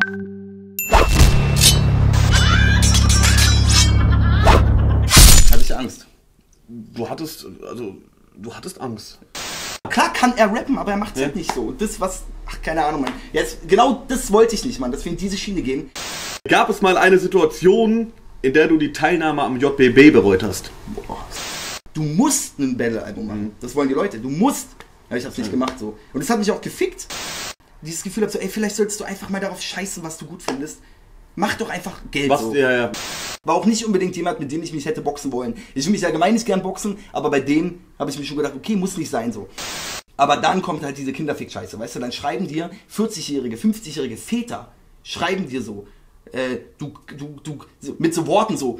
Hatte ich Angst. Du hattest Angst. Klar kann er rappen, aber er macht's halt nicht so. Und das was, ach keine Ahnung, Mann. Jetzt, genau das wollte ich nicht, Mann, deswegen diese Schiene gehen. Gab es mal eine Situation, in der du die Teilnahme am JBB bereut hast? Boah. Du musst ein Battle-Album machen. Das wollen die Leute. Du musst. Ja, ich hab's nicht gemacht so. Und das hat mich auch gefickt. Dieses Gefühl hab so, ey, vielleicht solltest du einfach mal darauf scheißen, was du gut findest. Mach doch einfach Geld so. Ja, ja. War auch nicht unbedingt jemand, mit dem ich mich hätte boxen wollen. Ich will mich allgemein nicht gern boxen, aber bei dem habe ich mir schon gedacht, okay, muss nicht sein so. Aber dann kommt halt diese Kinderfick-Scheiße, weißt du, dann schreiben dir 40-jährige, 50-jährige Väter, schreiben dir so, mit so Worten so,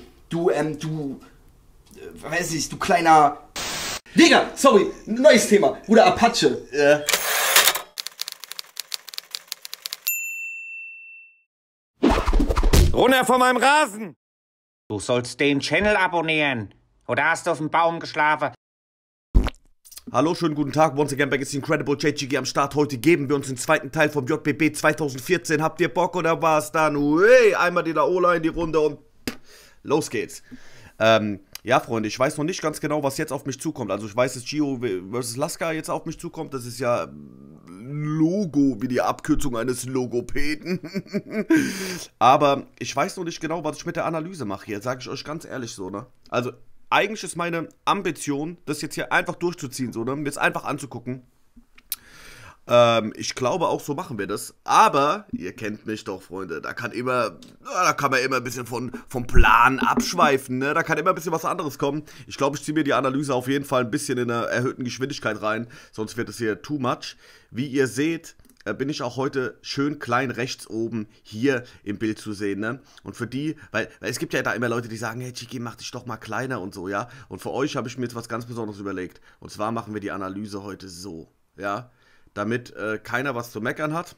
weiß ich, du kleiner... Digga, sorry, neues Thema, Bruder Apache. Runter von meinem Rasen! Du sollst den Channel abonnieren. Oder hast du auf dem Baum geschlafen? Hallo, schönen guten Tag. Once again, back is Incredible JGG am Start. Heute geben wir uns den zweiten Teil vom JBB 2014. Habt ihr Bock oder was? Dann hey, einmal die Laola in die Runde und los geht's. Ja, Freunde, ich weiß noch nicht ganz genau, was jetzt auf mich zukommt. Also ich weiß, dass Gio vs. Laska jetzt auf mich zukommt. Das ist ja Logo, wie die Abkürzung eines Logopäden. Aber ich weiß noch nicht genau, was ich mit der Analyse mache hier. Sage ich euch ganz ehrlich so, ne? Also eigentlich ist meine Ambition, das jetzt hier einfach durchzuziehen, so, ne? Mir jetzt einfach anzugucken. Ich glaube, auch so machen wir das. Aber, ihr kennt mich doch, Freunde, da kann man immer ein bisschen vom Plan abschweifen, ne? Da kann immer ein bisschen was anderes kommen. Ich glaube, ich ziehe mir die Analyse auf jeden Fall ein bisschen in einer erhöhten Geschwindigkeit rein, sonst wird es hier too much. Wie ihr seht, bin ich auch heute schön klein rechts oben hier im Bild zu sehen, ne? Und für die, weil es gibt ja da immer Leute, die sagen, hey, Chiki, mach dich doch mal kleiner und so, ja? Und für euch habe ich mir jetzt was ganz Besonderes überlegt. Und zwar machen wir die Analyse heute so, ja? Damit keiner was zu meckern hat.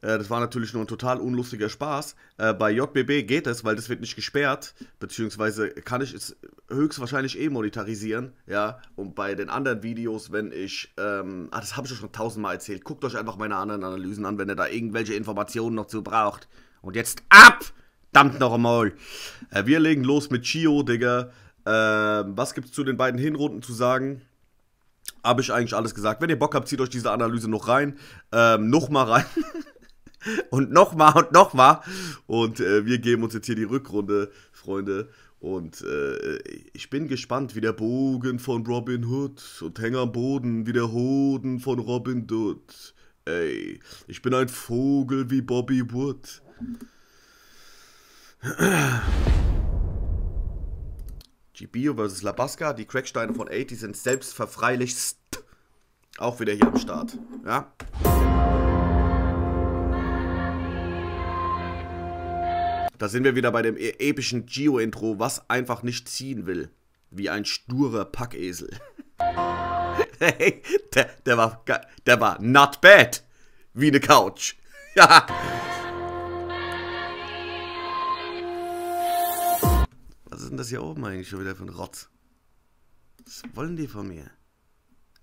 Das war natürlich nur ein total unlustiger Spaß. Bei JBB geht es, weil das wird nicht gesperrt, beziehungsweise kann ich es höchstwahrscheinlich eh monetarisieren. Ja? Und bei den anderen Videos, wenn ich, das habe ich euch schon 1000-mal erzählt, guckt euch einfach meine anderen Analysen an, wenn ihr da irgendwelche Informationen noch zu braucht. Und jetzt ab! Verdammt noch einmal! Wir legen los mit Gio, Digga. Was gibt's zu den beiden Hinrunden zu sagen? Habe ich eigentlich alles gesagt. Wenn ihr Bock habt, zieht euch diese Analyse noch rein. Nochmal rein. Und nochmal und nochmal. Und wir geben uns jetzt hier die Rückrunde, Freunde. Und ich bin gespannt, wie der Bogen von Robin Hood und häng am Boden wie der Hoden von Robin Hood. Ey, ich bin ein Vogel wie Bobby Wood. Gio vs. Labaska, die Cracksteine von 80 sind selbstverfreilichst auch wieder hier am Start. Ja? Da sind wir wieder bei dem epischen Gio-Intro, was einfach nicht ziehen will. Wie ein sturer Packesel. Hey, der war not bad. Wie eine Couch. Ja. Was ist denn das hier oben eigentlich schon wieder für ein Rotz? Was wollen die von mir?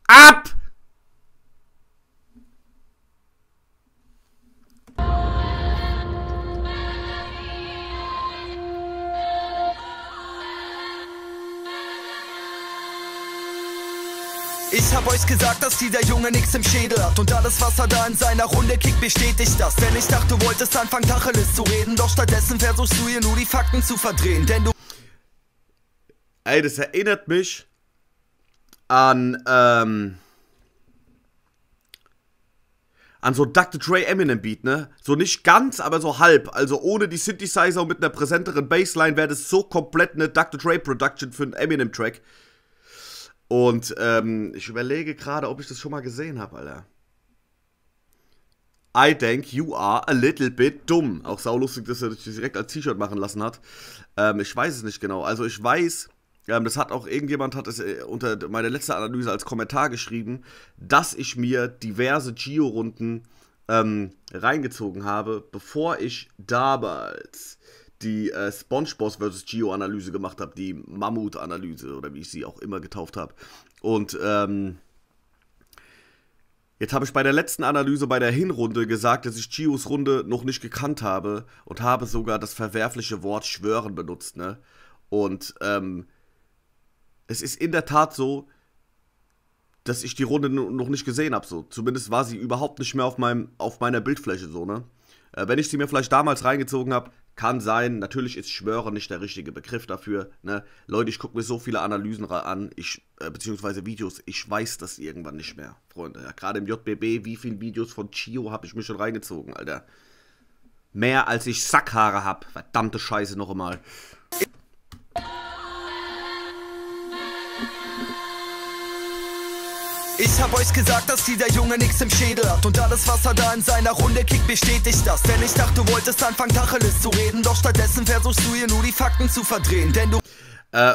Ab! Ich hab euch gesagt, dass dieser Junge nix im Schädel hat. Und alles, was er da in seiner Runde kickt, bestätigt das. Denn ich dachte, du wolltest anfangen, Tacheles zu reden. Doch stattdessen versuchst du hier nur die Fakten zu verdrehen. Denn du... Ey, das erinnert mich an, so Dr. Dre Eminem Beat, ne? So nicht ganz, aber so halb. Also ohne die Synthesizer und mit einer präsenteren Bassline wäre das so komplett eine Dr. Dre Production für einen Eminem Track. Und, ich überlege gerade, ob ich das schon mal gesehen habe, Alter. I think you are a little bit dumm. Auch saulustig, dass er das direkt als T-Shirt machen lassen hat. Ich weiß es nicht genau. Also ich weiß... das hat auch irgendjemand, hat es unter meine letzte Analyse als Kommentar geschrieben, dass ich mir diverse Gio-Runden reingezogen habe, bevor ich damals die SpongeBob vs. Gio-Analyse gemacht habe, die Mammut-Analyse oder wie ich sie auch immer getauft habe. Und Jetzt habe ich bei der letzten Analyse bei der Hinrunde gesagt, dass ich Chios Runde noch nicht gekannt habe und habe sogar das verwerfliche Wort schwören benutzt, ne? Und es ist in der Tat so, dass ich die Runde noch nicht gesehen habe, so. Zumindest war sie überhaupt nicht mehr auf meiner Bildfläche, so, ne? Wenn ich sie mir vielleicht damals reingezogen habe, kann sein, natürlich ist Schwören nicht der richtige Begriff dafür, ne? Leute, ich gucke mir so viele Analysen an, beziehungsweise Videos, ich weiß das irgendwann nicht mehr, Freunde. Ja, gerade im JBB, wie viele Videos von Chio habe ich mir schon reingezogen, Alter. Mehr als ich Sackhaare habe, verdammte Scheiße noch einmal. Ich hab euch gesagt, dass dieser Junge nix im Schädel hat. Und alles, was er da in seiner Runde kickt, bestätigt das. Denn ich dachte, du wolltest anfangen, Tacheles zu reden. Doch stattdessen versuchst du hier nur die Fakten zu verdrehen. Denn du...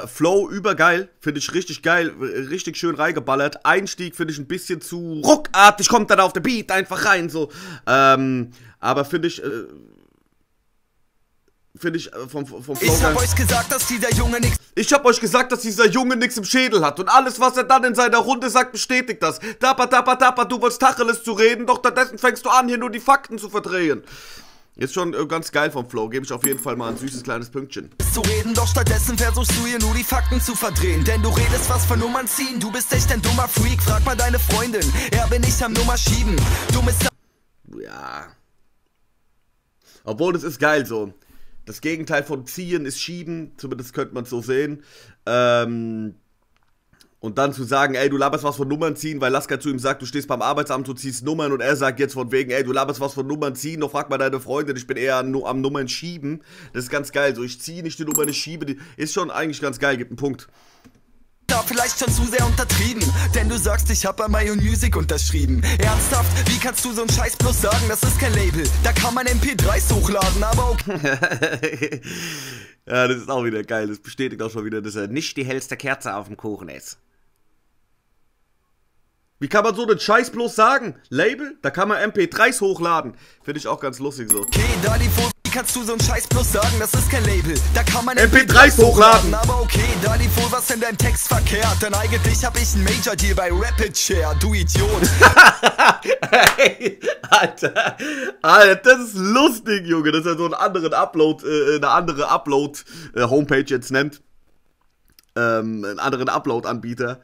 Flow übergeil. Finde ich richtig geil. Richtig schön reingeballert. Einstieg finde ich ein bisschen zu ruckartig. Kommt dann auf der Beat einfach rein, so. Aber finde ich... Vom Flow. Ich hab euch gesagt, dass dieser Junge nix... Ich hab euch gesagt, dass dieser Junge nix im Schädel hat. Und alles, was er dann in seiner Runde sagt, bestätigt das. Dapper, du wolltest Tacheles zu reden, doch stattdessen fängst du an, hier nur die Fakten zu verdrehen. Ist schon ganz geil vom Flow, gebe ich auf jeden Fall mal ein süßes kleines Pünktchen. ...zu reden, doch stattdessen versuchst du hier nur die Fakten zu verdrehen. Denn du redest was von Nummern ziehen, du bist echt ein dummer Freak. Frag mal deine Freundin, er bin ich am Nummer schieben. Du bist... Ja... Obwohl, das ist geil so. Das Gegenteil von ziehen ist schieben, zumindest könnte man es so sehen. Und dann zu sagen, ey, du laberst was von Nummern ziehen, weil Lasker zu ihm sagt, du stehst beim Arbeitsamt, du ziehst Nummern und er sagt jetzt von wegen, ey, du laberst was von Nummern ziehen, doch frag mal deine Freundin, ich bin eher am Nummern schieben. Das ist ganz geil, so ich ziehe nicht die Nummern, ich schiebe die, ist schon eigentlich ganz geil, gibt einen Punkt. Da vielleicht schon zu sehr untertrieben, denn du sagst, ich hab bei Mayon Music unterschrieben. Ernsthaft, wie kannst du so einen Scheiß bloß sagen? Das ist kein Label, da kann man MP3s hochladen, aber okay. Ja, das ist auch wieder geil, das bestätigt auch schon wieder, dass er nicht die hellste Kerze auf dem Kuchen ist. Wie kann man so den Scheiß bloß sagen? Label, da kann man MP3s hochladen. Finde ich auch ganz lustig so. Okay, da die Fotos... Kannst du so einen Scheiß bloß sagen, das ist kein Label, da kann man MP3s hochladen. Aber okay, da lief wohl was in deinem Text verkehrt, denn eigentlich hab ich einen Major-Deal bei Rapid Share, du Idiot. Hey, Alter, das ist lustig, Junge, dass er so einen anderen Upload, eine andere Upload-Homepage jetzt nennt. Einen anderen Upload-Anbieter.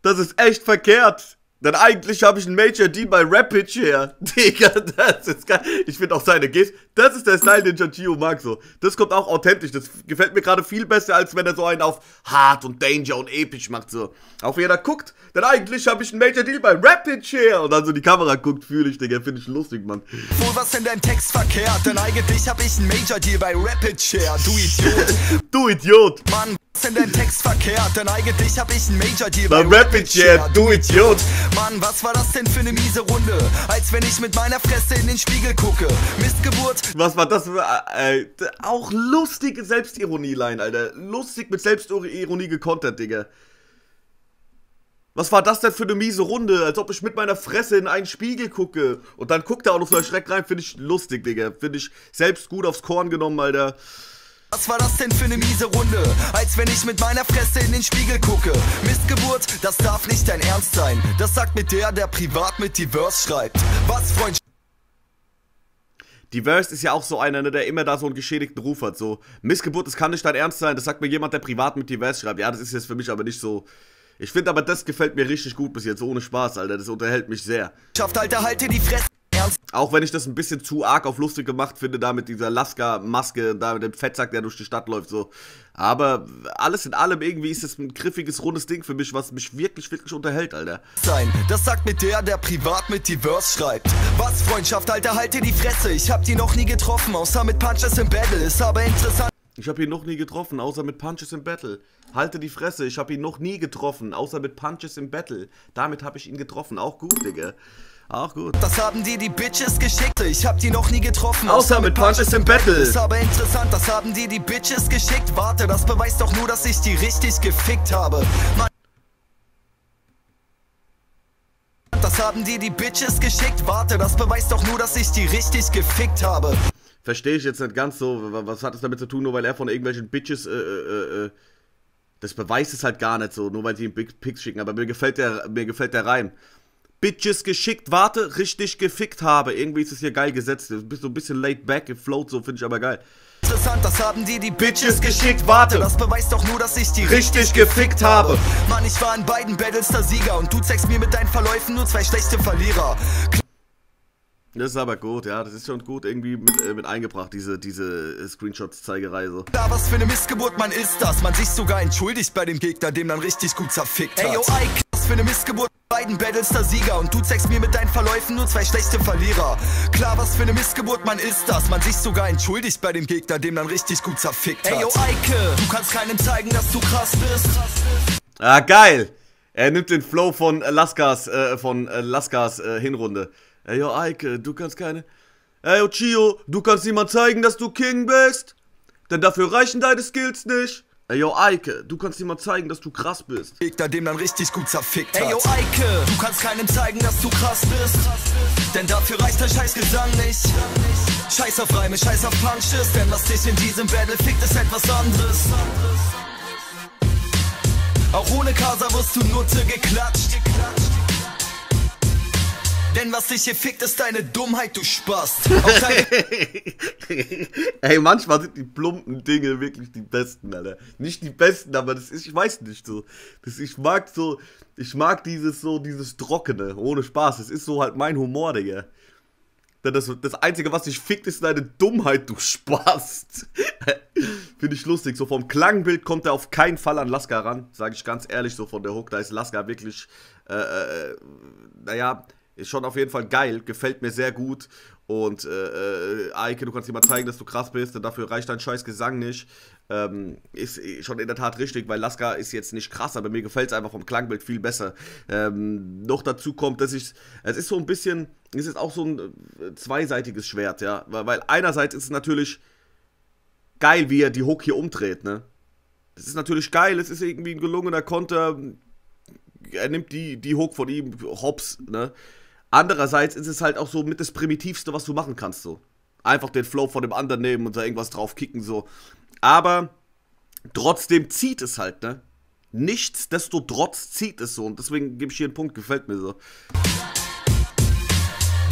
Das ist echt verkehrt. Denn eigentlich habe ich einen Major Deal bei Rapid Share. Digga, das ist geil. Ich finde auch seine Gifts. Das ist der Style, den Chio mag so. Das kommt auch authentisch. Das gefällt mir gerade viel besser, als wenn er so einen auf hart und danger und episch macht so. Auch wenn er da guckt. Denn eigentlich habe ich einen Major Deal bei Rapid Share. Und dann so die Kamera guckt, fühle ich, Digga. Finde ich lustig, Mann. Wo was in deinem Text verkehrt? Denn eigentlich habe ich einen Major Deal bei Rapid Share. Du Idiot. Du Idiot. Mann. Was in deinem Text verkehrt, denn eigentlich hab ich einen Major Deal bei Rapid Share, du Idiot. Mann, was war das denn für eine miese Runde, als wenn ich mit meiner Fresse in den Spiegel gucke, Mistgeburt. Was war das für, auch lustige Selbstironie-Line, Alter, lustig mit Selbstironie gekontert, Digga. Was war das denn für eine miese Runde, als ob ich mit meiner Fresse in einen Spiegel gucke. Und dann guckt er auch noch so erschreckt rein, finde ich lustig, Digga, finde ich selbst gut aufs Korn genommen, Alter. Was war das denn für eine miese Runde, als wenn ich mit meiner Fresse in den Spiegel gucke? Mistgeburt, das darf nicht dein Ernst sein. Das sagt mir der, der privat mit Diverse schreibt. Was, Freund? Diverse ist ja auch so einer, ne, der immer da so einen geschädigten Ruf hat. So, Mistgeburt, das kann nicht dein Ernst sein. Das sagt mir jemand, der privat mit Diverse schreibt. Ja, das ist jetzt für mich aber nicht so... Ich finde aber, das gefällt mir richtig gut bis jetzt. Ohne Spaß, Alter. Das unterhält mich sehr. Schafft, Alter, halt dir die Fresse. Auch wenn ich das ein bisschen zu arg auf lustig gemacht finde, da mit dieser Lasker-Maske, da mit dem Fettsack, der durch die Stadt läuft, so. Aber alles in allem irgendwie ist es ein griffiges, rundes Ding für mich, was mich wirklich, wirklich unterhält, Alter. Sein, das sagt mir der, der privat mit Diverse schreibt. Was, Freundschaft, Alter, halt dir die Fresse. Ich hab die noch nie getroffen, außer mit Punches im Battle. Ist aber interessant. Ich hab ihn noch nie getroffen, außer mit Punches im Battle. Halte die Fresse, ich hab ihn noch nie getroffen, außer mit Punches im Battle. Damit hab ich ihn getroffen, auch gut, Digga. Auch gut. Das haben dir die Bitches geschickt. Ich hab die noch nie getroffen. Außer mit Punches im Battle. Ist aber interessant, das haben dir die Bitches geschickt. Warte, das beweist doch nur, dass ich die richtig gefickt habe. Man, das haben dir die Bitches geschickt. Warte, das beweist doch nur, dass ich die richtig gefickt habe. Verstehe ich jetzt nicht ganz so. Was hat es damit zu tun, nur weil er von irgendwelchen Bitches, das beweist es halt gar nicht so, nur weil sie ihm Big Pics schicken. Aber mir gefällt der Reim. Bitches geschickt, warte, richtig gefickt habe. Irgendwie ist es hier geil gesetzt. Du bist so ein bisschen laid back, gefloat, so finde ich aber geil. Interessant, das haben dir die Bitches geschickt, warte. Das beweist doch nur, dass ich die richtig gefickt habe. Mann, ich war in beiden Battles der Sieger und du zeigst mir mit deinen Verläufen nur zwei schlechte Verlierer. Das ist aber gut, ja, das ist schon gut irgendwie mit eingebracht, diese Screenshots-Zeigerei so. Da was für eine Missgeburt, man ist das, man sich sogar entschuldigt bei dem Gegner, dem dann richtig gut zerfickt hat. Ey, yo, Ike, was für eine Missgeburt, beiden Battles der Sieger und du zeigst mir mit deinen Verläufen nur zwei schlechte Verlierer. Klar, was für eine Missgeburt, man ist das, man sich sogar entschuldigt bei dem Gegner, dem dann richtig gut zerfickt hat. Ey, yo, Ike, du kannst keinem zeigen, dass du krass bist. Ah, geil! Er nimmt den Flow von Laskas Hinrunde. Ey, yo, Eike, du kannst keine... Ey, yo, Chio, du kannst niemand zeigen, dass du King bist. Denn dafür reichen deine Skills nicht. Ey, yo, Eike, du kannst niemand zeigen, dass du krass bist. Gegner, dem dann richtig gut zerfickt hat. Ey, yo, Eike, du kannst keinem zeigen, dass du krass bist. Denn dafür reicht dein scheiß Gesang nicht. Scheiß auf Reime, scheiß auf Punches. Denn was dich in diesem Battle fickt, ist etwas anderes. Auch ohne Kasa wirst du Nutte geklatscht. Denn was dich hier fickt, ist deine Dummheit, du Spast. Ey, manchmal sind die plumpen Dinge wirklich die besten, Alter. Nicht die besten, aber das ist, ich weiß nicht so. Das, ich mag dieses Trockene, ohne Spaß. Das ist so halt mein Humor, Digga. Das Einzige, was dich fickt, ist deine Dummheit, du Spast. Finde ich lustig. So vom Klangbild kommt er auf keinen Fall an Laska ran. Sage ich ganz ehrlich, so von der Hook. Da ist Laska wirklich, naja... Ist schon auf jeden Fall geil, gefällt mir sehr gut. Und, Eike, du kannst dir mal zeigen, dass du krass bist, denn dafür reicht dein scheiß Gesang nicht. Ist schon in der Tat richtig, weil Laska ist jetzt nicht krass, aber mir gefällt es einfach vom Klangbild viel besser. Noch dazu kommt, dass ich, es ist so ein bisschen, es ist auch so ein zweiseitiges Schwert, ja. Weil einerseits ist es natürlich geil, wie er die Hook hier umdreht, ne. Das ist natürlich geil, es ist irgendwie ein gelungener Konter, er nimmt die Hook von ihm, hops, ne. Andererseits ist es halt auch so mit das Primitivste, was du machen kannst, so. Einfach den Flow von dem anderen nehmen und da irgendwas drauf kicken, so. Aber trotzdem zieht es halt, ne. Nichtsdestotrotz zieht es so. Und deswegen gebe ich hier einen Punkt, gefällt mir so.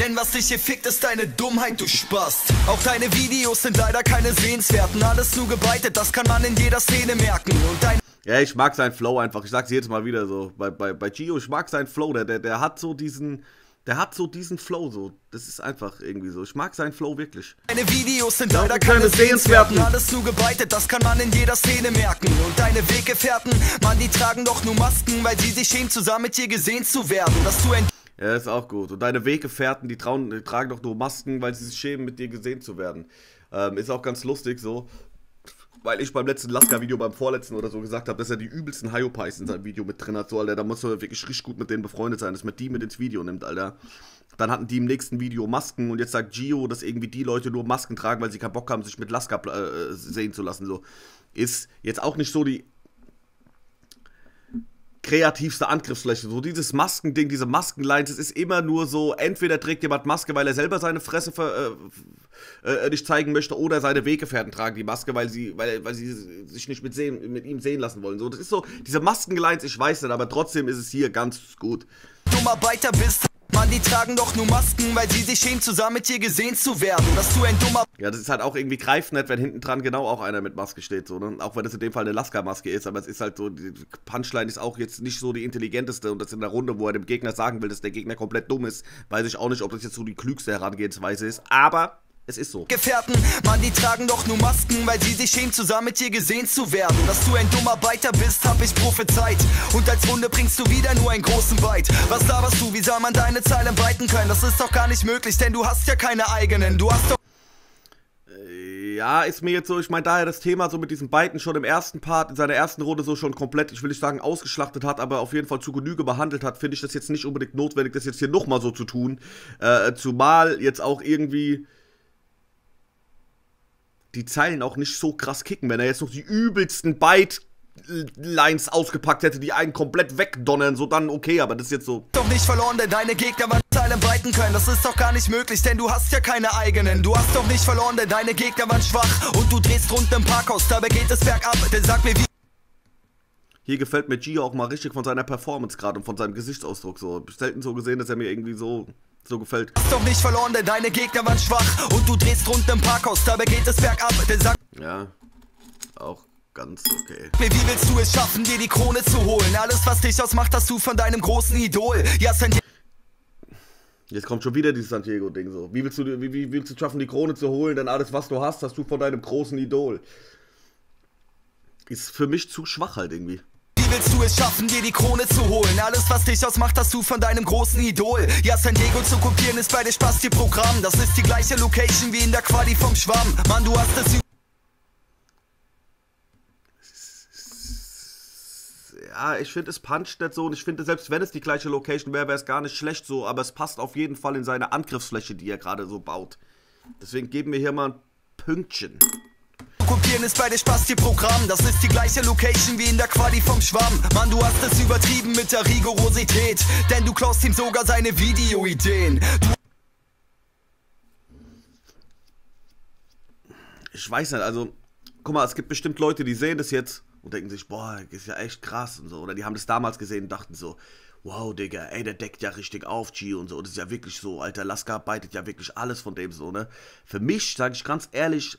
Denn was dich hier fickt, ist deine Dummheit, du Spast. Auch deine Videos sind leider keine sehenswerten. Alles nur gebeitet, das kann man in jeder Szene merken. Und dein... Ja, ich mag seinen Flow einfach, ich sag's jedes Mal wieder so, bei Gio, ich mag seinen Flow, der hat so diesen, Flow so, das ist einfach irgendwie so, ich mag seinen Flow wirklich. Deine Videos sind leider keine sehenswerten, alles nur gebeitet, das kann man in jeder Szene merken. Und deine Weggefährten, Mann, die tragen doch nur Masken, weil sie sich schämen, zusammen mit dir gesehen zu werden, dass du... Ja, ist auch gut. Und deine Weggefährten, die tragen doch nur Masken, weil sie sich schämen, mit dir gesehen zu werden. Ist auch ganz lustig so. Weil ich beim letzten Laska-Video, beim vorletzten oder so gesagt habe, dass er die übelsten Hyopies in seinem Video mit drin hat, so, Alter, da muss er wirklich richtig gut mit denen befreundet sein, dass man die mit ins Video nimmt, Alter. Dann hatten die im nächsten Video Masken und jetzt sagt Gio, dass irgendwie die Leute nur Masken tragen, weil sie keinen Bock haben, sich mit Laska sehen zu lassen, so. Ist jetzt auch nicht so die kreativste Angriffsfläche, so dieses Maskending, diese Maskenlines, es ist immer nur so, entweder trägt jemand Maske, weil er selber seine Fresse nicht zeigen möchte, oder seine Weggefährten tragen die Maske, weil sie sich nicht mit ihm sehen lassen wollen. So, das ist so, diese Maskenlines, ich weiß nicht, aber trotzdem ist es hier ganz gut. Dummer Beiter bist, Mann, die tragen doch nur Masken, weil sie sich schämen, zusammen mit dir gesehen zu werden, dass du ein dummer... Ja, das ist halt auch irgendwie greifnett, wenn hinten dran genau auch einer mit Maske steht, so, ne? Auch wenn das in dem Fall eine Laska-Maske ist, aber es ist halt so, die Punchline ist auch jetzt nicht so die intelligenteste und das in der Runde, wo er dem Gegner sagen will, dass der Gegner komplett dumm ist, weiß ich auch nicht, ob das jetzt so die klügste Herangehensweise ist, aber... Es ist so. Gefährten, Mann, die tragen doch nur Masken, weil sie sich schämen, zusammen mit dir gesehen zu werden. Dass du ein dummer Beiter bist, hab ich prophezeit. Und als Wunde bringst du wieder nur einen großen Beit. Was laberst du? Wie soll man deine Zeilen weiten können? Das ist doch gar nicht möglich, denn du hast ja keine eigenen. Du hast doch... Ja, ist mir jetzt so, ich meine, daher das Thema so mit diesen Beiten schon im ersten Part, in seiner ersten Runde so schon komplett, ich will nicht sagen ausgeschlachtet hat, aber auf jeden Fall zu Genüge behandelt hat, finde ich das jetzt nicht unbedingt notwendig, das jetzt hier nochmal so zu tun. Zumal jetzt auch irgendwie... die Zeilen auch nicht so krass kicken, wenn er jetzt noch die übelsten Bite-Lines ausgepackt hätte, die einen komplett wegdonnern, so dann okay, aber das ist jetzt so... Doch nicht verloren, denn deine Gegner waren Zeilen breiten können, das ist doch gar nicht möglich, denn du hast ja keine eigenen. Du hast doch nicht verloren, denn deine Gegner waren schwach und du drehst rund im Parkhaus, dabei geht es bergab, denn sag mir wie... Hier gefällt mir Gio auch mal richtig von seiner Performance gerade und von seinem Gesichtsausdruck so. Selten so gesehen, dass er mir irgendwie so gefällt. Hast doch nicht verloren, denn deine Gegner waren schwach und du drehst rund im Parkhaus, dabei geht es bergab. Ja, auch ganz okay. Wie willst du es schaffen, dir die Krone zu holen? Alles, was dich ausmacht, hast du von deinem großen Idol. Ja, jetzt kommt schon wieder dieses Santiago-Ding so. Wie willst du schaffen, die Krone zu holen? Denn alles, was du hast, hast du von deinem großen Idol. Ist für mich zu schwach halt irgendwie. Wie willst du es schaffen, dir die Krone zu holen? Alles, was dich ausmacht, hast du von deinem großen Idol. Ja, Santiago zu kopieren ist bei dir Spaß, die Programm. Das ist die gleiche Location wie in der Quali vom Schwamm. Mann, du hast das... Ja, ich finde, es puncht nicht so und ich finde, selbst wenn es die gleiche Location wäre, wäre es gar nicht schlecht so, aber es passt auf jeden Fall in seine Angriffsfläche, die er gerade so baut. Deswegen geben wir hier mal ein Pünktchen. Kopieren ist bei dir Spaß, die Programm. Das ist die gleiche Location wie in der Quali vom Schwamm. Mann, du hast es übertrieben mit der Rigorosität, denn du klaust ihm sogar seine Videoideen. Ich weiß nicht, also, guck mal, es gibt bestimmt Leute, die sehen das jetzt und denken sich, boah, ist ja echt krass und so. Oder die haben das damals gesehen und dachten so, wow, Digga, ey, der deckt ja richtig auf, Gio und so. Das ist ja wirklich so, Alter, Lasker beitet ja wirklich alles von dem so, ne. Für mich, sage ich ganz ehrlich,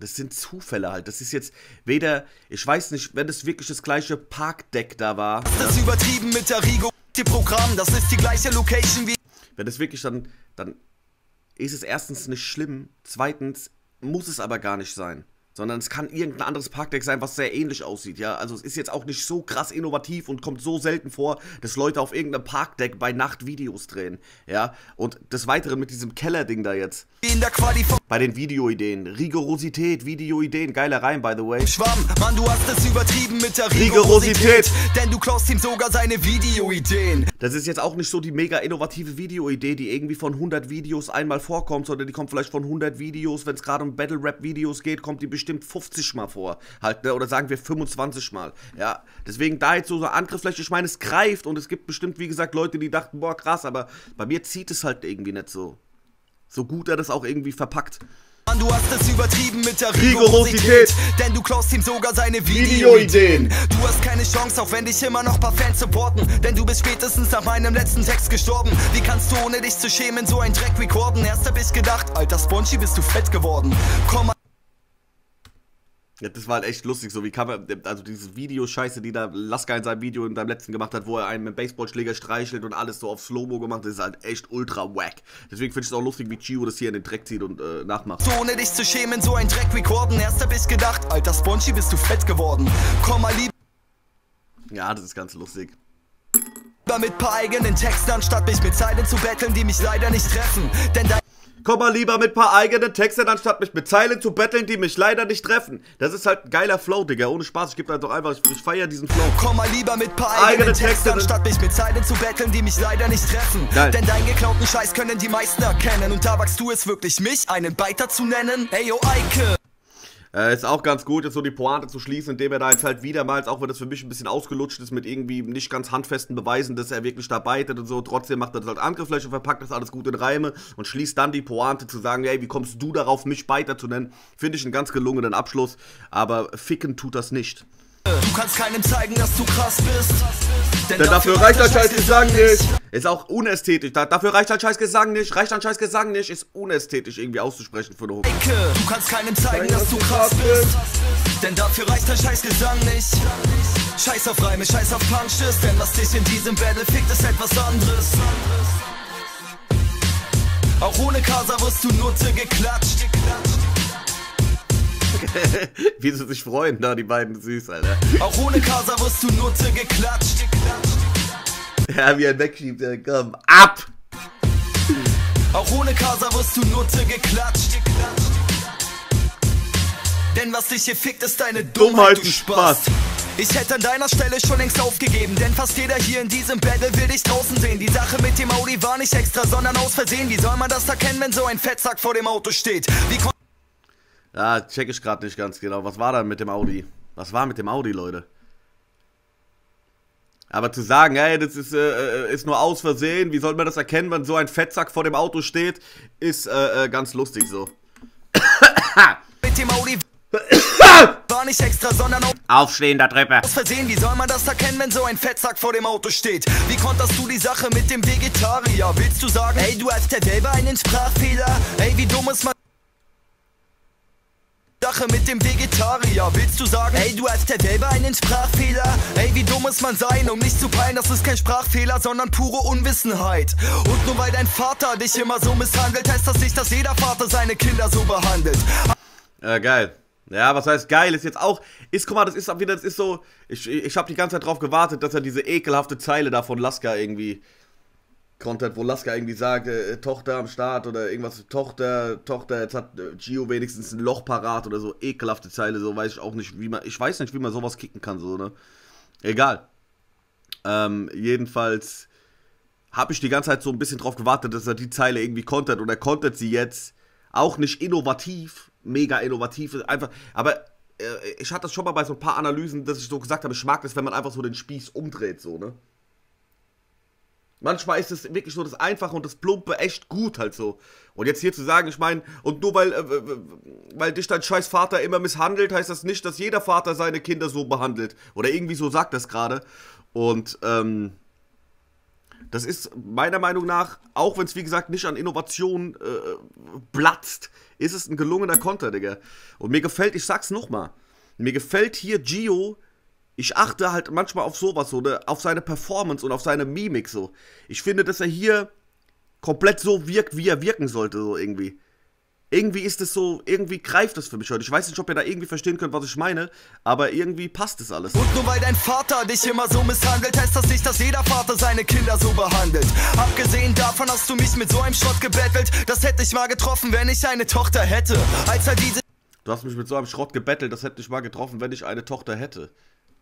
das sind Zufälle halt. Das ist jetzt weder, ich weiß nicht, wenn das wirklich das gleiche Parkdeck da war. Das ist übertrieben mit der Rigo-Programm, das ist die gleiche Location wie... Wenn das wirklich dann ist es erstens nicht schlimm, zweitens muss es aber gar nicht sein. Sondern es kann irgendein anderes Parkdeck sein, was sehr ähnlich aussieht, ja. Also es ist jetzt auch nicht so krass innovativ und kommt so selten vor, dass Leute auf irgendeinem Parkdeck bei Nacht Videos drehen, ja. Und des Weiteren mit diesem Keller-Ding da jetzt. In der Quali bei den Videoideen. Rigorosität, Videoideen. Geiler Reim, by the way. Schwamm, Mann, du hast es übertrieben mit der Rigorosität. Denn du klaust ihm sogar seine Videoideen. Das ist jetzt auch nicht so die mega innovative Videoidee, die irgendwie von 100 Videos einmal vorkommt, sondern die kommt vielleicht von 100 Videos, wenn es gerade um Battle-Rap-Videos geht, kommt die bestimmt 50 Mal vor, halt, ne? Oder sagen wir 25 Mal, ja, deswegen da jetzt so eine Angriffsfläche, ich meine, es greift und es gibt bestimmt, wie gesagt, Leute, die dachten, boah, krass, aber bei mir zieht es halt irgendwie nicht so, so gut er das auch irgendwie verpackt. Mann, du hast es übertrieben mit der Rigorosität, denn du klaust ihm sogar seine Videoideen. Du hast keine Chance, auch wenn dich immer noch paar Fans supporten, denn du bist spätestens nach meinem letzten Text gestorben. Wie kannst du, ohne dich zu schämen, so einen Track recorden? Erst hab ich gedacht, alter Spongy, bist du fett geworden. Komm, ja, das war halt echt lustig, so wie kann man, also diese Videoscheiße, die da Lasker in seinem Video in seinem letzten gemacht hat, wo er einen mit Baseballschläger streichelt und alles so auf Slow-Mo gemacht hat, das ist halt echt ultra wack. Deswegen finde ich es auch lustig, wie Gio das hier in den Dreck zieht und nachmacht. So, ohne dich zu schämen, so ein Dreck recorden, erst hab ich gedacht, alter Spongy, bist du fett geworden. Komm mal lieb. Ja, das ist ganz lustig. Mit paar eigenen Texten, anstatt mich mit Zeilen zu betteln, die mich leider nicht treffen, denn da... Komm mal lieber mit paar eigenen Texten, anstatt mich mit Zeilen zu betteln, die mich leider nicht treffen. Das ist halt ein geiler Flow, Digga. Ohne Spaß, ich gebe halt doch einfach, ich feiere diesen Flow. Komm mal lieber mit paar eigenen Texten, anstatt mich mit Zeilen zu betteln, die mich leider nicht treffen. Geil. Denn deinen geklauten Scheiß können die meisten erkennen. Und da wagst du es wirklich, mich einen Biter zu nennen? Ey, yo, Eike! Ist auch ganz gut, jetzt so die Pointe zu schließen, indem er da jetzt halt wiedermals, auch wenn das für mich ein bisschen ausgelutscht ist, mit irgendwie nicht ganz handfesten Beweisen, dass er wirklich da beitet und so, trotzdem macht er das halt Angriffsfläche, verpackt das alles gut in Reime und schließt dann die Pointe zu sagen, ey, wie kommst du darauf, mich Biter zu nennen? Finde ich einen ganz gelungenen Abschluss, aber ficken tut das nicht. Du kannst keinem zeigen, dass du krass bist. Denn dafür reicht ein scheiß Gesang nicht. Ist auch unästhetisch. Dafür reicht ein scheiß Gesang nicht. Ist unästhetisch irgendwie auszusprechen für eine Hook. Du kannst keinem zeigen, dass du krass bist. Denn dafür reicht ein scheiß Gesang nicht. Scheiß auf Reime, scheiß auf Punches. Denn was dich in diesem Battle fickt, ist etwas anderes. Auch ohne Kasa wirst du Nutze geklatscht. Wie sie sich freuen, da die beiden süß, Alter. Auch ohne Kasa wirst du Nutze geklatscht. Ja, wie er wegschiebt, ja, komm, ab! Auch ohne Kasa wirst du Nutze geklatscht. Denn was dich hier fickt, ist deine Dummheit, du Spaß. Ich hätte an deiner Stelle schon längst aufgegeben, denn fast jeder hier in diesem Battle will dich draußen sehen. Die Sache mit dem Audi war nicht extra, sondern aus Versehen. Wie soll man das erkennen, wenn so ein Fettsack vor dem Auto steht? Wie ja, check ich gerade nicht ganz genau. Was war da mit dem Audi? Was war mit dem Audi, Leute? Aber zu sagen, ey, das ist nur aus Versehen, wie soll man das erkennen, wenn so ein Fettsack vor dem Auto steht, ist ganz lustig so. Mit dem Audi War nicht extra, sondern aufstehen da Treppe. Aus Versehen, wie soll man das erkennen, wenn so ein Fettsack vor dem Auto steht? Wie konntest du die Sache mit dem Vegetarier? Willst du sagen, ey, du hast ja selber einen Sprachfehler? Ey, wie dumm ist man... Sache mit dem Vegetarier. Willst du sagen, ey, du hast ja selber einen Sprachfehler? Ey, wie dumm muss man sein, um nicht zu peilen? Das ist kein Sprachfehler, sondern pure Unwissenheit. Und nur weil dein Vater dich immer so misshandelt, heißt das nicht, dass jeder Vater seine Kinder so behandelt. Geil. Ja, was heißt geil, ist jetzt auch, ist, guck mal, das ist wieder, das ist so, ich hab die ganze Zeit drauf gewartet, dass er diese ekelhafte Zeile da von Lasker irgendwie, Content, wo Lasker irgendwie sagt, Tochter am Start oder irgendwas, Tochter, jetzt hat Gio wenigstens ein Loch parat oder so, ekelhafte Zeile, so, weiß ich auch nicht, wie man, ich weiß nicht, wie man sowas kicken kann, so, ne, egal, jedenfalls hab ich die ganze Zeit so ein bisschen drauf gewartet, dass er die Zeile irgendwie kontert und er kontert sie jetzt auch nicht innovativ, mega innovativ, einfach, aber ich hatte das schon mal bei so ein paar Analysen, dass ich so gesagt habe, ich mag das, wenn man einfach so den Spieß umdreht, so, ne. Manchmal ist es wirklich so das Einfache und das Plumpe echt gut halt so. Und jetzt hier zu sagen, ich meine, und nur weil dich dein scheiß Vater immer misshandelt, heißt das nicht, dass jeder Vater seine Kinder so behandelt. Oder irgendwie so sagt das gerade. Und das ist meiner Meinung nach, auch wenn es wie gesagt nicht an Innovation platzt, ist es ein gelungener Konter, Digga. Und mir gefällt, ich sag's nochmal, mir gefällt hier Gio... Ich achte halt manchmal auf sowas, so, ne? Auf seine Performance und auf seine Mimik, so. Ich finde, dass er hier komplett so wirkt, wie er wirken sollte, so irgendwie. Irgendwie ist es so, irgendwie greift das für mich heute. Ich weiß nicht, ob ihr da irgendwie verstehen könnt, was ich meine, aber irgendwie passt es alles. Und nur weil dein Vater dich immer so misshandelt, heißt das nicht, dass jeder Vater seine Kinder so behandelt. Abgesehen davon hast du mich mit so einem Schrott gebettelt, das hätte ich mal getroffen, wenn ich eine Tochter hätte. Du hast mich mit so einem Schrott gebettelt, das hätte ich mal getroffen, wenn ich eine Tochter hätte.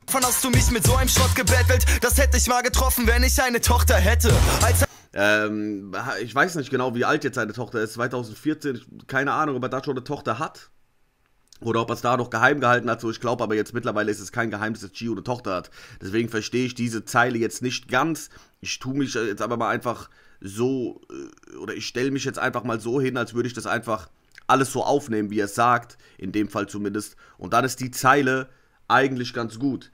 Davon hast du mich mit so einem Schrott gebettelt, das hätte ich mal getroffen, wenn ich eine Tochter hätte. Ich weiß nicht genau, wie alt jetzt seine Tochter ist, 2014, keine Ahnung, ob er da schon eine Tochter hat. Oder ob er es da noch geheim gehalten hat, so ich glaube, aber jetzt mittlerweile ist es kein Geheimnis, dass Gio eine Tochter hat. Deswegen verstehe ich diese Zeile jetzt nicht ganz. Ich tue mich jetzt aber mal einfach so, oder ich stelle mich jetzt einfach mal so hin, als würde ich das einfach alles so aufnehmen, wie er es sagt, in dem Fall zumindest. Und dann ist die Zeile eigentlich ganz gut.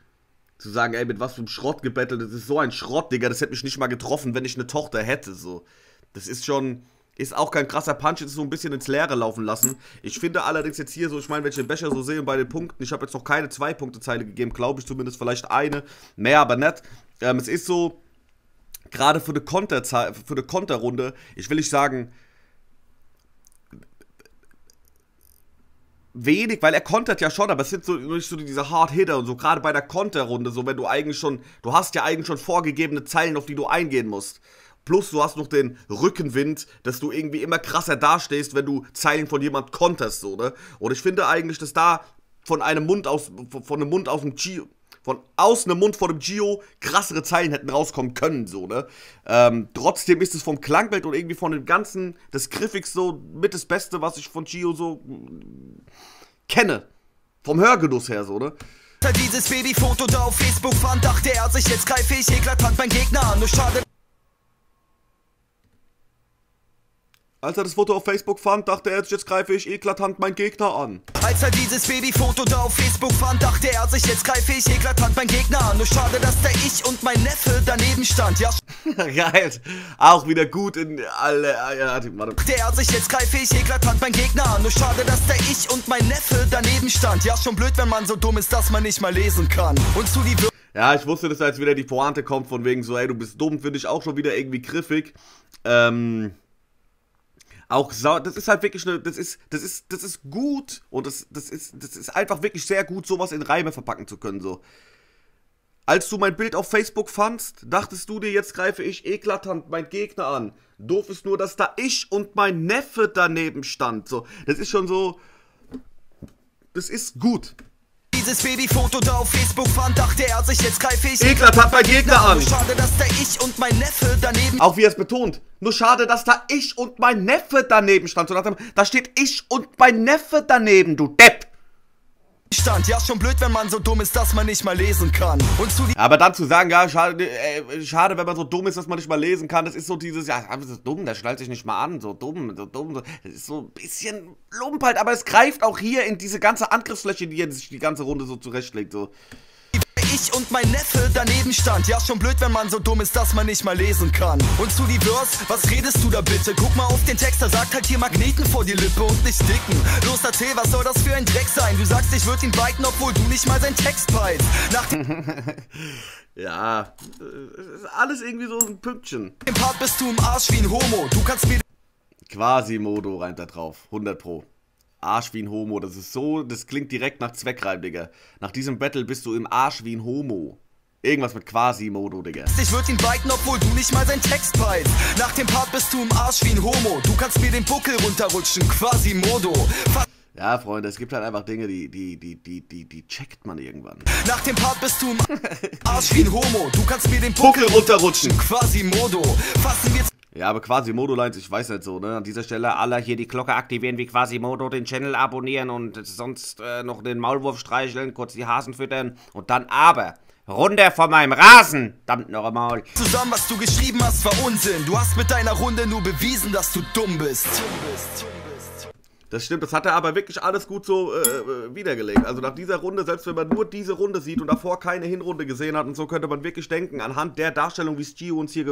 Zu sagen, ey, mit was für einem Schrott gebettelt, das ist so ein Schrott, Digga, das hätte mich nicht mal getroffen, wenn ich eine Tochter hätte, so. Das ist schon, ist auch kein krasser Punch, das ist so ein bisschen ins Leere laufen lassen. Ich finde allerdings jetzt hier so, ich meine, wenn ich den Becher so sehe und bei den Punkten, ich habe jetzt noch keine 2-Punkte-Zeile gegeben, glaube ich zumindest, vielleicht eine, mehr aber nicht. Es ist so, gerade für eine Konterrunde, ich will nicht sagen, wenig, weil er kontert ja schon, aber es sind so nicht so diese Hard-Hitter und so, gerade bei der Konterrunde, so wenn du eigentlich schon, du hast ja eigentlich schon vorgegebene Zeilen, auf die du eingehen musst. Plus du hast noch den Rückenwind, dass du irgendwie immer krasser dastehst, wenn du Zeilen von jemand konterst, so, ne? Und ich finde eigentlich, dass da von einem Mund vor dem Gio krassere Zeilen hätten rauskommen können, so, ne? Trotzdem ist es vom Klangbild und irgendwie von dem Ganzen das Griffigste, so mit das Beste, was ich von Gio so kenne. Vom Hörgenuss her, so, ne? Dieses Babyfoto da auf Facebook fand, dachte er sich, jetzt greife ich eklatant meinen Gegner an, nur schade. Als er das Foto auf Facebook fand, dachte er, jetzt greife ich eklatant meinen Gegner an. Als er dieses Babyfoto da auf Facebook fand, dachte er sich, jetzt greife ich eklatant meinen Gegner an. Nur schade, dass da ich und mein Neffe daneben stand. Ja, geil. Auch wieder gut in alle... Ja, warte. Dachte er sich, jetzt greife ich eklatant meinen Gegner an. Nur schade, dass da ich und mein Neffe daneben stand. Ja, schon blöd, wenn man so dumm ist, dass man nicht mal lesen kann. Und zu die... Ja, ich wusste, dass da jetzt wieder die Pointe kommt von wegen so, ey, du bist dumm, finde ich auch schon wieder irgendwie griffig. Auch das ist halt wirklich eine, das ist gut und das ist einfach wirklich sehr gut, sowas in Reime verpacken zu können, so. Als du mein Bild auf Facebook fandst, dachtest du dir, jetzt greife ich eklatant meinen Gegner an. Doof ist nur, dass da ich und mein Neffe daneben stand, so. Das ist schon so, das ist gut. Dieses Babyfoto da auf Facebook fand, dachte er sich, jetzt greife ich eklatant meinen Gegner an. Nur schade, dass da ich und mein Neffe daneben... Auch wie er es betont. Nur schade, dass da ich und mein Neffe daneben stand. So, da steht ich und mein Neffe daneben, du Depp. Stand. Ja, schon blöd, wenn man so dumm ist, dass man nicht mal lesen kann. Und zu aber dann zu sagen, ja, schade, wenn man so dumm ist, dass man nicht mal lesen kann, das ist so dieses, ja, das ist dumm, das schnallt sich nicht mal an, so dumm, das ist so ein bisschen lump halt, aber es greift auch hier in diese ganze Angriffsfläche, die jetzt die ganze Runde so zurechtlegt, so. Ich und mein Neffe daneben stand. Ja, schon blöd, wenn man so dumm ist, dass man nicht mal lesen kann. Und zu die Verse, was redest du da bitte? Guck mal auf den Text, da sagt halt hier Magneten vor die Lippe und nicht dicken. Los, erzähl, was soll das für ein Dreck sein? Du sagst, ich würd ihn biten, obwohl du nicht mal seinen Text beißt. Nach ja, alles irgendwie so ein Pünktchen. Im Part bist du im Arsch wie ein Homo. Du kannst mir... Quasimodo reimt da drauf, 100 pro. Arsch wie ein Homo, das ist so, das klingt direkt nach Zweckreim, Digga. Nach diesem Battle bist du im Arsch wie ein Homo. Irgendwas mit Quasimodo, Digga. Ich würd ihn biten, obwohl du nicht mal seinen Text beißt. Nach dem Part bist du im Arsch wie ein Homo. Du kannst mir den Buckel runterrutschen, Quasimodo. Ja, Freunde, es gibt halt einfach Dinge, die checkt man irgendwann. Nach dem Part bist du im Arsch wie ein Homo. Du kannst mir den Buckel runterrutschen, Quasimodo. Fassen wir... Ja, aber Quasimodo-Lines, ich weiß nicht so, ne? An dieser Stelle alle hier die Glocke aktivieren wie Quasimodo, den Channel abonnieren und sonst noch den Maulwurf streicheln, kurz die Hasen füttern und dann aber runter von meinem Rasen, verdammt noch einmal. Zusammen, was du geschrieben hast, war Unsinn. Du hast mit deiner Runde nur bewiesen, dass du dumm bist. Das stimmt, das hat er aber wirklich alles gut so wiedergelegt. Also nach dieser Runde, selbst wenn man nur diese Runde sieht und davor keine Hinrunde gesehen hat und so, könnte man wirklich denken, anhand der Darstellung, wie es Gio uns hier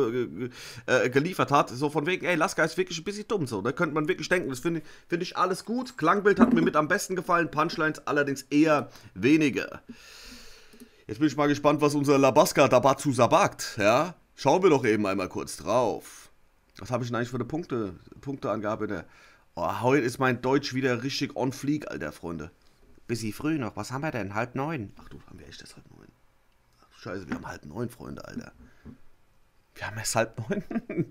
geliefert hat, so von wegen, ey, Lasker ist wirklich ein bisschen dumm so. Da könnte man wirklich denken, das finde ich alles gut. Klangbild hat mir mit am besten gefallen, Punchlines allerdings eher weniger. Jetzt bin ich mal gespannt, was unser Labaska dazu sagt, ja? Schauen wir doch eben einmal kurz drauf. Was habe ich denn eigentlich für eine Punkteangabe in der... Oh, heute ist mein Deutsch wieder richtig on fleek, alter Freunde. Bisschen früh noch. Was haben wir denn? 8:30? Ach du, haben wir echt erst 8:30? Ach, scheiße, wir haben 8:30, Freunde, alter. Wir haben erst 8:30?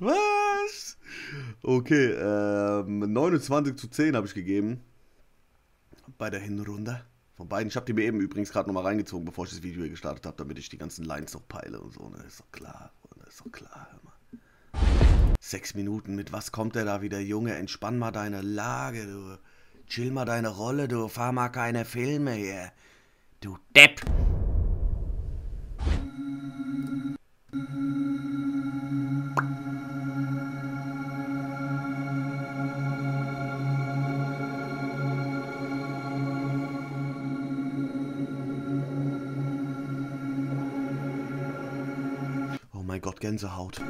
Was? Okay, 29:10 habe ich gegeben. Bei der Hinrunde. Von beiden. Ich habe die mir eben übrigens gerade nochmal reingezogen, bevor ich das Video hier gestartet habe, damit ich die ganzen Lines noch peile und so. Ne? Ist doch klar, Freunde, ist doch klar, hör mal. 6 Minuten, mit was kommt der da wieder, Junge? Entspann mal deine Lage, du. Chill mal deine Rolle, du. Fahr mal keine Filme hier. Du Depp. Oh mein Gott, Gänsehaut.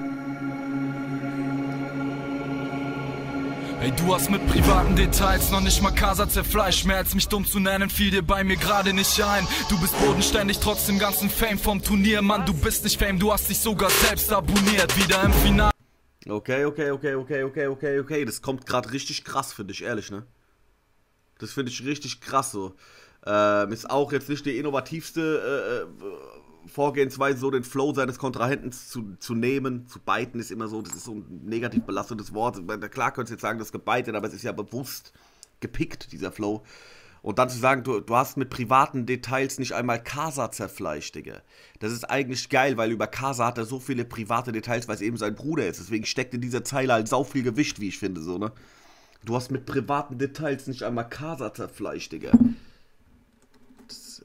Ey, du hast mit privaten Details noch nicht mal Casa zerfleischt. Mehr als mich dumm zu nennen, fiel dir bei mir gerade nicht ein. Du bist bodenständig, trotz dem ganzen Fame vom Turnier. Mann, du bist nicht Fame, du hast dich sogar selbst abonniert. Wieder im Finale. Okay. Das kommt gerade richtig krass, finde ich, ehrlich, ne? Das finde ich richtig krass, so. Ist auch jetzt nicht die innovativste Vorgehensweise, so den Flow seines Kontrahenten zu nehmen. Zu biten ist immer so, das ist so ein negativ belastetes Wort. Klar könntest du jetzt sagen, das ist gebeitet, aber es ist ja bewusst gepickt, dieser Flow. Und dann zu sagen, du hast mit privaten Details nicht einmal Casa zerfleischt, Digga. Das ist eigentlich geil, weil über Casa hat er so viele private Details, weil es eben sein Bruder ist. Deswegen steckt in dieser Zeile halt sau viel Gewicht, wie ich finde, so, ne? Du hast mit privaten Details nicht einmal Casa zerfleischt, Digga. Das,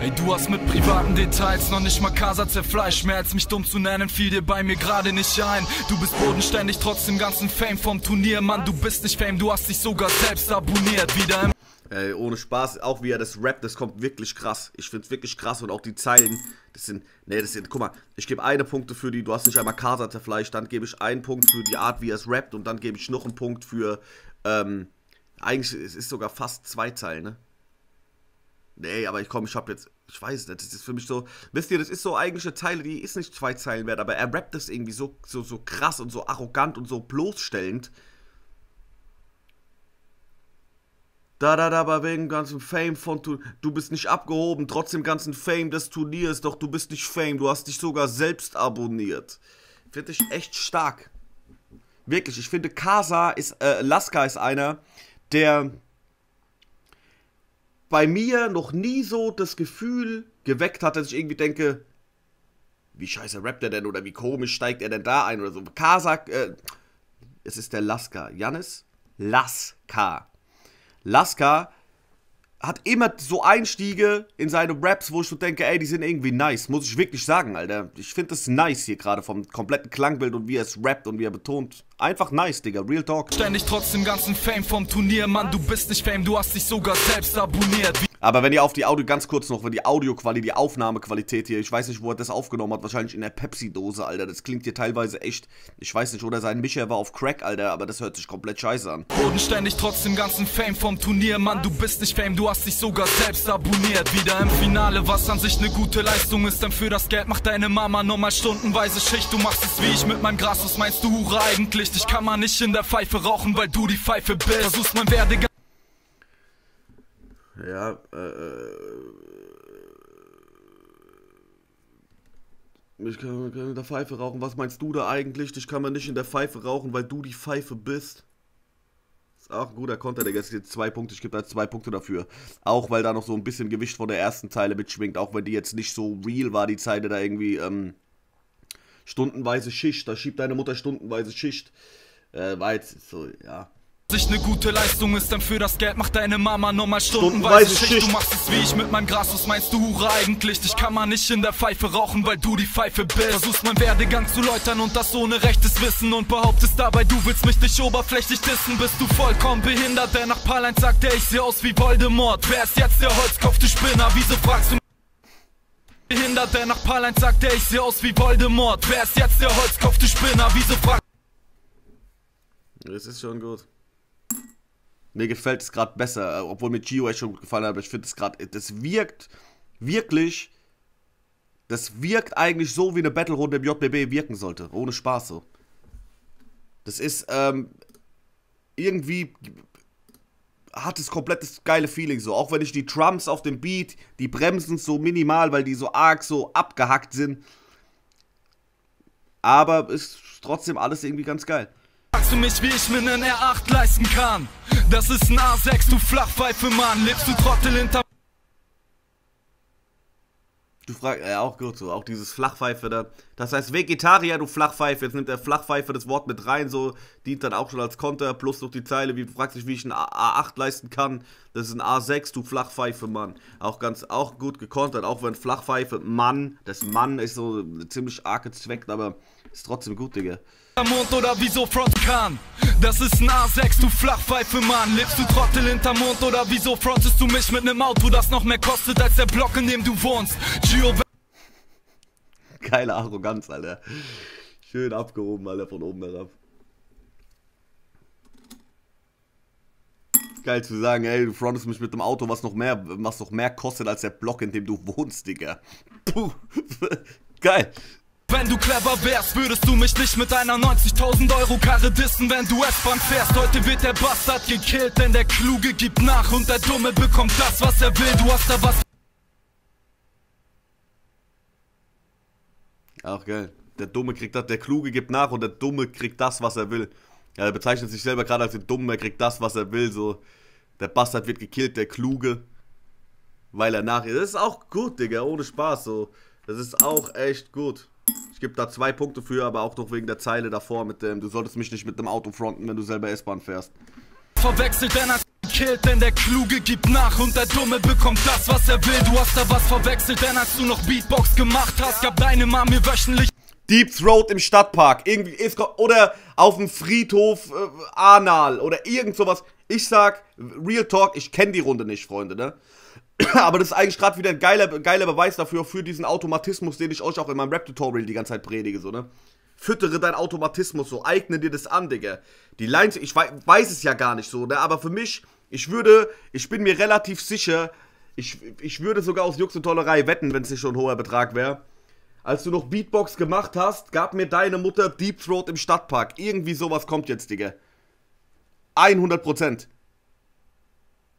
Ey, du hast mit privaten Details noch nicht mal Casa zerfleischt. Mehr als mich dumm zu nennen, fiel dir bei mir gerade nicht ein. Du bist bodenständig, trotz dem ganzen Fame vom Turnier. Mann, du bist nicht Fame, du hast dich sogar selbst abonniert. Wieder im... Ey, ohne Spaß, auch wie er das rappt, das kommt wirklich krass. Ich find's wirklich krass und auch die Zeilen, das sind, guck mal, ich gebe 1 Punkt für die, du hast nicht einmal Casa zerfleischt. Dann gebe ich 1 Punkt für die Art, wie er es rappt und dann gebe ich noch einen Punkt für, eigentlich, es ist sogar fast 2 Zeilen, ne? Nee, aber ich hab jetzt, ich weiß nicht, das ist für mich so, wisst ihr, das ist so eigentlich eine Zeile, die ist nicht 2 Zeilen wert, aber er rappt das irgendwie so krass und so arrogant und so bloßstellend. Aber wegen ganzem Fame von du bist nicht abgehoben, trotz dem ganzen Fame des Turniers, doch du bist nicht Fame, du hast dich sogar selbst abonniert. Finde ich echt stark. Wirklich, ich finde Lasker ist einer, der bei mir noch nie so das Gefühl geweckt hat, dass ich irgendwie denke, wie scheiße rappt er denn oder wie komisch steigt er denn da ein oder so. Es ist der Lasker. Jannis Laska. Laska hat immer so Einstiege in seine Raps, wo ich so denke, ey, die sind irgendwie nice. Muss ich wirklich sagen, Alter. Ich finde das nice hier gerade vom kompletten Klangbild und wie er es rappt und wie er betont. Einfach nice, Digga. Real Talk. Ständig trotz dem ganzen Fame vom Turnier, Mann. Du bist nicht Fame, du hast dich sogar selbst abonniert. Aber wenn ihr auf die Audio, ganz kurz noch, wenn die Audioqualität, die Aufnahmequalität hier, ich weiß nicht, wo er das aufgenommen hat, wahrscheinlich in der Pepsi-Dose, Alter. Das klingt hier teilweise echt, ich weiß nicht, oder sein Mischer war auf Crack, Alter, aber das hört sich komplett scheiße an. Bodenständig trotz dem ganzen Fame vom Turnier, Mann, du bist nicht Fame, du hast dich sogar selbst abonniert. Wieder im Finale, was an sich eine gute Leistung ist, denn für das Geld macht deine Mama nochmal stundenweise Schicht. Du machst es wie ich mit meinem Gras, was meinst du, Hure, eigentlich? Dich kann man nicht in der Pfeife rauchen, weil du die Pfeife bist. Versuchst mein Werdegang. Ja, ich kann in der Pfeife rauchen. Was meinst du da eigentlich? Dich kann man nicht in der Pfeife rauchen, weil du die Pfeife bist. Ist auch ein guter Konter, Digga. Es gibt 2 Punkte. Ich gebe da 2 Punkte dafür. Auch weil da noch so ein bisschen Gewicht von der ersten Zeile mitschwingt. Auch wenn die jetzt nicht so real war, die Zeile da irgendwie, stundenweise Schicht. Da schiebt deine Mutter stundenweise Schicht. War jetzt so, ja. Eine gute Leistung ist, denn für das Geld macht deine Mama nochmal stundenweise Schicht. Du machst es wie ich mit meinem Gras, was meinst du, Hure, eigentlich? Dich kann man nicht in der Pfeife rauchen, weil du die Pfeife bist. Versuchst mein Werdegang zu läutern und das ohne rechtes Wissen und behauptest dabei, du willst mich nicht oberflächlich dissen. Bist du vollkommen behindert, denn nach Palin sagt er, ich sehe aus wie Voldemort. Wer ist jetzt der Holzkopf, du Spinner? Wieso fragst du mich? Behindert, denn nach Palin sagt er, ich sehe aus wie Voldemort. Wer ist jetzt der Holzkopf, du Spinner? Wieso fragst du? Das ist schon gut. Mir gefällt es gerade besser, obwohl mir Gio echt schon gut gefallen hat, aber ich finde es gerade, das wirkt wirklich, das wirkt eigentlich so, wie eine Battle-Runde im JBB wirken sollte, ohne Spaß so. Das ist, irgendwie hat es komplett das geile Feeling so, auch wenn ich die Drums auf dem Beat, die bremsen so minimal, weil die so arg so abgehackt sind, aber ist trotzdem alles irgendwie ganz geil. Fragst du mich, wie ich mir einen R8 leisten kann? Das ist ein A6, du Flachpfeife, Mann. Lebst du Trottel hinter... Du fragst, ja, auch gut so, auch dieses Flachpfeife da. Das heißt Vegetarier, du Flachpfeife. Jetzt nimmt der Flachpfeife das Wort mit rein, so. Dient dann auch schon als Konter, plus noch die Zeile, wie du fragst dich, wie ich einen A8 leisten kann. Das ist ein A6, du Flachpfeife, Mann. Auch ganz, auch gut gekontert, auch wenn Flachpfeife, Mann, das Mann ist so eine ziemlich arge Zweck, aber ist trotzdem gut, Digga. Mond oder wieso Front kann? Das ist ein A6, du Flachpfeife, Mann. Lebst du Trottel hinterm Mond oder wieso frontest du mich mit einem Auto, das noch mehr kostet als der Block, in dem du wohnst? Gio. Geile Arroganz, Alter. Schön abgehoben, Alter, von oben herab. Geil zu sagen, ey, du frontest mich mit dem Auto, was noch mehr kostet als der Block, in dem du wohnst, Digga. Puh. Geil. Wenn du clever wärst, würdest du mich nicht mit einer 90.000 € Karre dissen, wenn du S-Bahn fährst. Heute wird der Bastard gekillt, denn der Kluge gibt nach und der Dumme bekommt das, was er will. Du hast da was... Auch geil. Der Dumme kriegt das, der Kluge gibt nach und der Dumme kriegt das, was er will. Ja, er bezeichnet sich selber gerade als den Dummen, er kriegt das, was er will, so. Der Bastard wird gekillt, der Kluge, weil er nach... Das ist auch gut, Digga, ohne Spaß, so. Das ist auch echt gut. Ich gebe da 2 Punkte für, aber auch noch wegen der Zeile davor mit dem, du solltest mich nicht mit dem Auto fronten, wenn du selber S-Bahn fährst. Verwechselt, denn er killt, denn der Kluge gibt nach und der Dumme bekommt das, was er will. Du hast da was verwechselt, denn als du noch Beatbox gemacht hast, gab deine Mama mir wöchentlich... Deep Throat im Stadtpark, irgendwie, oder auf dem Friedhof Anal oder irgend sowas. Ich sag, Real Talk, ich kenne die Runde nicht, Freunde, ne? Aber das ist eigentlich gerade wieder ein geiler Beweis dafür, für diesen Automatismus, den ich euch auch in meinem Rap-Tutorial die ganze Zeit predige, so, ne? Füttere deinen Automatismus so, eigne dir das an, Digga. Die Lines, ich weiß es ja gar nicht so, ne? Aber für mich, ich bin mir relativ sicher, ich würde sogar aus Jux und Tollerei wetten, wenn es nicht schon ein hoher Betrag wäre. Als du noch Beatbox gemacht hast, gab mir deine Mutter Deep Throat im Stadtpark. Irgendwie sowas kommt jetzt, Digga. 100%.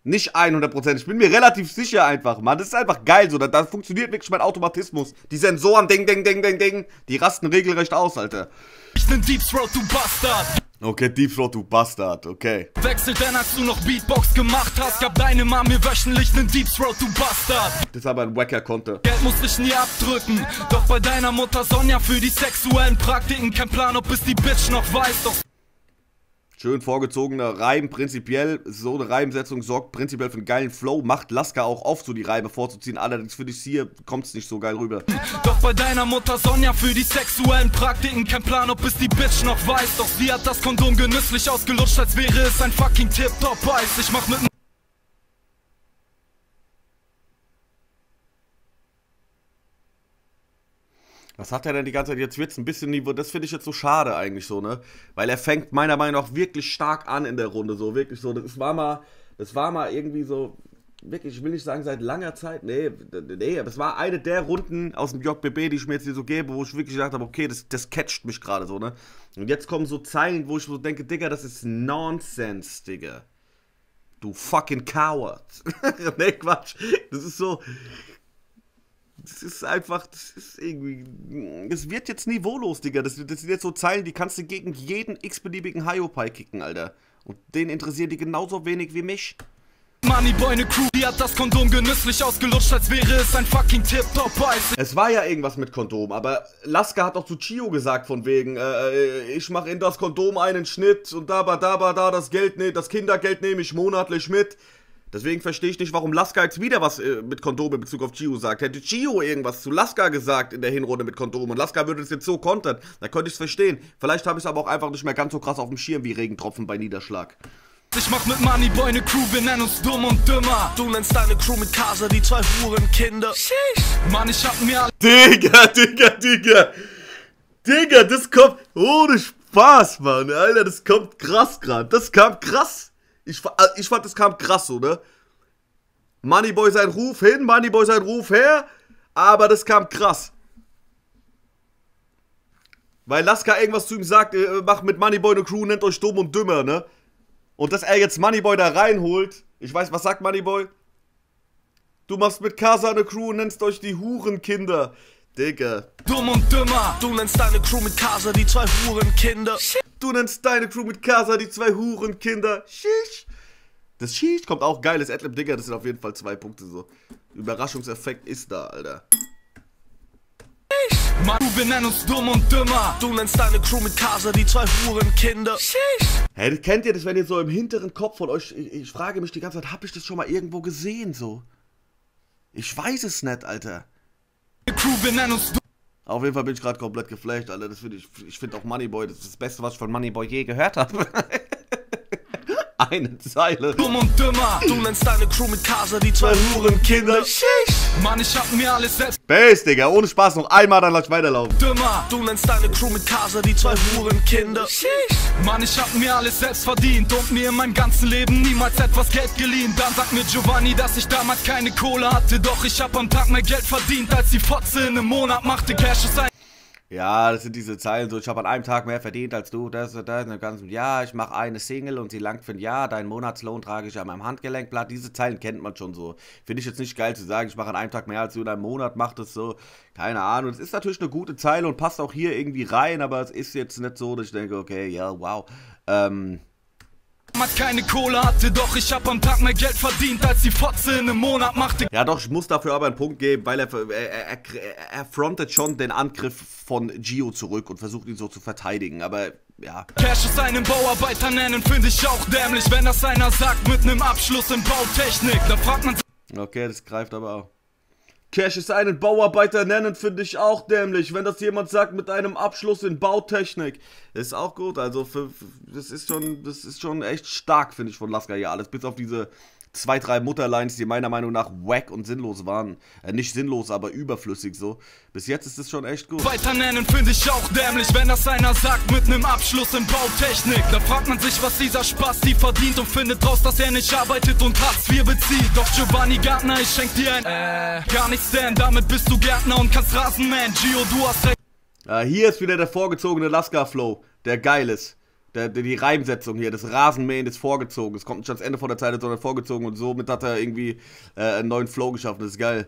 Nicht 100%, ich bin mir relativ sicher einfach, Mann, das ist einfach geil so, da funktioniert wirklich mein Automatismus. Die Sensoren, ding, ding, ding, ding, ding, die rasten regelrecht aus, Alter. Ich bin Deep Throat, du Bastard. Okay, Deep Throat, du Bastard, okay. Wechselt, denn als du noch Beatbox gemacht hast, gab deine Mama mir wöchentlich nen Deep Throat, du Bastard. Das ist aber ein wacker Konter. Geld muss ich nie abdrücken, doch bei deiner Mutter Sonja für die sexuellen Praktiken, kein Plan, ob es die Bitch noch weiß, doch... Schön vorgezogener Reim, prinzipiell, so eine Reimsetzung sorgt prinzipiell für einen geilen Flow, macht Lasker auch oft so die Reime vorzuziehen, allerdings für dich hier kommt es nicht so geil rüber. Doch bei deiner Mutter Sonja für die sexuellen Praktiken kein Plan, ob es die Bitch noch weiß, doch sie hat das Kondom genüsslich ausgelutscht, als wäre es ein fucking Tip-Top-Eis, ich mach mit Was hat er denn die ganze Zeit? Jetzt wird es ein bisschen Niveau. Das finde ich jetzt so schade eigentlich so, ne? Weil er fängt meiner Meinung nach wirklich stark an in der Runde. So, wirklich so. Das war mal irgendwie so, wirklich, ich will nicht sagen seit langer Zeit. Nee, aber es war eine der Runden aus dem JBB, die ich mir jetzt hier so gebe, wo ich wirklich gedacht habe, okay, das catcht mich gerade so, ne? Und jetzt kommen so Zeilen, wo ich so denke, Digga, das ist Nonsense, Digga. Du fucking Coward. Nee, Quatsch. Das ist so. Das ist einfach, das ist irgendwie, es wird jetzt niveaulos, Digga. Das sind jetzt so Zeilen, die kannst du gegen jeden x-beliebigen Hiopai kicken, Alter. Und den interessieren die genauso wenig wie mich. Moneyboy, ne Crew, die hat das Kondom genüsslich ausgelutscht, als wäre es ein fucking Tip-Top-Eis. Es war ja irgendwas mit Kondom, aber Lasker hat auch zu Chio gesagt von wegen, ich mach in das Kondom einen Schnitt und da, das Geld, ne, das Kindergeld nehme ich monatlich mit. Deswegen verstehe ich nicht, warum Lasker jetzt wieder was mit Kondom in Bezug auf Chio sagt. Hätte Chio irgendwas zu Lasker gesagt in der Hinrunde mit Kondom und Lasker würde es jetzt so kontern, dann könnte ich es verstehen. Vielleicht habe ich es aber auch einfach nicht mehr ganz so krass auf dem Schirm wie Regentropfen bei Niederschlag. Ich mach mit Moneyboy ne Crew, wir nennen uns dumm und dümmer. Du nennst deine Crew mit Casa die zwei Hurenkinder. Mann, ich hab mir alle... Digga. Digga, das kommt... Ohne Spaß, Mann. Alter, das kommt krass gerade. Das kam krass. Ich fand, das kam krass so, ne? Moneyboy sein Ruf hin, Moneyboy sein Ruf her, aber das kam krass. Weil Lasker irgendwas zu ihm sagt, macht mit Moneyboy eine Crew, nennt euch dumm und dümmer, ne? Und dass er jetzt Moneyboy da reinholt, ich weiß, was sagt Moneyboy? Du machst mit Casa eine Crew und nennst euch die Hurenkinder. Digga. Dumm und dümmer, du nennst deine Crew mit Casa die zwei Hurenkinder. Du nennst deine Crew mit Casa die zwei Hurenkinder. Schisch. Das Schisch kommt auch geiles Adlib, Digga, das sind auf jeden Fall 2 Punkte so. Überraschungseffekt ist da, Alter. Wir nennen uns dumm und dümmer. Du nennst deine Crew mit Casa die zwei Hurenkinder. Hey, kennt ihr das, wenn ihr so im hinteren Kopf von euch, ich frage mich die ganze Zeit, hab ich das schon mal irgendwo gesehen so? Ich weiß es nicht, Alter. Auf jeden Fall bin ich gerade komplett geflasht, Alter. Das find ich finde auch Moneyboy, das ist das Beste, was ich von Moneyboy je gehört habe. Eine Zeile. Dumm und dümmer, du nennst deine Crew mit Casa die zwei Hurenkinder. Mann, ich hab mir alles selbst. Base, Digga, ohne Spaß, noch einmal, dann lass ich weiterlaufen. Dümmer, du nennst deine Crew mit Casa die zwei Hurenkinder. Mann, ich hab mir alles selbst verdient und mir in meinem ganzen Leben niemals etwas Geld geliehen. Dann sagt mir Giovanni, dass ich damals keine Kohle hatte, doch ich hab am Tag mehr Geld verdient, als die Fotze in einem Monat machte. Cash ist ein... Ja, das sind diese Zeilen so, ich habe an einem Tag mehr verdient als du, das, in dem ganzen Jahr, ich mache eine Single und sie langt für ein Jahr, deinen Monatslohn trage ich an meinem Handgelenk, bla, diese Zeilen kennt man schon so. Finde ich jetzt nicht geil zu sagen, ich mache an einem Tag mehr als du, in einem Monat macht es so, keine Ahnung. Es ist natürlich eine gute Zeile und passt auch hier irgendwie rein, aber es ist jetzt nicht so, dass ich denke, okay, ja, wow, keine Kohle hatte, doch ich hab am Tag mehr Geld verdient, als die Fotze in einem Monat machte. Ja doch, ich muss dafür aber einen Punkt geben, weil er frontet schon den Angriff von Gio zurück und versucht ihn so zu verteidigen, aber ja. Cash ist einen Bauarbeiter nennen, finde ich auch dämlich, wenn das einer sagt mit einem Abschluss in Bautechnik, da fragt man sich... Okay, das greift aber auch. Cash ist einen Bauarbeiter nennen, finde ich auch dämlich, wenn das jemand sagt mit einem Abschluss in Bautechnik. Ist auch gut, also das ist schon echt stark, finde ich, von Lasker hier alles. Bis auf diese 2, 3 Mutterlines, die meiner Meinung nach wack und sinnlos waren. Nicht sinnlos, aber überflüssig so. Bis jetzt ist es schon echt gut. Weiter nennen finde ich auch dämlich, wenn das einer sagt mit einem Abschluss in Bautechnik. Da fragt man sich, was dieser Spasti verdient und findet raus, dass er nicht arbeitet und Hartz IV bezieht. Doch Giovanni Gärtner, ich schenk dir ein gar nichts, denn damit bist du Gärtner und kannst Rasen mähen. Gio, du hast recht. Hier ist wieder der vorgezogene Lasker-Flow, der geil ist. Die Reimsetzung hier, das Rasenmähen ist vorgezogen. Es kommt nicht ans Ende von der Zeile, sondern vorgezogen. Und somit hat er irgendwie einen neuen Flow geschafft. Das ist geil.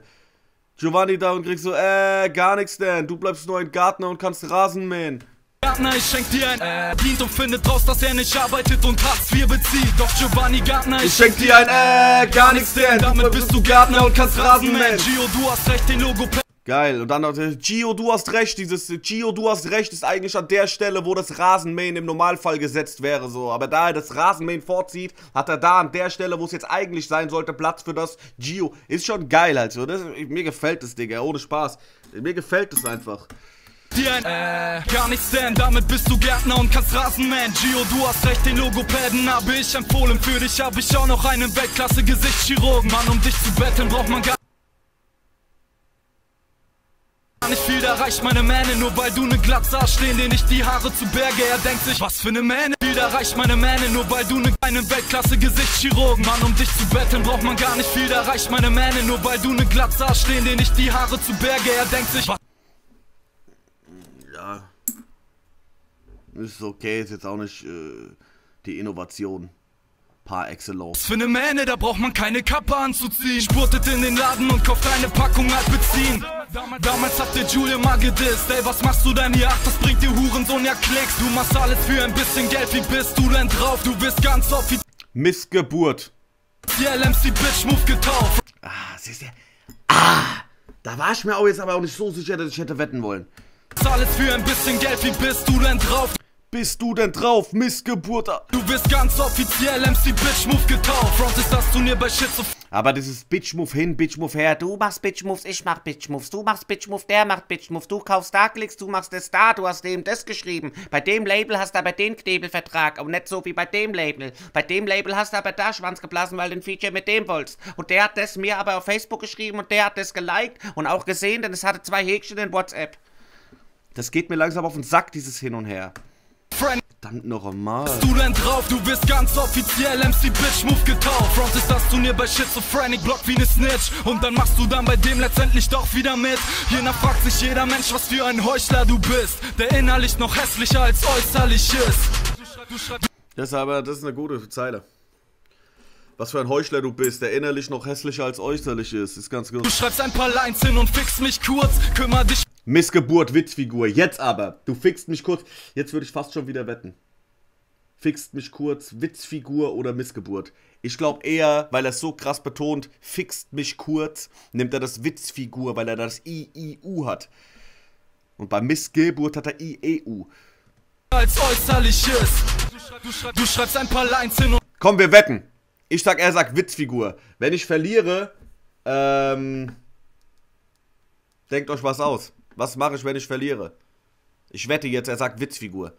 Giovanni da und kriegst so, gar nichts denn. Du bleibst nur ein Gärtner und kannst Rasen mähen. Gärtner, ich schenk dir ein dient und findet raus, dass er nicht arbeitet und Hartz IV bezieht. Doch Giovanni Gärtner, ich schenk dir ein gar nichts denn. Damit bist du Gärtner und kannst Rasen mähen. Gio, du hast recht, den Logo... Geil. Und dann noch, Gio, du hast recht. Dieses Gio, du hast recht ist eigentlich an der Stelle, wo das Rasenmähen im Normalfall gesetzt wäre. So. Aber da er das Rasenmähen vorzieht, hat er da an der Stelle, wo es jetzt eigentlich sein sollte, Platz für das Gio. Ist schon geil, also. Das, mir gefällt das, Digga. Ohne Spaß. Mir gefällt das einfach. Gar nichts, denn damit bist du Gärtner und kannst Rasenmähen. Gio, du hast recht, den Logopäden habe ich empfohlen. Für dich habe ich auch noch einen Weltklasse-Gesichtschirurgen. Mann, um dich zu betteln, braucht man gar nicht viel, da reicht meine Mähne. Nur weil du ne Glatze hast, stehen dir nicht die Haare zu Berge. Er denkt sich, was für ne Mähne. Viel, da reicht meine Mähne. Nur weil du ne einen Weltklasse-Gesichtschirurgen. Mann, um dich zu betteln, braucht man gar nicht viel. Da reicht meine Mähne. Nur weil du ne Glatze hast, stehen dir nicht die Haare zu Berge. Er denkt sich, was. Ja. Ist okay, ist jetzt auch nicht die Innovation. Par excellence. Für eine Mähne, da braucht man keine Kappe anzuziehen. Spurtet in den Laden und kauft eine Packung Alpezin. Damals hat der Julia mal gedisst. Ey, was machst du denn hier? Ach, das bringt dir Hurensohn ja Klicks. Du machst alles für ein bisschen Geld, wie bist du denn drauf? Du bist ganz offiziell Missgeburt. CLMC Bitch Move getauft. Ah, siehst du? Ah! Da war ich mir auch jetzt aber auch nicht so sicher, dass ich hätte wetten wollen. Alles für ein bisschen Geld, wie bist du denn drauf? Bist du denn drauf, Missgeburt? Du wirst ganz offiziell MC Bitch Move getauft. Front ist das Turnier bei Schizo. Aber dieses Bitch Move hin, Bitch Move her. Du machst Bitch Moves, ich mach Bitch Moves. Du machst Bitch Move, der macht Bitch Move. Du kaufst da Klicks, du machst das da. Du hast dem das geschrieben. Bei dem Label hast du aber den Knebelvertrag. Und nicht so wie bei dem Label. Bei dem Label hast du aber da Schwanz geblasen, weil du ein Feature mit dem wolltest. Und der hat das mir aber auf Facebook geschrieben und der hat das geliked und auch gesehen, denn es hatte 2 Häkchen in WhatsApp. Das geht mir langsam auf den Sack, dieses Hin und Her. Verdammt nochmal. Bist du denn drauf? Du wirst ganz offiziell MC Bitch Move getauft. Front ist das Turnier bei Schizophrenic, Block wie ne Snitch. Und dann machst du dann bei dem letztendlich doch wieder mit. Jener fragt sich jeder Mensch, was für ein Heuchler du bist, der innerlich noch hässlicher als äußerlich ist. Das ist eine gute Zeile. Was für ein Heuchler du bist, der innerlich noch hässlicher als äußerlich ist. Ist ganz gut. Du schreibst ein paar Lines hin und fix mich kurz. Kümmer dich. Missgeburt, Witzfigur. Jetzt aber. Du fixst mich kurz. Jetzt würde ich fast schon wieder wetten. Fixst mich kurz, Witzfigur oder Missgeburt. Ich glaube eher, weil er es so krass betont, fixst mich kurz, nimmt er das Witzfigur, weil er das I-I-U hat. Und bei Missgeburt hat er I-E-U. Als äußerlich ist. Du schreibst ein paar Lines hin und... Komm, wir wetten. Ich sag, er sagt Witzfigur. Wenn ich verliere, denkt euch was aus. Was mache ich, wenn ich verliere? Ich wette jetzt, er sagt Witzfigur.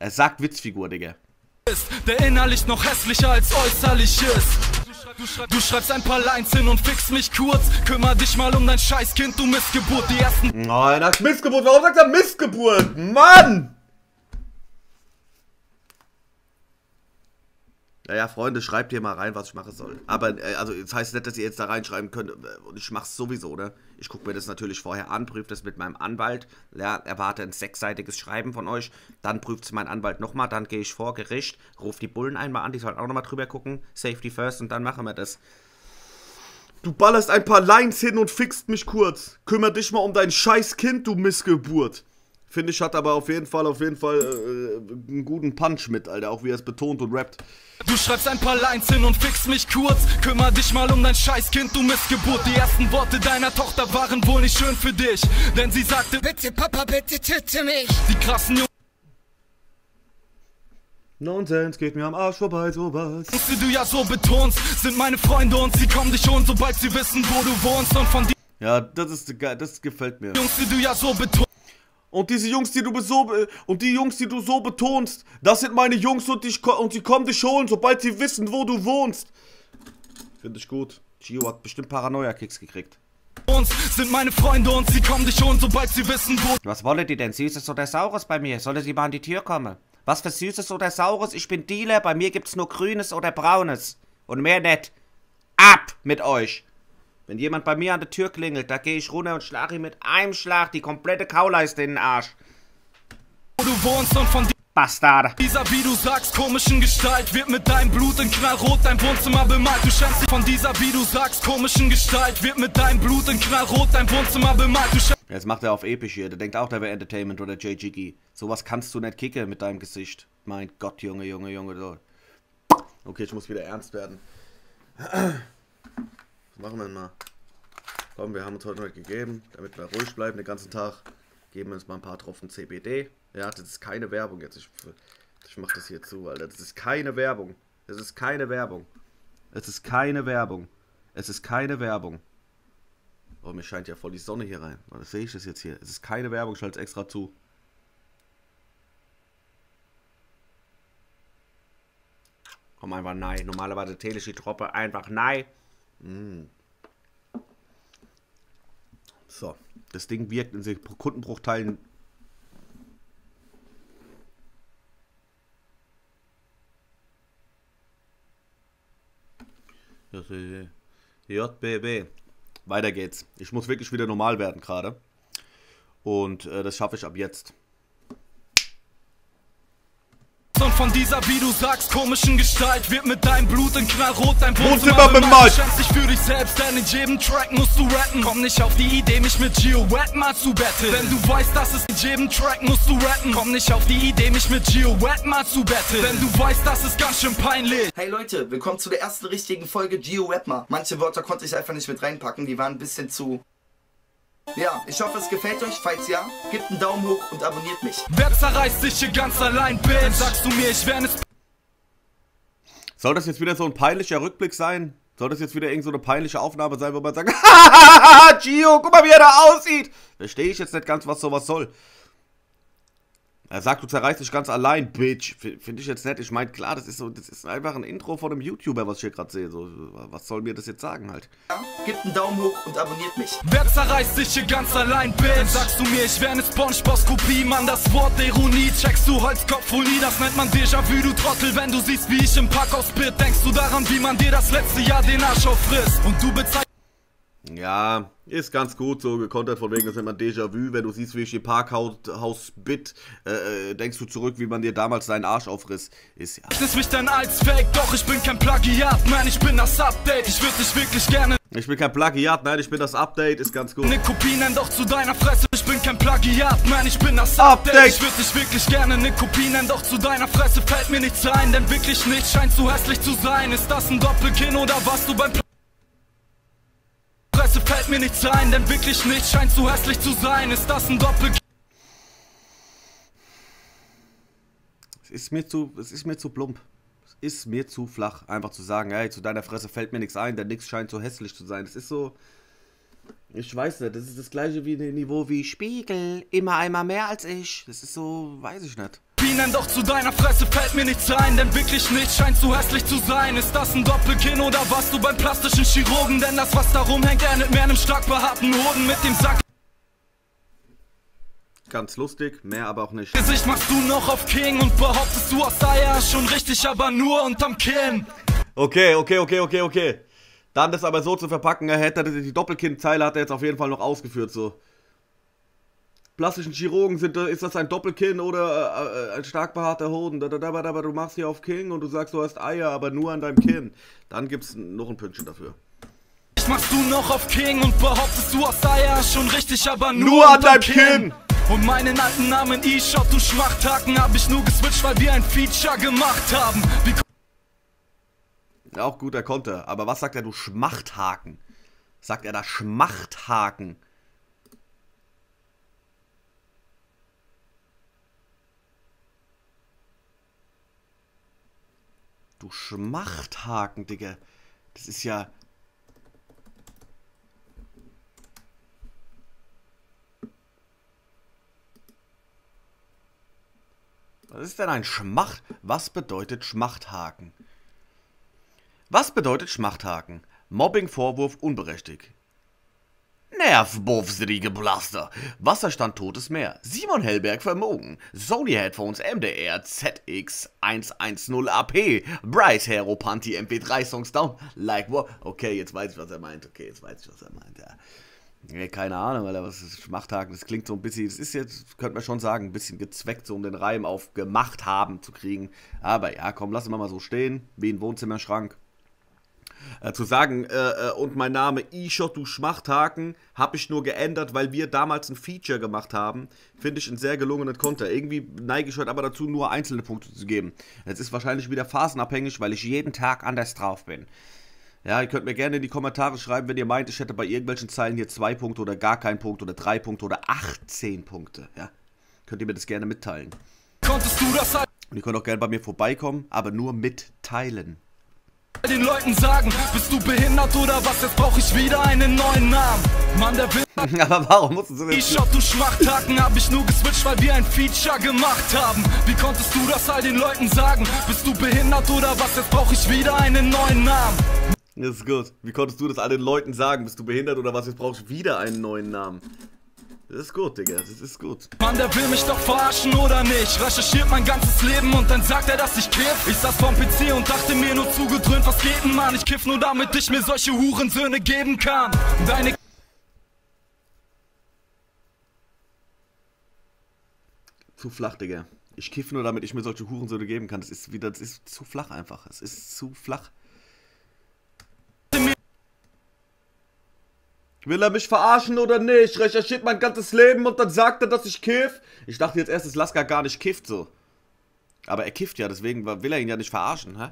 Er sagt Witzfigur, Digga. Der innerlich noch hässlicher als äußerlich ist. Du schreibst ein paar Lines hin und fix mich kurz. Kümmer dich mal um dein Scheißkind, du Missgeburt. Die ersten... Oh, er sagt Missgeburt. Warum sagt er Missgeburt? Mann! Naja, Freunde, schreibt hier mal rein, was ich machen soll. Aber, also, das heißt nicht, dass ihr jetzt da reinschreiben könnt. Und ich mach's sowieso, ne? Ich gucke mir das natürlich vorher an, prüfe das mit meinem Anwalt. Ja, erwarte ein 6-seitiges Schreiben von euch. Dann prüft es mein Anwalt nochmal. Dann gehe ich vor Gericht, rufe die Bullen einmal an. Die sollen auch nochmal drüber gucken. Safety first und dann machen wir das. Du ballerst ein paar Lines hin und fixst mich kurz. Kümmer dich mal um dein scheiß Kind, du Missgeburt. Finde ich, hat aber auf jeden Fall einen guten Punch mit, Alter, auch wie er es betont und rappt. Du schreibst ein paar Lines hin und fix mich kurz. Kümmer dich mal um dein Scheißkind, du Missgeburt. Die ersten Worte deiner Tochter waren wohl nicht schön für dich, denn sie sagte, bitte Papa, bitte töte mich. Die krassen Jungs. Nonsens, geht mir am Arsch vorbei, sowas. Die du ja so betonst, sind meine Freunde und sie kommen dich schon, sobald sie wissen, wo du wohnst und von dir. Ja, das gefällt mir. Jungs, die du ja so betonst. Und die Jungs, die du so betonst, das sind meine Jungs und die kommen dich holen, sobald sie wissen, wo du wohnst. Finde ich gut. Gio hat bestimmt Paranoia-Kicks gekriegt. Uns sind meine Freunde und sie kommen dich holen, sobald sie wissen, wo... Was wollen die denn? Süßes oder Saures bei mir? Sollen sie mal an die Tür kommen? Was für Süßes oder Saures? Ich bin Dealer, bei mir gibt's nur Grünes oder Braunes. Und mehr nicht. Ab mit euch! Wenn jemand bei mir an der Tür klingelt, da gehe ich runter und schlage ihm mit einem Schlag die komplette Kauleiste in den Arsch. Du wohnst und von dir Bastard. Dieser, wie du sagst, komischen Gestalt wird mit deinem Blut in Knallrot dein Wohnzimmer bemalt. Du scheinst dich von dieser, wie du sagst, komischen Gestalt wird mit deinem Blut in Knallrot dein Wohnzimmer bemalt. Du Jetzt macht er auf episch hier. Der denkt auch, der wäre Entertainment oder JGG. Sowas kannst du nicht kicken mit deinem Gesicht. Mein Gott, Junge, Junge, Junge. Okay, ich muss wieder ernst werden. Machen wir mal. Komm, wir haben uns heute gegeben, damit wir ruhig bleiben den ganzen Tag. Geben wir uns mal ein paar Tropfen CBD. Ja, das ist keine Werbung jetzt. Ich mach das hier zu, Alter. Das ist keine Werbung. Es ist keine Werbung. Es ist keine Werbung. Es ist keine Werbung. Oh, mir scheint ja voll die Sonne hier rein. Das sehe ich das jetzt hier. Es ist keine Werbung, ich schalte es extra zu. Komm einfach nein. Normalerweise Teleschi-Troppe einfach nein. Mm. So, das Ding wirkt in Sekundenbruchteilen. Das ist JBB. Weiter geht's. Ich muss wirklich wieder normal werden gerade. Und das schaffe ich ab jetzt. Und von dieser, wie du sagst, komischen Gestalt wird mit deinem Blut in knallrot dein Wohnzimmer bemalt. Schämst dich für dich selbst, denn in jedem Track musst du rappen. Komm nicht auf die Idee, mich mit Gio Wet mal zu betteln. Denn du weißt, dass es in jedem Track musst du rappen. Komm nicht auf die Idee, mich mit Gio Wet mal zu betteln. Denn du weißt, das ist ganz schön peinlich. Hey Leute, willkommen zu der ersten richtigen Folge Gio Wet mal. Manche Wörter konnte ich einfach nicht mit reinpacken, die waren ein bisschen zu... Ja, ich hoffe es gefällt euch, falls ja, gebt einen Daumen hoch und abonniert mich. Wer zerreißt dich hier ganz allein, Bitch? Sagst du mir, ich wär nicht... Soll das jetzt wieder so ein peinlicher Rückblick sein? Soll das jetzt wieder irgend so eine peinliche Aufnahme sein, wo man sagt, hahaha, Gio, guck mal, wie er da aussieht. Verstehe ich jetzt nicht ganz, was sowas soll. Er sagt, du zerreißt dich ganz allein, Bitch. Finde ich jetzt nett. Ich meine, klar, das ist so, das ist einfach ein Intro von einem YouTuber, was ich hier gerade sehe. So, was soll mir das jetzt sagen halt? Ja, gebt einen Daumen hoch und abonniert mich. Wer zerreißt dich hier ganz allein, Bitch? Sagst du mir, ich wäre eine Spongebob-Kopie, Mann, das Wort Ironie. Checkst du Holzkopffolie, das nennt man Déjà-vu, du Trottel. Wenn du siehst, wie ich im Parkhaus bin, denkst du daran, wie man dir das letzte Jahr den Arsch auffrisst. Und du bezeichnest... Ja, ist ganz gut so gekontert, von wegen, das nennt man Déjà-vu, wenn du siehst, wie ich im Parkhaus bitt, denkst du zurück, wie man dir damals deinen Arsch aufriss, ist ja... Das ist mich dann als Fake, doch ich bin kein Plagiat, nein, ich bin das Update, ich würde dich wirklich gerne... Ich bin kein Plagiat, nein, ich bin das Update, ist ganz gut. Eine Kopie nenn doch zu deiner Fresse, ich bin kein Plagiat, nein, ich bin das Update. Ich würde dich wirklich gerne, eine Kopie nenn doch zu deiner Fresse, fällt mir nichts ein, denn wirklich nichts scheint zu hässlich zu sein. Ist das ein Doppelkinn oder warst du beim... Fällt mir nichts ein, denn wirklich nichts scheint zu hässlich zu sein. Ist das ein Doppelkinn? Es ist mir zu plump. Es ist mir zu flach, einfach zu sagen, hey, zu deiner Fresse fällt mir nichts ein, denn nichts scheint so hässlich zu sein. Es ist so, ich weiß nicht, das ist das gleiche wie ein Niveau wie Spiegel, immer einmal mehr als ich. Das ist so, weiß ich nicht. Denn doch zu deiner Fresse fällt mir nichts ein, denn wirklich nichts scheint zu hässlich zu sein. Ist das ein Doppelkinn oder warst du beim plastischen Chirurgen? Denn das, was da rumhängt, endet mehr einem stark behaarten Hoden mit dem Sack. Ganz lustig, mehr aber auch nicht. Gesicht machst du noch auf King und behauptest, du hast Eier, schon richtig, aber nur unterm Kinn. Okay. Dann das aber so zu verpacken, er hätte die Doppelkinn-Zeile hat er jetzt auf jeden Fall noch ausgeführt, so. Plastischen Chirurgen sind, ist das ein Doppelkinn oder ein stark behaarter Hoden? Aber du machst hier auf King und du sagst, du hast Eier, aber nur an deinem Kinn. Dann gibt's noch ein Pünktchen dafür. Ich machst du noch auf King und behauptest, du hast Eier, schon richtig, aber nur an deinem Kinn. Und meinen alten Namen E-Shot, du Schmachthaken, hab ich nur geswitcht, weil wir ein Feature gemacht haben. Ja, auch guter Konter, aber was sagt er, du Schmachthaken? Sagt er da Schmachthaken? Du Schmachthaken, Digga. Das ist ja... Was ist denn ein Schmacht... Was bedeutet Schmachthaken? Was bedeutet Schmachthaken? Mobbing-Vorwurf unberechtigt. Nervbufsrige Blaster. Wasserstand Totes Meer. Simon Hellberg Vermogen. Sony Headphones MDR ZX110AP. Bryce Hero Panty MP3 Songs Down. Like what? Okay, jetzt weiß ich, was er meint. Ja. Nee, keine Ahnung, Alter, was ist Schmachthaken? Das klingt so ein bisschen, das ist jetzt, könnte man schon sagen, ein bisschen gezweckt, so um den Reim auf gemacht haben zu kriegen. Aber ja, komm, lassen wir mal so stehen, wie ein Wohnzimmerschrank. Zu sagen, und mein Name E-Shot, du Schmachthaken, habe ich nur geändert, weil wir damals ein Feature gemacht haben, finde ich einen sehr gelungenen Konter. Irgendwie neige ich heute aber dazu, nur einzelne Punkte zu geben. Es ist wahrscheinlich wieder phasenabhängig, weil ich jeden Tag anders drauf bin. Ja, ihr könnt mir gerne in die Kommentare schreiben, wenn ihr meint, ich hätte bei irgendwelchen Zeilen hier 2 Punkte oder gar keinen Punkt oder 3 Punkte oder 18 Punkte. Ja, könnt ihr mir das gerne mitteilen. Konntest du das halt? Und ihr könnt auch gerne bei mir vorbeikommen, aber nur mitteilen. Den Leuten sagen, bist du behindert oder was? Jetzt brauche ich wieder einen neuen Namen. Mann, der will. Aber warum musst du so ich shot, du Schmachthaken, hab ich nur geswitcht, weil wir ein Feature gemacht haben. Wie konntest du das all den Leuten sagen? Bist du behindert oder was? Jetzt brauche ich wieder einen neuen Namen. Das ist gut. Wie konntest du das all den Leuten sagen? Bist du behindert oder was? Jetzt brauche ich wieder einen neuen Namen. Das ist gut, Digga, das ist gut. Mann, der will mich doch verarschen oder nicht? Recherchiert mein ganzes Leben und dann sagt er, dass ich kiff. Ich saß vorm PC und dachte mir nur zugedröhnt, was geht denn, Mann? Ich kiff nur, damit ich mir solche Hurensöhne geben kann. Deine... Zu flach, Digga. Ich kiff nur, damit ich mir solche Hurensöhne geben kann. Das ist wieder, das ist zu flach einfach. Es ist zu flach. Will er mich verarschen oder nicht? Recherchiert mein ganzes Leben und dann sagt er, dass ich kiff. Ich dachte jetzt erst, dass Lasker gar nicht kifft so. Aber er kifft ja, deswegen will er ihn ja nicht verarschen, hä?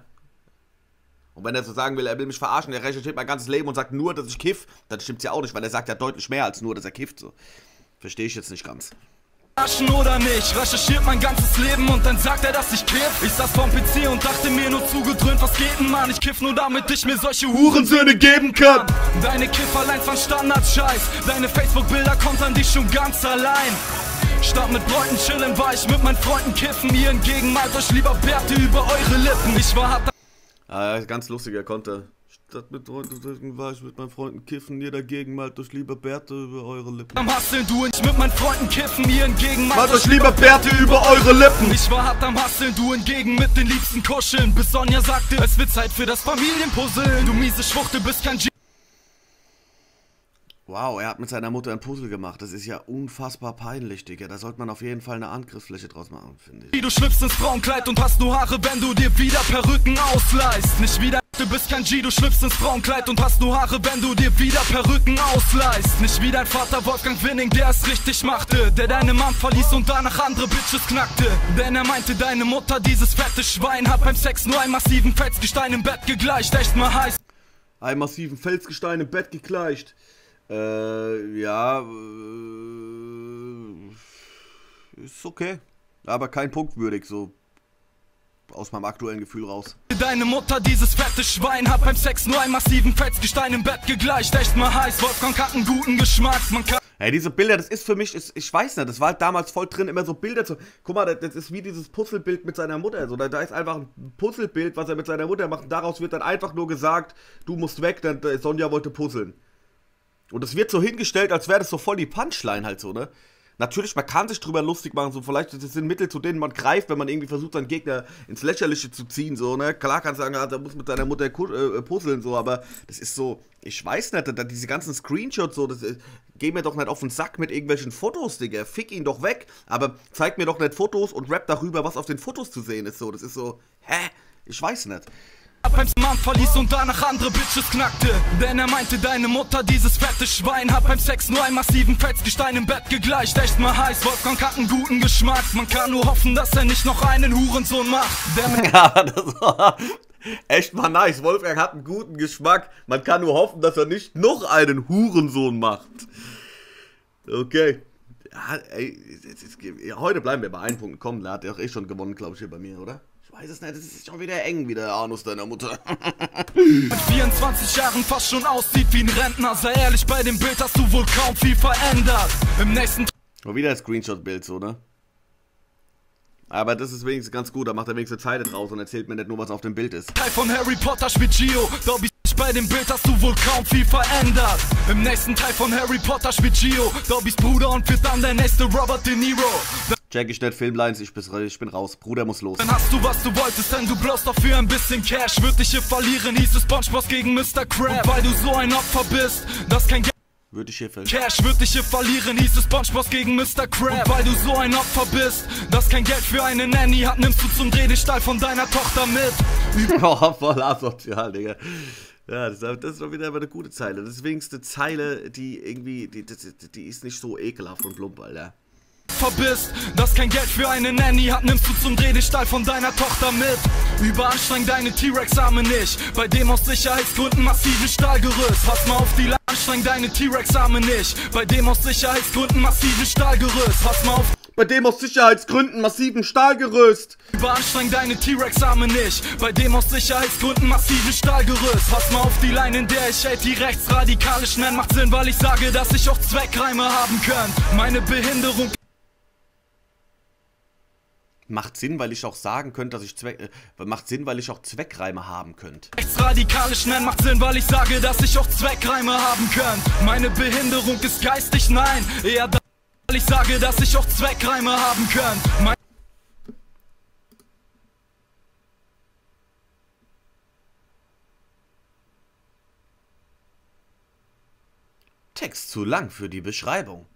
Und wenn er so sagen will, er will mich verarschen, er recherchiert mein ganzes Leben und sagt nur, dass ich kiff, dann stimmt's ja auch nicht, weil er sagt ja deutlich mehr als nur, dass er kifft so. Verstehe ich jetzt nicht ganz. Oder nicht, recherchiert mein ganzes Leben und dann sagt er, dass ich kiff. Ich saß vorm PC und dachte mir nur zugedröhnt, was geht denn, Mann? Ich kiff nur, damit ich mir solche Hurensöhne geben kann. Deine Kifferlines waren Standardscheiß, deine Facebook-Bilder kommt an dich schon ganz allein. Statt mit Leuten chillen, war ich mit meinen Freunden kiffen. Ihr hingegen malt euch lieber Bärte über eure Lippen. Ich war hart... Ah, ganz lustiger Konter. Statt mit Freunden war ich mit meinen Freunden kiffen, ihr dagegen malt euch lieber Bärte über eure Lippen. Am Hasseln, du und ich mit meinen Freunden kiffen, ihr hingegen malt euch lieber Bärte über eure Lippen. Ich war hart am Hasseln, du hingegen mit den liebsten kuscheln, bis Sonja sagte, es wird Zeit für das Familienpuzzle. Du miese Schwuchte, bist kein G. Wow, er hat mit seiner Mutter ein Puzzle gemacht. Das ist ja unfassbar peinlich, Digga. Da sollte man auf jeden Fall eine Angriffsfläche draus machen, finde ich. Wie du schlüpfst ins Frauenkleid und hast nur Haare, wenn du dir wieder Perücken ausleihst. Nicht wieder, du bist kein G, du schlüpfst ins Frauenkleid und hast nur Haare, wenn du dir wieder Perücken ausleihst. Nicht wie dein Vater Wolfgang Winning, der es richtig machte, der deine Mom verließ und danach andere Bitches knackte. Denn er meinte, deine Mutter, dieses fette Schwein, hat beim Sex nur einen massiven Felsgestein im Bett gegleicht. Echt mal heiß. Einen massiven Felsgestein im Bett gegleicht. Ja, ist okay, aber kein Punkt würdig, so aus meinem aktuellen Gefühl raus. Deine Mutter, dieses fette Schwein, hat beim Sex nur einen massiven Felsgestein im Bett gegleicht, echt mal heiß, Wolfgang hat einen guten Geschmack, man kann... Ey, diese Bilder, das ist für mich, ich weiß nicht, das war halt damals voll drin, immer so Bilder zu... Guck mal, das ist wie dieses Puzzlebild mit seiner Mutter, so, da ist einfach ein Puzzlebild, was er mit seiner Mutter macht, und daraus wird dann einfach nur gesagt, du musst weg, denn Sonja wollte puzzeln. Und es wird so hingestellt, als wäre das so voll die Punchline halt so, ne? Natürlich, man kann sich drüber lustig machen, so vielleicht das sind Mittel, zu denen man greift, wenn man irgendwie versucht, seinen Gegner ins Lächerliche zu ziehen, so, ne? Klar kannst du sagen, er muss mit seiner Mutter puzzeln, so, aber das ist so, ich weiß nicht, da diese ganzen Screenshots, so, das geh mir doch nicht auf den Sack mit irgendwelchen Fotos, Digga, fick ihn doch weg, aber zeig mir doch nicht Fotos und rap darüber, was auf den Fotos zu sehen ist, so, das ist so, hä? Ich weiß nicht. Beim Mom verließ und danach andere Bitches knackte. Denn er meinte, deine Mutter, dieses fette Schwein, hat beim Sex nur einen massiven Felsgestein im Bett gegleicht. Echt mal heiß, Wolfgang hat einen guten Geschmack. Man kann nur hoffen, dass er nicht noch einen Hurensohn macht. Ja, das war echt mal nice. Wolfgang hat einen guten Geschmack. Man kann nur hoffen, dass er nicht noch einen Hurensohn macht. Okay. Ja, ey, heute bleiben wir bei 1 Punkt. Komm, da hat er auch echt schon gewonnen, glaube ich, hier bei mir, oder? Weiß es nicht, das ist schon wieder eng, wie der Anus deiner Mutter. Mit 24 Jahren fast schon aussieht wie ein Rentner. Sei ehrlich, bei dem Bild hast du wohl kaum viel verändert. Im nächsten... Und wieder ein Screenshot-Bild, so, ne? Aber das ist wenigstens ganz gut, da macht er wenigstens Zeile draus und erzählt mir nicht nur, was auf dem Bild ist. Teil von Harry Potter spielt Gio, Dobby. Bei dem Bild hast du wohl kaum viel verändert. Im nächsten Teil von Harry Potter spielt Gio, Dobbys Bruder und wird dann der nächste Robert De Niro. Check ich nicht, Filmlines, ich bin raus, Bruder muss los. Dann hast du, was du wolltest, denn du brauchst dafür ein bisschen Cash. Würde ich hier verlieren, hieß es SpongeBob gegen Mr. Krabs. Weil du so ein Opfer bist, dass kein Geld... Würde ich hier verlieren. Cash, würde ich hier verlieren, hieß es SpongeBob gegen Mr. Krabs. Weil du so ein Opfer bist, dass kein Geld für eine Nanny hat, nimmst du zum Redestall von deiner Tochter mit. Oh, voll asozial, Digga. Ja, das ist doch wieder eine gute Zeile. Das ist wenigstens eine Zeile, die irgendwie, die ist nicht so ekelhaft und plump, Alter. verbisst, dass kein Geld für eine Nanny hat, nimmst du zum Dreh den Stall von deiner Tochter mit. Überanstreng deine T-Rex-Arme nicht, bei dem aus Sicherheitsgründen massiven Stahlgerüst. Pass mal auf die Lage, anstreng deine T-Rex-Arme nicht, bei dem aus Sicherheitsgründen massiven Stahlgerüst. Pass mal auf. Bei dem aus Sicherheitsgründen massiven Stahlgerüst. Überanstreng deine T-Rex-Arme nicht, bei dem aus Sicherheitsgründen massiven Stahlgerüst. Pass mal auf die Line, in der ich halt die rechtsradikalisch nenne. Macht Sinn, weil ich sage, dass ich auch Zweckreime haben kann. Meine Behinderung... Macht Sinn, weil ich auch sagen könnte, dass ich Zweckreime haben könnte. Rechtsradikalisch nennen macht Sinn, weil ich sage, dass ich auch Zweckreime haben kann. Meine Behinderung ist geistig, nein, eher da, weil ich sage, dass ich auch Zweckreime haben kann. Text zu lang für die Beschreibung.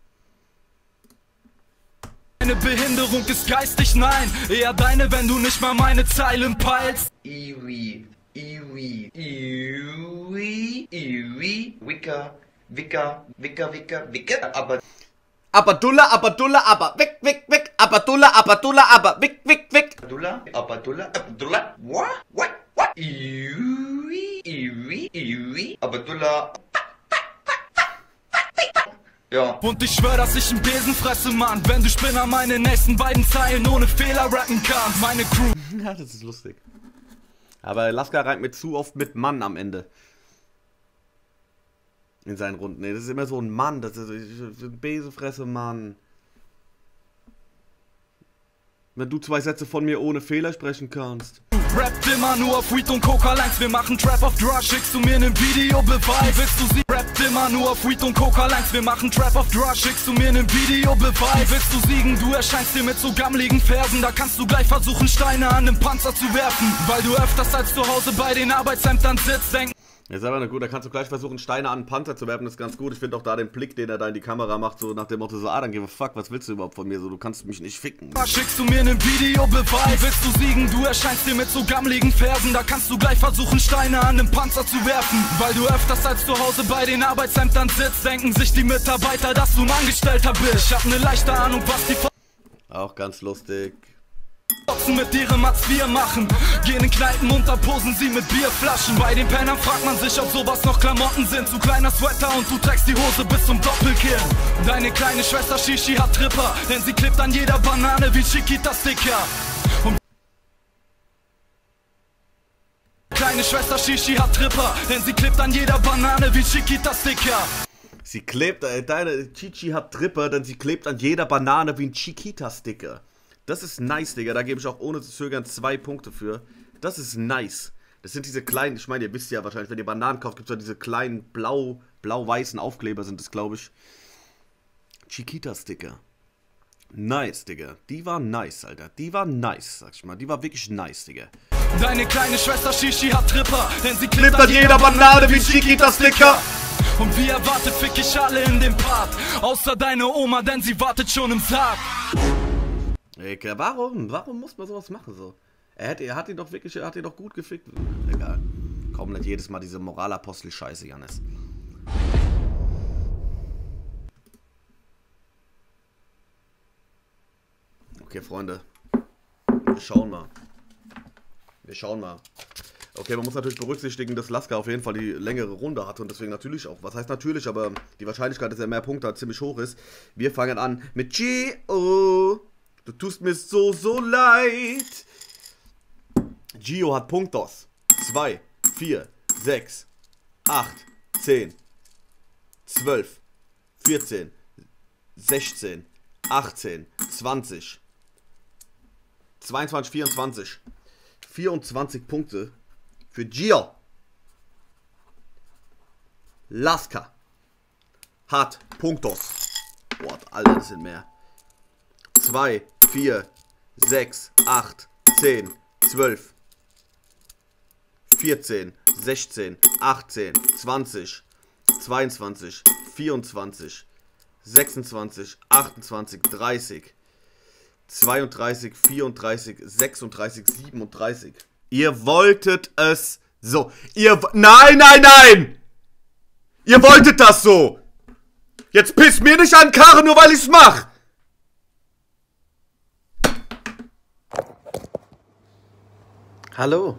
Meine Behinderung ist geistig, nein, eher deine, wenn du nicht mal meine Zeilen peilst. Iwi, iwi, iwi, iwi, wicker, wicker, wicker, wicker, wicker, aber... Abadulla, aber weg, weg, weg, Abadulla, aber weg, weg, weg. Abadulla, what? Iwi, Abadulla. Ja. Und ich schwör, dass ich einen Besen fresse, Mann, wenn du Spinner meine nächsten beiden Zeilen ohne Fehler rappen kannst. Meine Crew. Ja, das ist lustig. Aber Lasker reimt mir zu oft mit Mann am Ende. In seinen Runden. Nee, das ist immer so ein Mann. Das ist ein Besen fresse, Mann. Wenn du zwei Sätze von mir ohne Fehler sprechen kannst. Rappt immer nur auf Weed und Coca-Lines. Wir machen Trap auf Drugs, schickst du mir nen Videobeweis. Willst du sie? Rappt immer nur auf Weed und Coca-Lines. Wir machen Trap auf Drugs, schickst du mir nen Videobeweis. Willst du siegen? Du erscheinst dir mit so gammeligen Fersen. Da kannst du gleich versuchen, Steine an den Panzer zu werfen. Weil du öfters als zu Hause bei den Arbeitsämtern sitzt, denk... Ja, ist aber nicht gut, da kannst du gleich versuchen, Steine an den Panzer zu werfen, das ist ganz gut. Ich finde auch da den Blick, den er da in die Kamera macht, so nach dem Motto, so, ah, dann give a fuck, was willst du überhaupt von mir, so, du kannst mich nicht ficken. Schickst du mir einen Videobeweis, willst du siegen, du erscheinst dir mit so gammeligen Fersen, da kannst du gleich versuchen, Steine an den Panzer zu werfen. Weil du öfters als zu Hause bei den Arbeitsämtern sitzt, denken sich die Mitarbeiter, dass du ein Angestellter bist. Ich hab ne leichte Ahnung, was die... Auch ganz lustig. Mit ihrem Mats wir machen, gehen in Kneipen unterposen sie mit Bierflaschen. Bei den Pennern fragt man sich, ob sowas noch Klamotten sind. Zu kleiner Sweater und du trägst die Hose bis zum Doppelkinn. Deine kleine Schwester Shishi hat Tripper, denn sie klebt an jeder Banane wie Chiquita-Sticker. Sie klebt, deine Chichi hat Tripper, denn sie klebt an jeder Banane wie ein Chiquita-Sticker. Das ist nice, Digga. Da gebe ich auch ohne zu zögern 2 Punkte für. Das ist nice. Das sind diese kleinen, ich meine, ihr wisst ja wahrscheinlich, wenn ihr Bananen kauft, gibt es ja diese kleinen blau-weißen Aufkleber, sind das, glaube ich. Chiquita-Sticker. Nice, Digga. Die war nice, Alter. Die war nice, sag ich mal. Die war wirklich nice, Digga. Deine kleine Schwester Shishi hat Tripper, denn sie klebt an jeder Banane wie Chiquita-Sticker. Und wie erwartet, fick ich alle in den Part. Außer deine Oma, denn sie wartet schon im Sarg. Egal, warum muss man sowas machen so? Er hat ihn doch gut gefickt. Egal. Komm, nicht jedes Mal diese Moralapostel-Scheiße, Jannis. Okay, Freunde. Wir schauen mal. Okay, man muss natürlich berücksichtigen, dass Lasker auf jeden Fall die längere Runde hat und deswegen natürlich auch, was heißt natürlich, aber die Wahrscheinlichkeit, dass er mehr Punkte hat, ziemlich hoch ist. Wir fangen an mit G.O. Du tust mir so, so leid. Gio hat Punktos. 2, 4, 6, 8, 10, 12, 14, 16, 18, 20, 22, 24. 24 Punkte für Gio. Lasker hat Punktos. Boah, Alter, das sind mehr. 2, 4, 6, 8, 10, 12, 14, 16, 18, 20, 22, 24, 26, 28, 30, 32, 34, 36, 37. Ihr wolltet es so. Nein! Ihr wolltet das so! Jetzt pisst mir nicht an Karren, nur weil ich's mach! Hallo!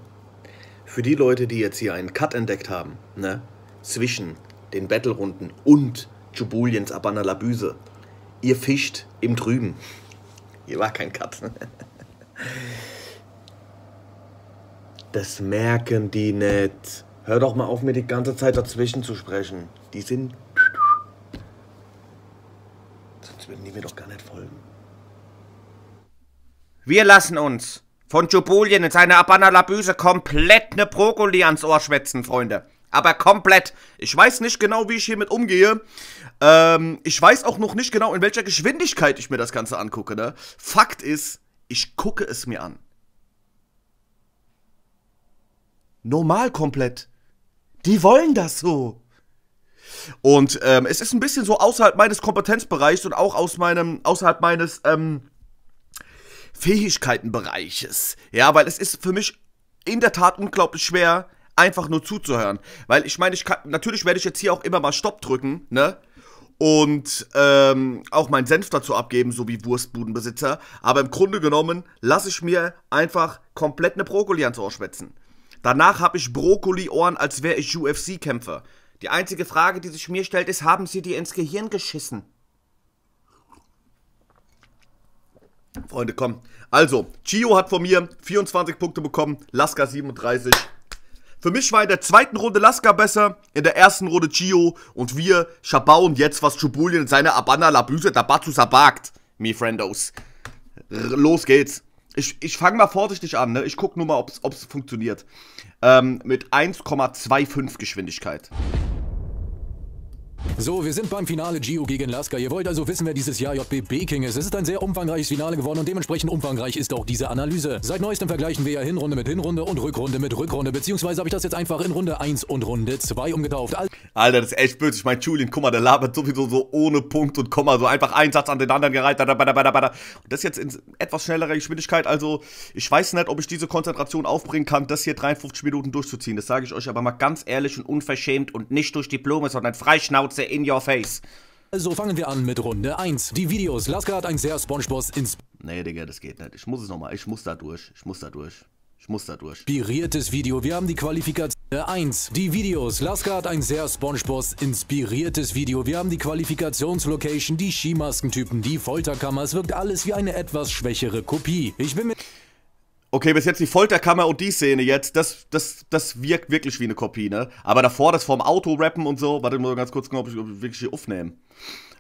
Für die Leute, die jetzt hier einen Cut entdeckt haben, ne, zwischen den Battle-Runden und Jubuliens Abanalabüse, ihr fischt im Trüben. Hier war kein Cut. Das merken die nicht. Hör doch mal auf, mir die ganze Zeit dazwischen zu sprechen. Die sind... Sonst würden die mir doch gar nicht folgen. Wir lassen uns von Jubulien in seiner Abanalabüse komplett eine Brokkoli ans Ohr schwätzen, Freunde. Aber komplett. Ich weiß nicht genau, wie ich hiermit umgehe. Ich weiß auch noch nicht genau, in welcher Geschwindigkeit ich mir das Ganze angucke, ne? Fakt ist, ich gucke es mir an. Normal komplett. Die wollen das so. Und es ist ein bisschen so außerhalb meines Kompetenzbereichs und auch aus meinem, außerhalb meines Fähigkeitenbereiches. Ja, weil es ist für mich in der Tat unglaublich schwer, einfach nur zuzuhören. Weil ich meine, ich kann, natürlich werde ich jetzt hier auch immer mal Stopp drücken, ne? Und auch meinen Senf dazu abgeben, so wie Wurstbudenbesitzer. Aber im Grunde genommen lasse ich mir einfach komplett eine Brokkoli ans Ohr schwätzen. Danach habe ich Brokkoli-Ohren, als wäre ich UFC-Kämpfer. Die einzige Frage, die sich mir stellt, ist, haben sie dir ins Gehirn geschissen? Freunde, komm. Also, Chio hat von mir 24 Punkte bekommen, Laska 37. Für mich war in der zweiten Runde Laska besser, in der ersten Runde Chio und wir schabauen jetzt, was Jubulien in seiner Abanalabüse Dabatsu sabagt, me friendos. Los geht's. Ich fange mal vorsichtig an, ne? Ich guck nur mal, ob's funktioniert. Mit 1,25 Geschwindigkeit. So, wir sind beim Finale Gio gegen Laska. Ihr wollt also wissen, wer dieses Jahr JBB King ist. Es ist ein sehr umfangreiches Finale geworden und dementsprechend umfangreich ist auch diese Analyse. Seit neuestem vergleichen wir ja Hinrunde mit Hinrunde und Rückrunde mit Rückrunde. Beziehungsweise habe ich das jetzt einfach in Runde 1 und Runde 2 umgetauft. Alter, das ist echt böse. Ich meine, Julian, guck mal, der labert sowieso so ohne Punkt und Komma. So einfach einen Satz an den anderen gereiht. Und das jetzt in etwas schnellerer Geschwindigkeit. Also, ich weiß nicht, ob ich diese Konzentration aufbringen kann, das hier 53 Minuten durchzuziehen. Das sage ich euch aber mal ganz ehrlich und unverschämt und nicht durch Diplome, sondern Freischnauze. In your face. Also fangen wir an mit Runde 1. Die Videos. Laska hat ein sehr SpongeBob ins... Nee, Digga, das geht nicht. Ich muss es nochmal. Ich muss da durch. Ich muss da durch. Ich muss da durch. Inspiriertes Video. Wir haben die Qualifikation 1. Die Videos. Laska hat ein sehr SpongeBob-inspiriertes Video. Wir haben die Qualifikationslocation, die Skimaskentypen, die Folterkammer. Es wirkt alles wie eine etwas schwächere Kopie. Ich bin mit... Okay, bis jetzt die Folterkammer und die Szene jetzt, das wirkt wirklich wie eine Kopie, ne? Aber davor, das vorm Auto rappen und so, warte, ich muss ganz kurz gucken, ob ich wirklich hier aufnehme.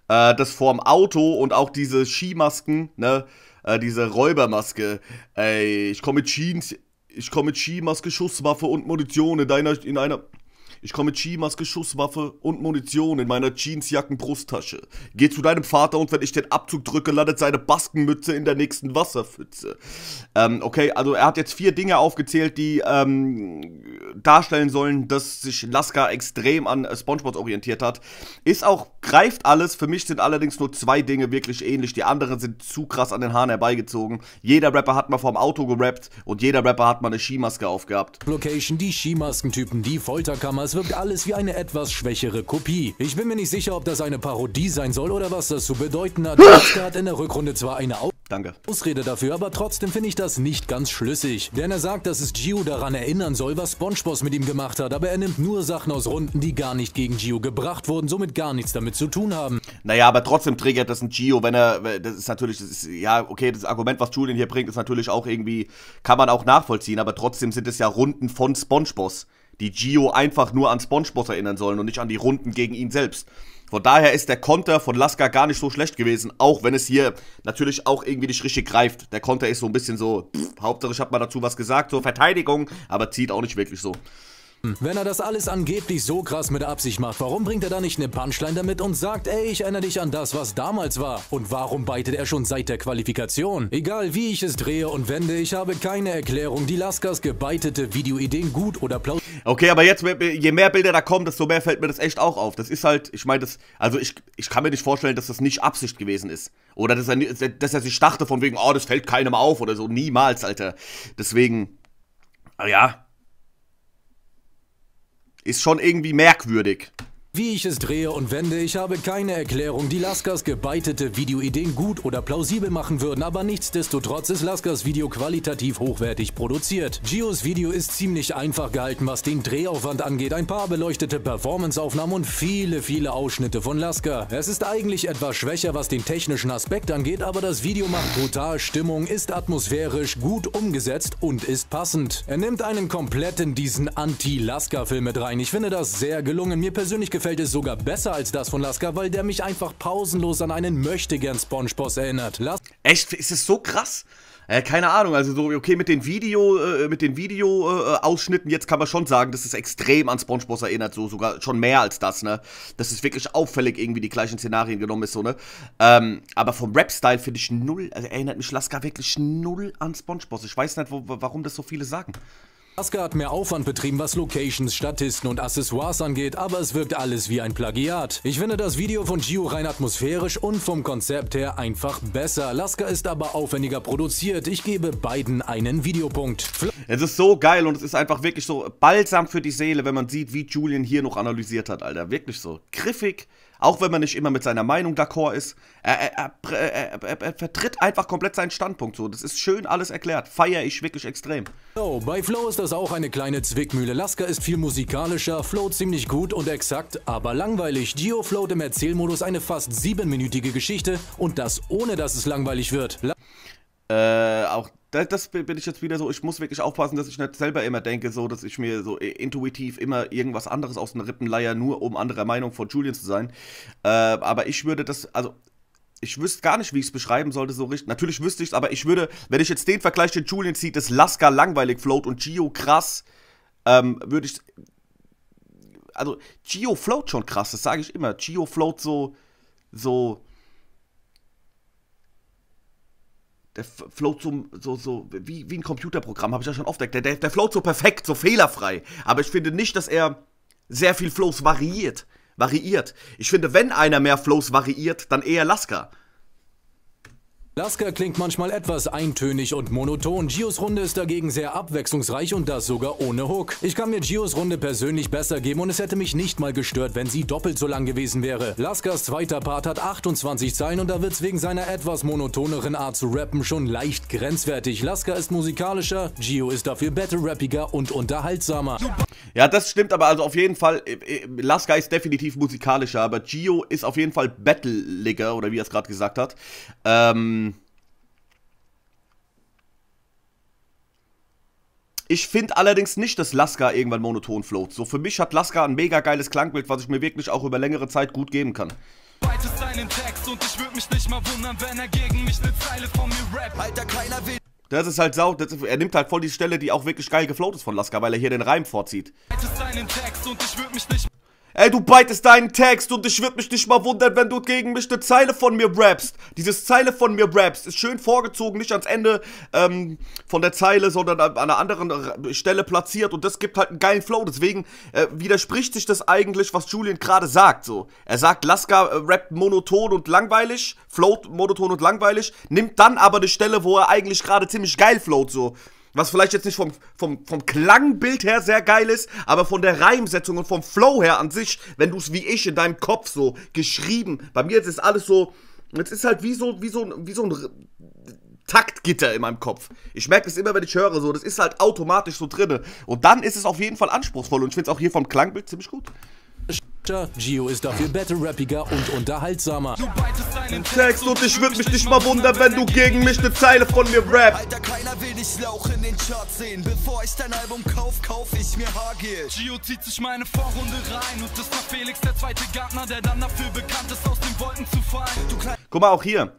Das vorm Auto und auch diese Skimasken, ne? Diese Räubermaske. Ey, ich komme mit Skimaske, Schusswaffe und Munition Ich komme mit Skimaske, Schusswaffe und Munition in meiner Jeansjacken-Brusttasche. Geh zu deinem Vater und wenn ich den Abzug drücke, landet seine Baskenmütze in der nächsten Wasserpfütze. Okay, also er hat jetzt 4 Dinge aufgezählt, die darstellen sollen, dass sich Laska extrem an SpongeBob orientiert hat. Ist auch, greift alles. Für mich sind allerdings nur 2 Dinge wirklich ähnlich. Die anderen sind zu krass an den Haaren herbeigezogen. Jeder Rapper hat mal vorm Auto gerappt und jeder Rapper hat mal eine Skimaske aufgehabt. Location, die Skimaskentypen, die Folterkammer. Wirkt alles wie eine etwas schwächere Kopie. Ich bin mir nicht sicher, ob das eine Parodie sein soll oder was das zu bedeuten hat. Laska hat in der Rückrunde zwar eine Ausrede dafür, aber trotzdem finde ich das nicht ganz schlüssig. Denn er sagt, dass es Gio daran erinnern soll, was SpongeBob mit ihm gemacht hat, aber er nimmt nur Sachen aus Runden, die gar nicht gegen Gio gebracht wurden, somit gar nichts damit zu tun haben. Naja, aber trotzdem triggert das ein Gio, wenn er, das ist natürlich, das ist, ja, okay, das Argument, was Julian hier bringt, ist natürlich auch irgendwie, kann man auch nachvollziehen, aber trotzdem sind es ja Runden von SpongeBob, die Gio einfach nur an SpongeBob erinnern sollen und nicht an die Runden gegen ihn selbst. Von daher ist der Konter von Laska gar nicht so schlecht gewesen, auch wenn es hier natürlich auch irgendwie nicht richtig greift. Der Konter ist so ein bisschen so, pff, Hauptsache ich hab mal dazu was gesagt, so Verteidigung, aber zieht auch nicht wirklich so. Wenn er das alles angeblich so krass mit Absicht macht, warum bringt er da nicht eine Punchline damit und sagt, ey, ich erinnere dich an das, was damals war? Und warum beitet er schon seit der Qualifikation? Egal wie ich es drehe und wende, ich habe keine Erklärung, die Laskas gebeitete Videoideen gut oder plausibel. Okay, aber jetzt, je mehr Bilder da kommen, desto mehr fällt mir das echt auch auf. Das ist halt, ich meine, das, also ich kann mir nicht vorstellen, dass das nicht Absicht gewesen ist. Oder dass er sich dachte von wegen, oh, das fällt keinem auf oder so. Niemals, Alter. Deswegen, ja. Ist schon irgendwie merkwürdig. Wie ich es drehe und wende, ich habe keine Erklärung, die Laskas gebeitete Videoideen gut oder plausibel machen würden, aber nichtsdestotrotz ist Laskas Video qualitativ hochwertig produziert. Gios Video ist ziemlich einfach gehalten, was den Drehaufwand angeht, ein paar beleuchtete Performanceaufnahmen und viele Ausschnitte von Laska. Es ist eigentlich etwas schwächer, was den technischen Aspekt angeht, aber das Video macht brutal Stimmung, ist atmosphärisch, gut umgesetzt und ist passend. Er nimmt einen komplett in diesen Anti-Laska-Film mit rein. Ich finde das sehr gelungen, mir persönlich gefällt es sogar besser als das von Laska, weil der mich einfach pausenlos an einen Möchtegern-Spongeboss erinnert. Echt? Ist es so krass? Keine Ahnung, also so, okay, mit den Video-Ausschnitten, jetzt kann man schon sagen, dass es extrem an Spongebob erinnert, so sogar schon mehr als das, ne? Das ist wirklich auffällig, irgendwie die gleichen Szenarien genommen ist, so, ne? Aber vom Rap-Style finde ich null, also erinnert mich Laska wirklich null an Spongebob. Ich weiß nicht, warum das so viele sagen. Laska hat mehr Aufwand betrieben, was Locations, Statisten und Accessoires angeht, aber es wirkt alles wie ein Plagiat. Ich finde das Video von Gio rein atmosphärisch und vom Konzept her einfach besser. Laska ist aber aufwendiger produziert. Ich gebe beiden einen Videopunkt. Es ist so geil und es ist einfach wirklich so balsam für die Seele, wenn man sieht, wie Julian hier noch analysiert hat, Alter. Wirklich so griffig, auch wenn man nicht immer mit seiner Meinung d'accord ist. Er vertritt einfach komplett seinen Standpunkt so. Das ist schön alles erklärt. Feiere ich wirklich extrem. So, bei Flow ist das auch eine kleine Zwickmühle. Laska ist viel musikalischer, Flow ziemlich gut und exakt, aber langweilig. Gio float im Erzählmodus eine fast 7-minütige Geschichte und das ohne, dass es langweilig wird. Auch das bin ich jetzt wieder so, ich muss wirklich aufpassen, dass ich nicht selber immer denke, so, dass ich mir so intuitiv immer irgendwas anderes aus den Rippen leier, nur um anderer Meinung von Julian zu sein. Aber ich würde das, also, ich wüsste gar nicht, wie ich es beschreiben sollte, so richtig. Natürlich wüsste ich es, aber ich würde, wenn ich jetzt den Vergleich den Julian zieht, dass Laska langweilig float und Gio krass, würde ich, also, Gio float schon krass, das sage ich immer. Gio float so, der float so wie ein Computerprogramm, habe ich ja schon oft erklärt. Der float so perfekt, so fehlerfrei. Aber ich finde nicht, dass er sehr viel Flows variiert. Ich finde, wenn einer mehr Flows variiert, dann eher Laska. Laska klingt manchmal etwas eintönig und monoton. Gios Runde ist dagegen sehr abwechslungsreich und das sogar ohne Hook. Ich kann mir Gios Runde persönlich besser geben und es hätte mich nicht mal gestört, wenn sie doppelt so lang gewesen wäre. Laskas zweiter Part hat 28 Zeilen und da wird's wegen seiner etwas monotoneren Art zu rappen schon leicht grenzwertig. Laska ist musikalischer, Gio ist dafür battle-rappiger und unterhaltsamer. Ja, das stimmt, aber also auf jeden Fall, Laska ist definitiv musikalischer, aber Gio ist auf jeden Fall battle-liger, oder wie er es gerade gesagt hat. Ich finde allerdings nicht, dass Laska irgendwann monoton float. So, für mich hat Laska ein mega geiles Klangbild, was ich mir wirklich auch über längere Zeit gut geben kann. Das ist halt sau, er nimmt halt voll die Stelle, die auch wirklich geil gefloat ist von Laska, weil er hier den Reim vorzieht. Ey, du beitest deinen Text und ich würde mich nicht mal wundern, wenn du gegen mich eine Zeile von mir rappst. Dieses Zeile von mir rappst ist schön vorgezogen, nicht ans Ende von der Zeile, sondern an einer anderen Stelle platziert und das gibt halt einen geilen Flow. Deswegen widerspricht sich das eigentlich, was Julian gerade sagt. So, er sagt, Laska rappt monoton und langweilig, float monoton und langweilig, nimmt dann aber eine Stelle, wo er eigentlich gerade ziemlich geil float, so. Was vielleicht jetzt nicht vom Klangbild her sehr geil ist, aber von der Reimsetzung und vom Flow her an sich, wenn du es wie ich in deinem Kopf so geschrieben, bei mir jetzt ist alles so, jetzt ist halt wie so ein Taktgitter in meinem Kopf. Ich merke das immer, wenn ich höre, so, das ist halt automatisch so drinne. Und dann ist es auf jeden Fall anspruchsvoll und ich finde es auch hier vom Klangbild ziemlich gut. Gio ist dafür battle-rappiger und unterhaltsamer. Text und ich würde mich nicht mal wundern, wenn du gegen mich eine Zeile von mir rappst. Alter, keiner will dich Lauch in den Charts sehen. Bevor ich dein Album kauf ich mir Hagel. Gio zieht sich meine Vorrunde rein und das war Felix, der zweite Gartner, der dann dafür bekannt ist, aus den Wolken zu fallen. Guck mal, auch hier.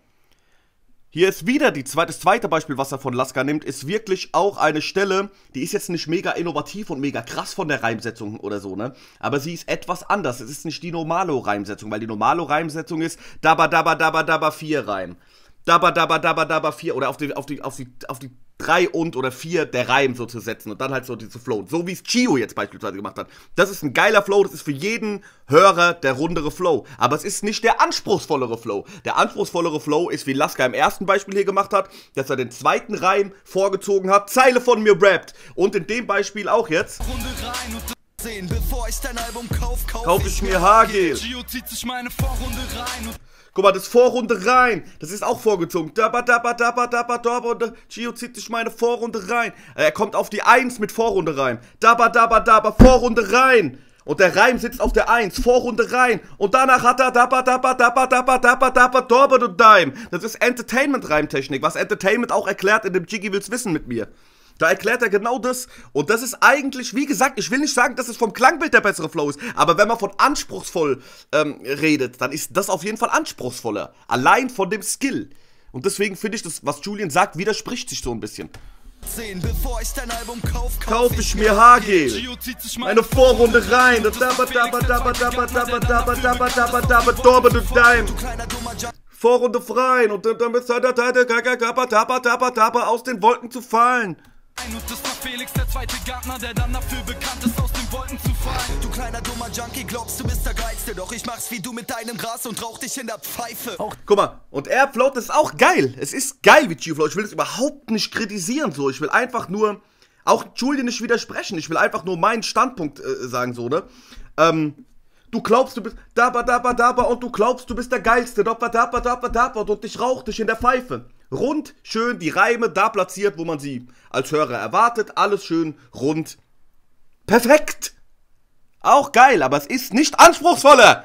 Hier ist wieder das zweite Beispiel, was er von Laska nimmt, ist wirklich auch eine Stelle, die ist jetzt nicht mega innovativ und mega krass von der Reimsetzung oder so, ne? Aber sie ist etwas anders, es ist nicht die Normalo-Reimsetzung, weil die Normalo-Reimsetzung ist Dabba-Dabba-Dabba-Dabba-4-Reim. Dabba-Dabba-Dabba-Dabba-4 oder auf die 3 und oder 4 der Reim so zu setzen und dann halt so zu flowen. So wie es Gio jetzt beispielsweise gemacht hat. Das ist ein geiler Flow, das ist für jeden Hörer der rundere Flow. Aber es ist nicht der anspruchsvollere Flow. Der anspruchsvollere Flow ist, wie Laska im ersten Beispiel hier gemacht hat, dass er den zweiten Reim vorgezogen hat, Zeile von mir rappt. Und in dem Beispiel auch jetzt. sehen. Bevor ich dein Album kauf ich mir Haargel. Gio zieht sich meine Vorrunde rein. Guck mal, das Vorrunde rein. Das ist auch vorgezogen. Gio zieht sich meine Vorrunde rein. Er kommt auf die 1 mit Vorrunde rein. Vorrunde rein. Und der Reim sitzt auf der 1, Vorrunde rein. Und danach hat er Dime. Das ist Entertainment-Reimtechnik, was Entertainment auch erklärt in dem Jiggy Will's Wissen mit mir. Da erklärt er genau das. Und das ist eigentlich, wie gesagt, ich will nicht sagen, dass es vom Klangbild der bessere Flow ist. Aber wenn man von anspruchsvoll redet, dann ist das auf jeden Fall anspruchsvoller. Allein von dem Skill. Und deswegen finde ich, das, was Julian sagt, widerspricht sich so ein bisschen. Bevor ich dein Album kauf ich mir Haargel. Meine Vorrunde rein. Vorrunde frei. Und dann ist er aus den Wolken zu fallen. Und das war Felix, der zweite Gärtner, der dann dafür bekannt ist, aus den Wolken zu fallen. Du kleiner dummer Junkie, glaubst du bist der Geilste, doch ich mach's wie du mit deinem Gras und rauch dich in der Pfeife. Auch guck mal, und er float ist auch geil. Es ist geil wie G-Flow. Ich will es überhaupt nicht kritisieren, so. Ich will einfach nur, auch Julian nicht widersprechen. Ich will einfach nur meinen Standpunkt sagen, so, ne? Du glaubst, du bist daba, und du glaubst, du bist der Geilste, daba, und ich rauch dich in der Pfeife. Rund, schön, die Reime da platziert, wo man sie als Hörer erwartet. Alles schön, rund, perfekt. Auch geil, aber es ist nicht anspruchsvoller.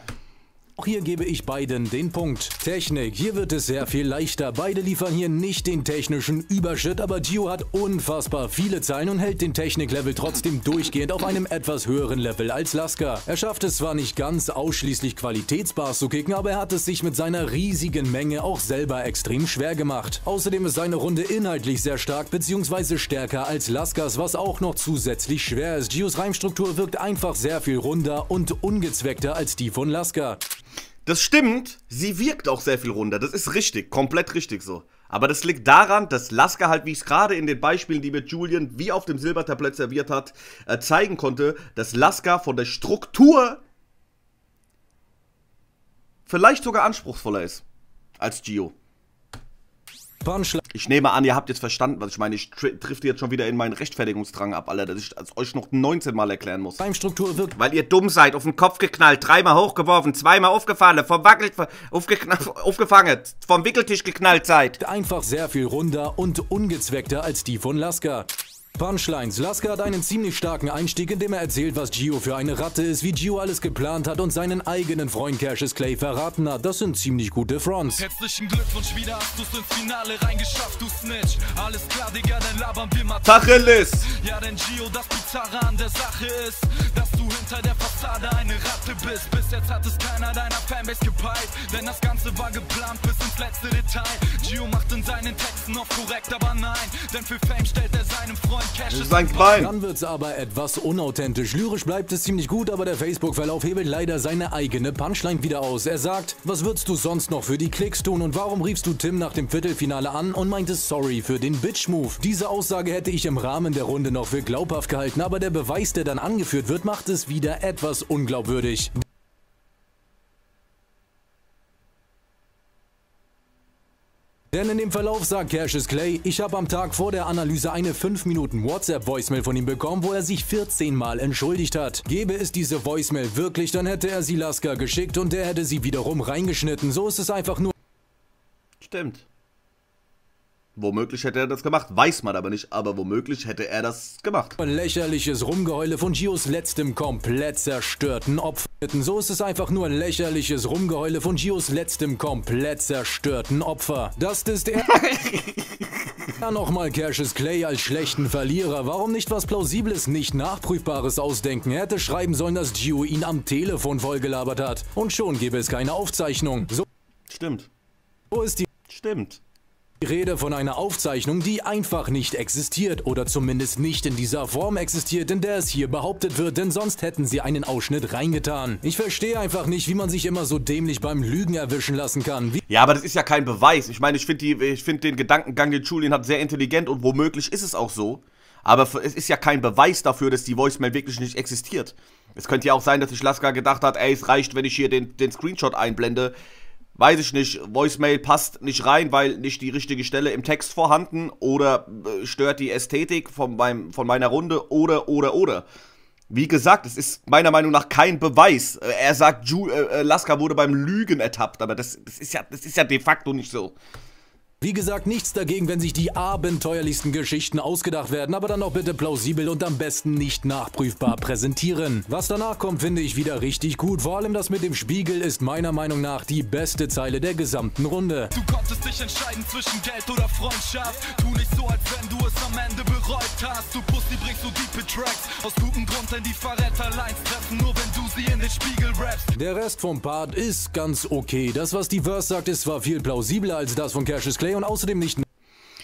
Auch hier gebe ich beiden den Punkt. Technik, hier wird es sehr viel leichter. Beide liefern hier nicht den technischen Überschritt, aber Gio hat unfassbar viele Zeilen und hält den Techniklevel trotzdem durchgehend auf einem etwas höheren Level als Lasker. Er schafft es zwar nicht ganz ausschließlich Qualitätsbars zu kicken, aber er hat es sich mit seiner riesigen Menge auch selber extrem schwer gemacht. Außerdem ist seine Runde inhaltlich sehr stark bzw. stärker als Laskers, was auch noch zusätzlich schwer ist. Gios Reimstruktur wirkt einfach sehr viel runder und ungezweckter als die von Lasker. Das stimmt, sie wirkt auch sehr viel runder, das ist richtig, komplett richtig so. Aber das liegt daran, dass Lasker halt, wie ich es gerade in den Beispielen, die mir Julian wie auf dem Silbertablett serviert hat, zeigen konnte, dass Lasker von der Struktur vielleicht sogar anspruchsvoller ist als Gio. Ich nehme an, ihr habt jetzt verstanden, was ich meine. Ich drifte jetzt schon wieder in meinen Rechtfertigungsdrang ab, Alter, dass ich es euch noch 19 Mal erklären muss. Reimstruktur wirkt, weil ihr dumm seid, auf den Kopf geknallt, 3-mal hochgeworfen, 2-mal aufgefahren, vom Wackel aufgefangen, vom Wickeltisch geknallt seid. Einfach sehr viel runder und ungezweckter als die von Lasker. Punchlines. Lasker hat einen ziemlich starken Einstieg, indem er erzählt, was Gio für eine Ratte ist, wie Gio alles geplant hat und seinen eigenen Freund Cassius Clay verraten hat. Das sind ziemlich gute Fronts. Herzlichen Glückwunsch, wieder hast du's ins Finale reingeschafft, du Snitch. Alles klar, Digga, dann labern wir mal Tacheles. Ja, denn Gio, das Bizarre an der Sache ist, dass du hinter der Fassade eine Ratte bist. Bis jetzt hat es keiner deiner Fanbase gepeilt, denn das Ganze war geplant bis ins letzte Detail. Gio macht in seinen Texten noch korrekt, aber nein, denn für Fame stellt er seinem Freund sein Bein. Dann wird's aber etwas unauthentisch. Lyrisch bleibt es ziemlich gut, aber der Facebook-Verlauf hebelt leider seine eigene Punchline wieder aus. Er sagt, was würdest du sonst noch für die Klicks tun und warum riefst du Tim nach dem Viertelfinale an und meintest sorry für den Bitch-Move? Diese Aussage hätte ich im Rahmen der Runde noch für glaubhaft gehalten, aber der Beweis, der dann angeführt wird, macht es wieder etwas unglaubwürdig. Denn in dem Verlauf sagt Cassius Clay, ich habe am Tag vor der Analyse eine 5-Minuten WhatsApp-Voicemail von ihm bekommen, wo er sich 14 Mal entschuldigt hat. Gäbe es diese Voicemail wirklich, dann hätte er sie Lasker geschickt und der hätte sie wiederum reingeschnitten. So ist es einfach nur... Stimmt. Womöglich hätte er das gemacht, weiß man aber nicht, aber womöglich hätte er das gemacht. Lächerliches Rumgeheule von Gios letztem komplett zerstörten Opfer. So ist es einfach nur lächerliches Rumgeheule von Gios letztem komplett zerstörten Opfer. Das ist er... Ja, nochmal Cassius Clay als schlechten Verlierer. Warum nicht was Plausibles, nicht Nachprüfbares ausdenken? Er hätte schreiben sollen, dass Gio ihn am Telefon vollgelabert hat. Und schon gäbe es keine Aufzeichnung. So... Stimmt. So ist die... Stimmt. Die Rede von einer Aufzeichnung, die einfach nicht existiert oder zumindest nicht in dieser Form existiert, in der es hier behauptet wird, denn sonst hätten sie einen Ausschnitt reingetan. Ich verstehe einfach nicht, wie man sich immer so dämlich beim Lügen erwischen lassen kann. Wie ja, aber das ist ja kein Beweis. Ich meine, ich finde den Gedankengang, den Julian hat, sehr intelligent und womöglich ist es auch so. Aber es ist ja kein Beweis dafür, dass die Voicemail wirklich nicht existiert. Es könnte ja auch sein, dass sich Lasker gedacht hat, ey, es reicht, wenn ich hier den Screenshot einblende. Weiß ich nicht, Voicemail passt nicht rein, weil nicht die richtige Stelle im Text vorhanden oder stört die Ästhetik von meiner Runde oder. Wie gesagt, es ist meiner Meinung nach kein Beweis. Er sagt, Lasker wurde beim Lügen ertappt, aber das ist ja de facto nicht so. Wie gesagt, nichts dagegen, wenn sich die abenteuerlichsten Geschichten ausgedacht werden, aber dann auch bitte plausibel und am besten nicht nachprüfbar präsentieren. Was danach kommt, finde ich wieder richtig gut. Vor allem das mit dem Spiegel ist meiner Meinung nach die beste Zeile der gesamten Runde. Du konntest dich entscheiden zwischen Geld oder Freundschaft. Tu nicht so, als wenn du es am Ende bereut hast. Du Pussy bringst so diepe Tracks aus gutem Grund, denn die Verräterlines treffen nur, wenn du sie in den Spiegel rappst. Der Rest vom Part ist ganz okay. Das, was die Verse sagt, ist zwar viel plausibler als das von Cassius Clay, und außerdem nicht...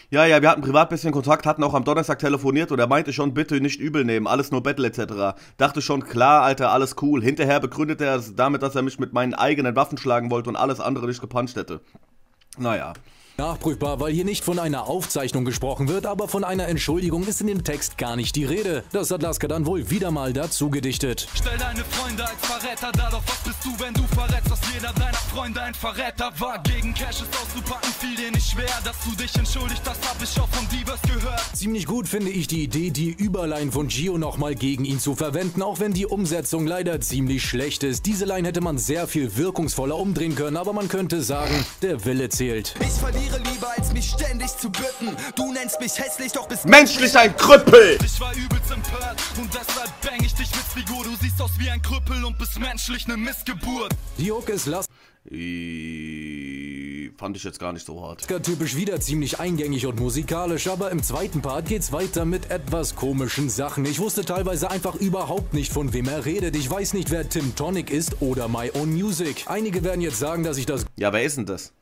Ja, wir hatten privat ein bisschen Kontakt, hatten auch am Donnerstag telefoniert und er meinte schon, bitte nicht übel nehmen, alles nur Battle etc. Dachte schon, klar, Alter, alles cool. Hinterher begründete er es damit, dass er mich mit meinen eigenen Waffen schlagen wollte und alles andere nicht gepuncht hätte. Naja. Nachprüfbar, weil hier nicht von einer Aufzeichnung gesprochen wird, aber von einer Entschuldigung ist in dem Text gar nicht die Rede. Das hat Lasker dann wohl wieder mal dazu gedichtet. Stell deine Freunde als Verräter dar, doch was bist du, wenn du verrätst, dass jeder deiner Freunde ein Verräter war? Gegen Cashes auszupacken fiel dir nicht schwer, dass du dich entschuldigt, das hab ich auch von Divas gehört. Ziemlich gut finde ich die Idee, die Überline von Gio nochmal gegen ihn zu verwenden, auch wenn die Umsetzung leider ziemlich schlecht ist. Diese Line hätte man sehr viel wirkungsvoller umdrehen können, aber man könnte sagen, der Wille zählt. Lieber als mich ständig zu bücken. Du nennst mich hässlich, doch bist menschlich ein Krüppel. Ich war übelst empört und deshalb bang ich dich mit Figur. Du siehst aus wie ein Krüppel und bist menschlich eine Missgeburt. Die Hook ist Lasker. Fand ich jetzt gar nicht so hart. Typisch wieder ziemlich eingängig und musikalisch, aber im zweiten Part geht's weiter mit etwas komischen Sachen. Ich wusste teilweise einfach überhaupt nicht, von wem er redet. Ich weiß nicht, wer Tim Tonic ist oder My Own Music. Einige werden jetzt sagen, dass ich das... Ja, wer ist denn das?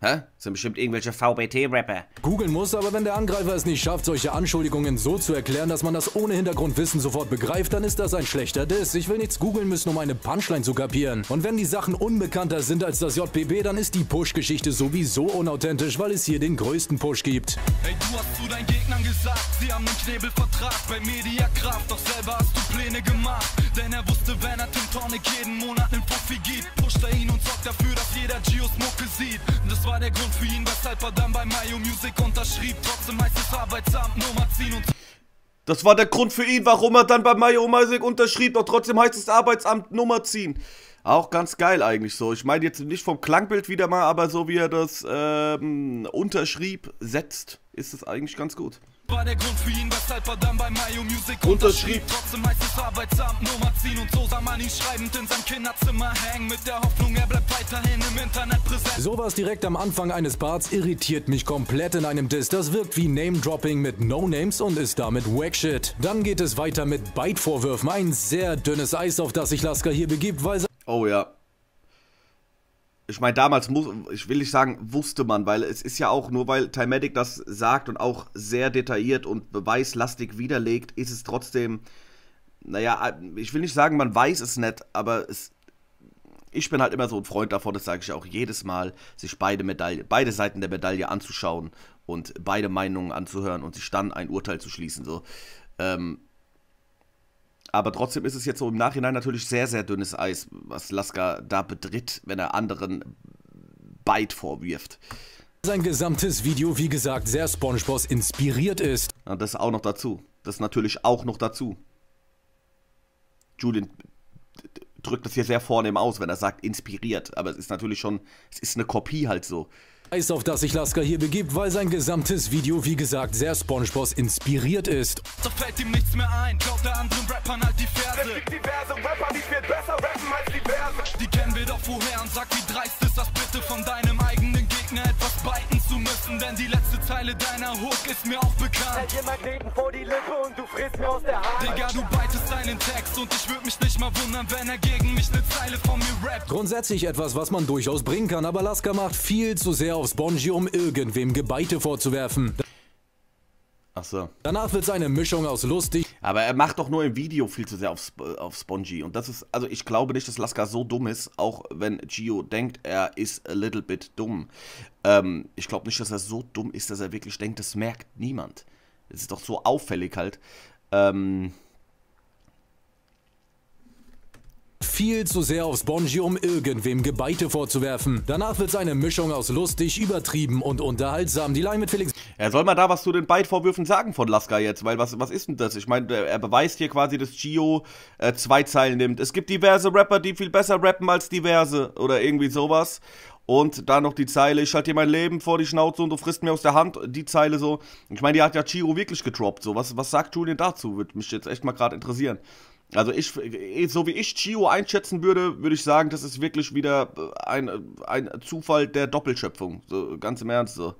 Hä? Das sind bestimmt irgendwelche VBT-Rapper. Googeln muss, aber wenn der Angreifer es nicht schafft, solche Anschuldigungen so zu erklären, dass man das ohne Hintergrundwissen sofort begreift, dann ist das ein schlechter Diss. Ich will nichts googeln müssen, um eine Punchline zu kapieren. Und wenn die Sachen unbekannter sind als das JPB, dann ist die Push-Geschichte sowieso unauthentisch, weil es hier den größten Push gibt. Hey, du hast zu deinen Gegnern gesagt, sie haben den Knebelvertrag bei Mediakraft, doch selber hast du Pläne gemacht. Denn er wusste, wenn er Tim Tonic jeden Monat einen Puffi gibt, pusht er ihn und sorgt dafür, dass jeder Gios Mucke sieht. Das war der Grund für ihn, weshalb er dann bei My Own Music unterschrieb. Trotzdem heißt es Arbeitsamt, Nomazin und... Das war der Grund für ihn, warum er dann bei My Own Music unterschrieb. Doch trotzdem heißt es Arbeitsamt, Nomazin. Auch ganz geil eigentlich so. Ich meine jetzt nicht vom Klangbild wieder mal, aber so wie er das unterschrieb, setzt, ist es eigentlich ganz gut. War der Grund für ihn, weshalb er dann bei My Own Music unterschrieb. Trotzdem heißt es Arbeitsamt, Nomazin und so sah man ihn schreibend in seinem Kinderzimmer hängen. Mit der Hoffnung, er bleibt weiterhin im Internet präsent. Sowas direkt am Anfang eines Parts irritiert mich komplett in einem Diss. Das wirkt wie Name-Dropping mit No-Names und ist damit Wackshit. Dann geht es weiter mit Bite-Vorwürfen. Ein sehr dünnes Eis, auf das sich Lasker hier begibt, weil... Oh ja. Ich meine, damals, wusste man, weil es ist ja auch, nur weil Timetic das sagt und auch sehr detailliert und beweislastig widerlegt, ist es trotzdem, naja, ich will nicht sagen, man weiß es nicht, aber es, ich bin halt immer so ein Freund davon, das sage ich auch jedes Mal, sich beide Seiten der Medaille anzuschauen und beide Meinungen anzuhören und sich dann ein Urteil zu schließen, so. Aber trotzdem ist es jetzt so im Nachhinein natürlich sehr, sehr dünnes Eis, was Lasker da betritt, wenn er anderen Bite vorwirft. Sein gesamtes Video, wie gesagt, sehr SpongeBob inspiriert ist. Ja, das auch noch dazu. Das natürlich auch noch dazu. Julian drückt das hier sehr vornehm aus, wenn er sagt inspiriert. Aber es ist natürlich schon, es ist eine Kopie halt so. Eis, auf das sich Lasker hier begibt, weil sein gesamtes Video, wie gesagt, sehr SpongeBob inspiriert ist. So fällt ihm nichts mehr ein, glaubt der anderen Rappern halt die Verse. Es gibt diverse Rapper, die viel besser rappen als die Verse. Die kennen wir doch vorher und sagt, wie dreist ist das bitte, von deinem eigenen Gegner etwas biten zu müssen. Denn die letzte Zeile deiner Hook ist mir auch bekannt. Hält dir Magneten vor die Lippe und du frisst mir aus der Hand. Digga, du bitest deinen Text und ich würde mich nicht mal wundern, wenn er gegen mich eine Zeile von mir rappt. Grundsätzlich etwas, was man durchaus bringen kann, aber Lasker macht viel zu sehr aufs Bonji, um irgendwem Gebeite vorzuwerfen. Ach so. Danach wird seine Mischung aus lustig. Aber er macht doch nur im Video viel zu sehr aufs Bonji. Und das ist, also ich glaube nicht, dass Lasker so dumm ist, auch wenn Gio denkt, er ist a little bit dumm. Ich glaube nicht, dass er so dumm ist, dass er wirklich denkt, das merkt niemand. Es ist doch so auffällig halt. viel zu sehr aufs Bungee, um irgendwem Gebeite vorzuwerfen. Danach wird seine Mischung aus lustig, übertrieben und unterhaltsam. Die Line mit Felix. Er soll mal da was zu den Bite-Vorwürfen sagen von Lasker jetzt, weil was ist denn das? Ich meine, er beweist hier quasi, dass Gio zwei Zeilen nimmt. Es gibt diverse Rapper, die viel besser rappen als diverse oder irgendwie sowas. Und dann noch die Zeile, ich halte dir mein Leben vor die Schnauze und du frisst mir aus der Hand. Die Zeile so, ich meine, die hat ja Gio wirklich gedroppt. So, was sagt Julian dazu? Würde mich jetzt echt mal gerade interessieren. Also so wie ich Gio einschätzen würde, würde ich sagen, das ist wirklich wieder ein Zufall der Doppelschöpfung. So, ganz im Ernst so.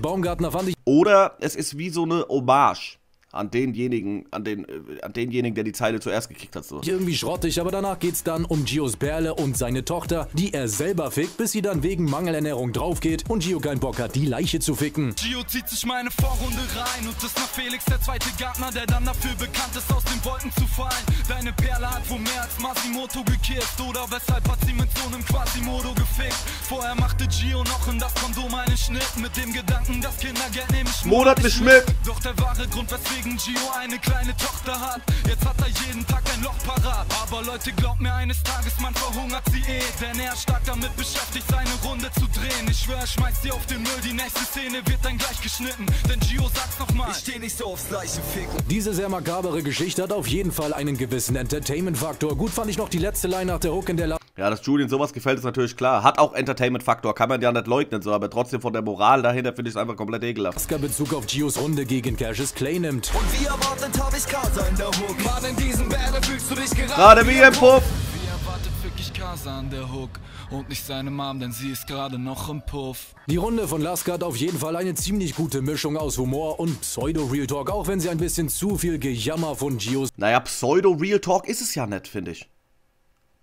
Baumgartner fand ich. Oder es ist wie so eine Hommage an denjenigen, der die Zeile zuerst gekickt hat. So. Irgendwie schrottig, aber danach geht's dann um Gios Perle und seine Tochter, die er selber fickt, bis sie dann wegen Mangelernährung draufgeht und Gio keinen Bock hat, die Leiche zu ficken. Gio zieht sich meine Vorrunde rein und ist nach Felix der zweite Gartner, der dann dafür bekannt ist, aus den Wolken zu fallen. Deine Perle hat wohl mehr als Masimoto gekifft, oder weshalb hat sie mit so einem Quasimodo gefickt? Vorher machte Gio noch in das Kondom einen Schnitt mit dem Gedanken, dass Kindergeld nämlich monatlich mit. Doch der wahre Grund, weswegen Gio eine kleine Tochter hat, jetzt hat er jeden Tag ein Loch parat. Aber Leute, glaubt mir, eines Tages, man verhungert sie eh, denn er ist stark damit beschäftigt, seine Runde zu drehen. Ich schwör, er schmeißt sie auf den Müll, die nächste Szene wird dann gleich geschnitten, denn Gio sagt's nochmal, ich steh nicht so aufs gleiche Ficken. Diese sehr makabere Geschichte hat auf jeden Fall einen gewissen Entertainment-Faktor. Gut fand ich noch die letzte Line nach der Hook in der Ja, dass Julian sowas gefällt, ist natürlich klar. Hat auch Entertainment-Faktor, kann man ja nicht leugnen, so, aber trotzdem von der Moral dahinter finde ich es einfach komplett ekelhaft. Lasker-Bezug auf Gios Runde gegen Cassius Clay nimmt. Und wie erwartet habe ich Kasa in der Hook. Gerade in diesem Battle fühlst du dich gerade wie im Puff. Wie erwartet wirklich Kasa an der Hook. Und nicht seine Mom, denn sie ist gerade noch im Puff. Die Runde von Lasker hat auf jeden Fall eine ziemlich gute Mischung aus Humor und Pseudo-Real-Talk, auch wenn sie ein bisschen zu viel Gejammer von Gios... Naja, Pseudo-Real-Talk ist es ja nicht, finde ich.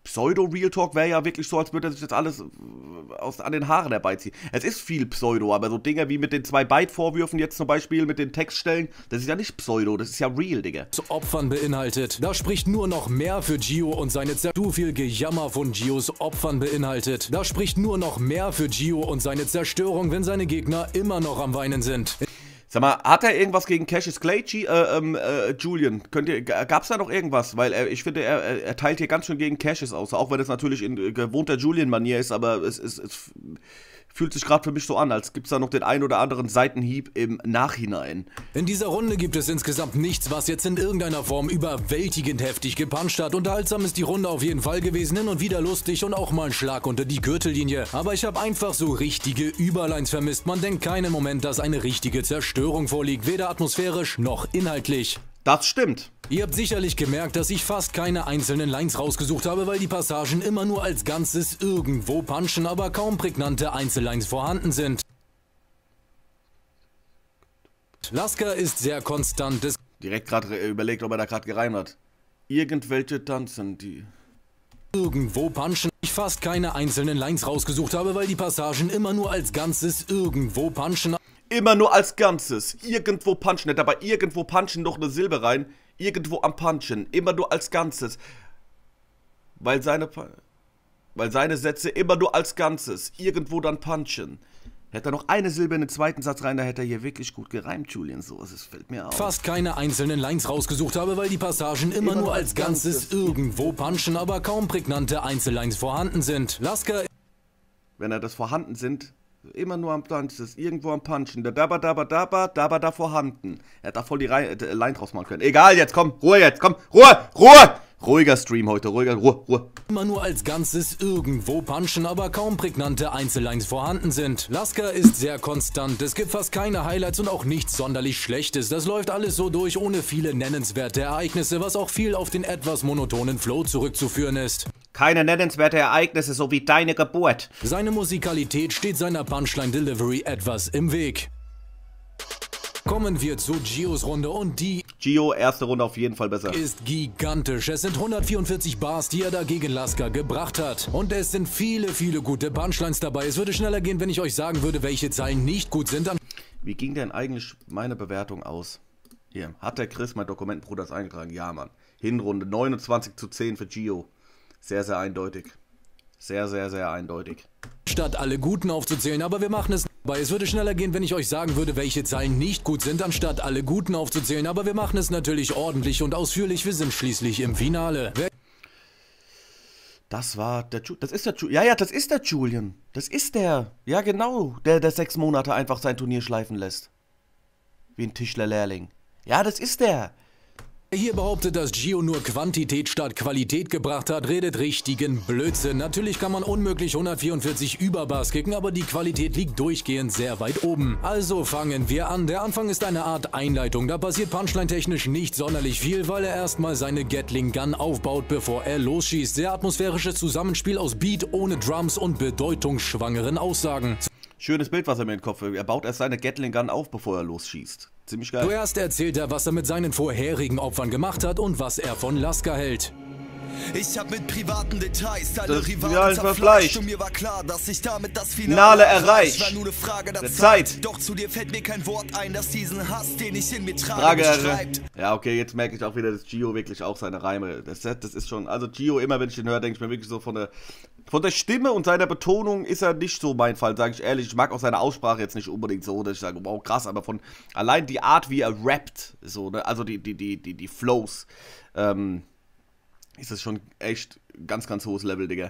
Pseudo-Real-Talk wäre ja wirklich so, als würde er sich jetzt alles an den Haaren herbeiziehen. Es ist viel Pseudo, aber so Dinger wie mit den zwei Bite-Vorwürfen jetzt zum Beispiel, mit den Textstellen, das ist ja nicht Pseudo, das ist ja real, Digga. Zu Opfern beinhaltet. Da spricht nur noch mehr für Gio und seine zu viel Gejammer von Gios Opfern beinhaltet. Da spricht nur noch mehr für Gio und seine Zerstörung, wenn seine Gegner immer noch am Weinen sind. Sag mal, hat er irgendwas gegen Cassius Clay, Julian? Gab's da noch irgendwas? Weil ich finde, er teilt hier ganz schön gegen Cassius aus, auch wenn das natürlich in gewohnter Julian-Manier ist, aber es fühlt sich gerade für mich so an, als gibt's da noch den ein oder anderen Seitenhieb im Nachhinein. In dieser Runde gibt es insgesamt nichts, was jetzt in irgendeiner Form überwältigend heftig gepuncht hat. Unterhaltsam ist die Runde auf jeden Fall gewesen, hin und wieder lustig und auch mal ein Schlag unter die Gürtellinie. Aber ich habe einfach so richtige Überlines vermisst. Man denkt keinen Moment, dass eine richtige Zerstörung vorliegt, weder atmosphärisch noch inhaltlich. Das stimmt. Ihr habt sicherlich gemerkt, dass ich fast keine einzelnen Lines rausgesucht habe, weil die Passagen immer nur als Ganzes irgendwo punchen, aber kaum prägnante Einzellines vorhanden sind. Lasker ist sehr konstant. Direkt gerade überlegt, ob er da gerade gereimt hat. Irgendwelche tanzen, die... Irgendwo punchen. Ich fast keine einzelnen Lines rausgesucht habe, weil die Passagen immer nur als Ganzes irgendwo punchen. Immer nur als Ganzes. Irgendwo punchen. Nicht dabei irgendwo punchen noch eine Silbe rein. Irgendwo am punchen. Immer nur als Ganzes. Weil seine Sätze immer nur als Ganzes. Irgendwo dann punchen. Hätte er noch eine Silbe in den zweiten Satz rein, da hätte er hier wirklich gut gereimt, Julian. So, es fällt mir auf. Fast keine einzelnen Lines rausgesucht habe, weil die Passagen immer nur als Ganzes irgendwo punchen, aber kaum prägnante Einzellines vorhanden sind. Lasker... Wenn er das vorhanden sind... Immer nur am Punchen, irgendwo am Punchen. Da da vorhanden. Er hat da voll die Line draus machen können. Egal, jetzt komm, Ruhe jetzt, komm, Ruhe, Ruhe! Ruhiger Stream heute, ruhiger, Ruhe, Ruhe. Immer nur als Ganzes irgendwo punchen, aber kaum prägnante Einzellines vorhanden sind. Lasker ist sehr konstant, es gibt fast keine Highlights und auch nichts sonderlich Schlechtes. Das läuft alles so durch, ohne viele nennenswerte Ereignisse, was auch viel auf den etwas monotonen Flow zurückzuführen ist. Keine nennenswerte Ereignisse, so wie deine Geburt. Seine Musikalität steht seiner Punchline-Delivery etwas im Weg. Kommen wir zu Gios Runde und die... Gio, erste Runde auf jeden Fall besser. ...ist gigantisch. Es sind 144 Bars, die er dagegen Lasker gebracht hat. Und es sind viele, viele gute Punchlines dabei. Es würde schneller gehen, wenn ich euch sagen würde, welche Zeilen nicht gut sind. Wie ging denn eigentlich meine Bewertung aus? Hier, hat der Chris, mein Dokumentenbruder, das eingetragen? Ja, Mann. Hinrunde 29:10 für Gio. Sehr, sehr eindeutig. Sehr, sehr, sehr eindeutig. Statt alle Guten aufzuzählen, aber wir machen es... Weil es würde schneller gehen, wenn ich euch sagen würde, welche Zeilen nicht gut sind, anstatt alle Guten aufzuzählen. Aber wir machen es natürlich ordentlich und ausführlich. Wir sind schließlich im Finale. Das war der Julian. Das ist der Julian. Ja, das ist der Julian. Das ist der. Ja, genau. Der 6 Monate einfach sein Turnier schleifen lässt. Wie ein Tischlerlehrling. Ja, das ist der. Wer hier behauptet, dass Gio nur Quantität statt Qualität gebracht hat, redet richtigen Blödsinn. Natürlich kann man unmöglich 144 Überbars kicken, aber die Qualität liegt durchgehend sehr weit oben. Also fangen wir an. Der Anfang ist eine Art Einleitung. Da passiert punchline-technisch nicht sonderlich viel, weil er erstmal seine Gatling Gun aufbaut, bevor er losschießt. Sehr atmosphärisches Zusammenspiel aus Beat ohne Drums und bedeutungsschwangeren Aussagen. Schönes Bild, was er mir in den Kopf wirft. Er baut erst seine Gatling Gun auf, bevor er losschießt. Ziemlich geil. Zuerst erzählt er, was er mit seinen vorherigen Opfern gemacht hat und was er von Lasker hält. Ich hab mit privaten Details deine Rivalen zerfleischt und mir war klar, dass ich damit das Finale erreicht. War nur eine Frage der Zeit. Doch zu dir fällt mir kein Wort ein, dass diesen Hass, den ich in mir trage, beschreibt. Ja, okay, jetzt merke ich auch wieder, dass Gio wirklich auch seine Reime. Das ist schon, also Gio, immer wenn ich den höre, denke ich mir wirklich so von der Stimme und seiner Betonung ist er nicht so mein Fall, sage ich ehrlich. Ich mag auch seine Aussprache jetzt nicht unbedingt so, dass ich sage, wow, krass, aber von allein die Art, wie er rappt, so, ne, also die Flows, ist das schon echt ganz, ganz hohes Level, Digga.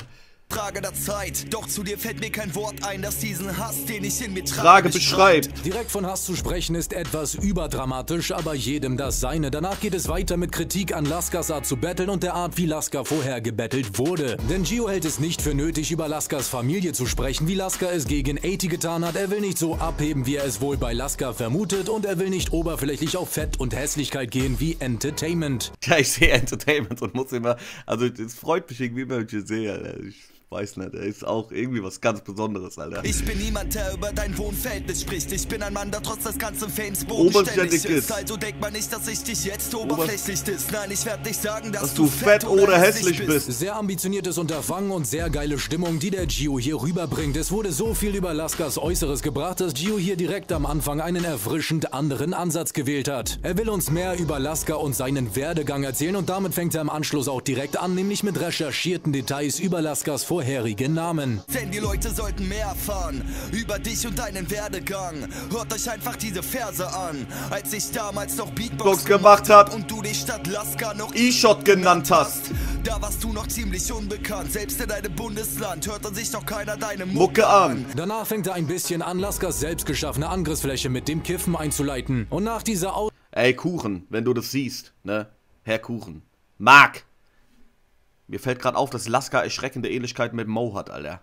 Frage der Zeit, doch zu dir fällt mir kein Wort ein, dass diesen Hass, den ich in mir trage, beschreibt. Direkt von Hass zu sprechen ist etwas überdramatisch, aber jedem das Seine. Danach geht es weiter mit Kritik an Laskers Art zu battlen und der Art, wie Lasker vorher gebettelt wurde. Denn Gio hält es nicht für nötig, über Laskers Familie zu sprechen, wie Lasker es gegen 80 getan hat. Er will nicht so abheben, wie er es wohl bei Lasker vermutet, und er will nicht oberflächlich auf Fett und Hässlichkeit gehen wie Entertainment. Ja, ich sehe Entertainment und muss immer, also es freut mich irgendwie immer, wenn ich es sehe. Weiß nicht, er ist auch irgendwie was ganz Besonderes, Alter. Ich bin niemand, der über dein Wohnverhältnis spricht. Ich bin ein Mann, der trotz des ganzen Fames bodenständig ist. Also denk mal nicht, dass ich dich jetzt oberflächlich diss. Nein, ich werde nicht sagen, dass du fett oder hässlich bist. Sehr ambitioniertes Unterfangen und sehr geile Stimmung, die der Gio hier rüberbringt. Es wurde so viel über Laskers Äußeres gebracht, dass Gio hier direkt am Anfang einen erfrischend anderen Ansatz gewählt hat. Er will uns mehr über Lasker und seinen Werdegang erzählen und damit fängt er im Anschluss auch direkt an, nämlich mit recherchierten Details über Laskers Vorher. Namen. Denn die Leute sollten mehr erfahren über dich und deinen Werdegang. Hört euch einfach diese Verse an. Als ich damals noch Beatbox gemacht hab und du dich statt Lasker noch E-Shot genannt hast, da warst du noch ziemlich unbekannt. Selbst in deinem Bundesland hörte sich noch keiner deine Mucke an. Danach fängt er ein bisschen an, Laskers selbstgeschaffene Angriffsfläche mit dem Kiffen einzuleiten. Und nach dieser Ey Kuchen, wenn du das siehst, ne? Herr Kuchen. Mark! Mir fällt gerade auf, dass Lasker erschreckende Ähnlichkeiten mit Mo hat, Alter.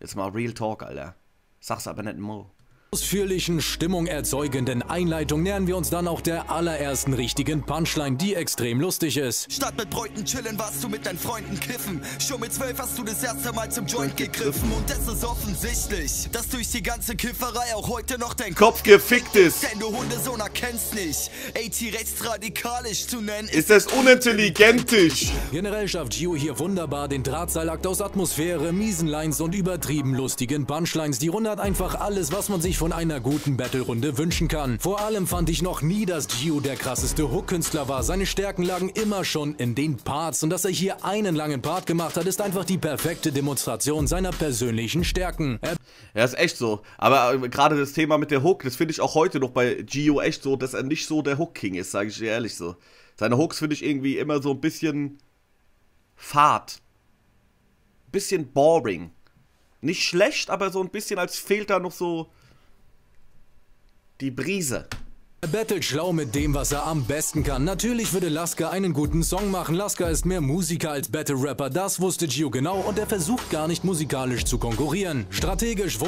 Jetzt mal Real Talk, Alter. Sag's aber nicht Mo. Ausführlichen, stimmungerzeugenden Einleitung nähern wir uns dann auch der allerersten richtigen Punchline, die extrem lustig ist. Statt mit Bräuten chillen, warst du mit deinen Freunden kiffen. Schon mit 12 hast du das erste Mal zum Joint gegriffen. Und es ist offensichtlich, dass durch die ganze Kifferei auch heute noch dein Kopf gefickt ist. Denn du Hundesohn erkennst nicht, AT rechtsradikalisch zu nennen, ist es unintelligentisch. Generell schafft Gio hier wunderbar den Drahtseilakt aus Atmosphäre, miesen Lines und übertrieben lustigen Punchlines. Die Runde hat einfach alles, was man sich von einer guten Battle-Runde wünschen kann. Vor allem fand ich noch nie, dass Gio der krasseste Hook-Künstler war. Seine Stärken lagen immer schon in den Parts und dass er hier einen langen Part gemacht hat, ist einfach die perfekte Demonstration seiner persönlichen Stärken. Ja, ist echt so. Aber gerade das Thema mit der Hook, das finde ich auch heute noch bei Gio echt so, dass er nicht so der Hook-King ist, sage ich dir ehrlich so. Seine Hooks finde ich irgendwie immer so ein bisschen fad. Bisschen boring. Nicht schlecht, aber so ein bisschen, als fehlt da noch so die Brise. Er battelt schlau mit dem, was er am besten kann. Natürlich würde Lasker einen guten Song machen. Lasker ist mehr Musiker als Battle-Rapper. Das wusste Gio genau und er versucht gar nicht musikalisch zu konkurrieren. Strategisch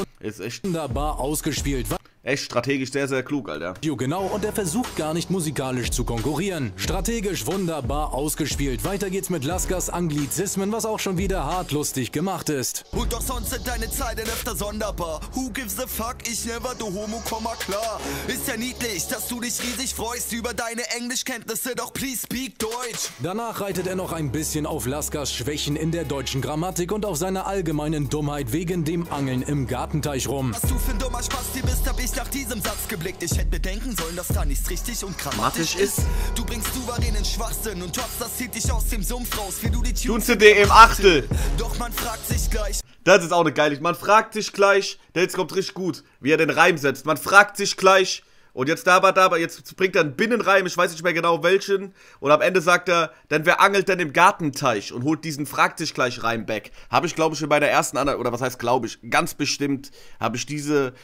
wunderbar ausgespielt. Echt strategisch sehr, sehr klug, Alter. Gio genau und er versucht gar nicht musikalisch zu konkurrieren. Strategisch wunderbar ausgespielt. Weiter geht's mit Laskers Anglizismen, was auch schon wieder hart lustig gemacht ist. Und doch sonst sind deine Zeiten öfter sonderbar. Who gives a fuck? Ich never, du Homo, komm mal klar. Ist ja niedlich, dass du dich riesig freust über deine Englischkenntnisse, doch please speak Deutsch. Danach reitet er noch ein bisschen auf Laskers Schwächen in der deutschen Grammatik und auf seiner allgemeinen Dummheit wegen dem Angeln im Gartenteich rum. Was du für ein dummer Spasti bist, hab ich nach diesem Satz geblickt. Ich hätte bedenken sollen, dass da nichts richtig und grammatisch ist. Du bringst souveränen Schwachsinn und hoffst, das zieht dich aus dem Sumpf raus, wie du die Tunes im Achtel. Doch man fragt sich gleich. Das ist auch eine geile. Man fragt sich gleich. Der jetzt kommt richtig gut, wie er den Reim setzt. Man fragt sich gleich, Und jetzt jetzt bringt er einen Binnenreim, ich weiß nicht mehr genau welchen. Und am Ende sagt er, denn wer angelt denn im Gartenteich? Und holt diesen fragt sich gleich Reim back. Habe ich, glaube ich, in meiner ersten Anleitung, oder was heißt glaube ich, ganz bestimmt habe ich diesen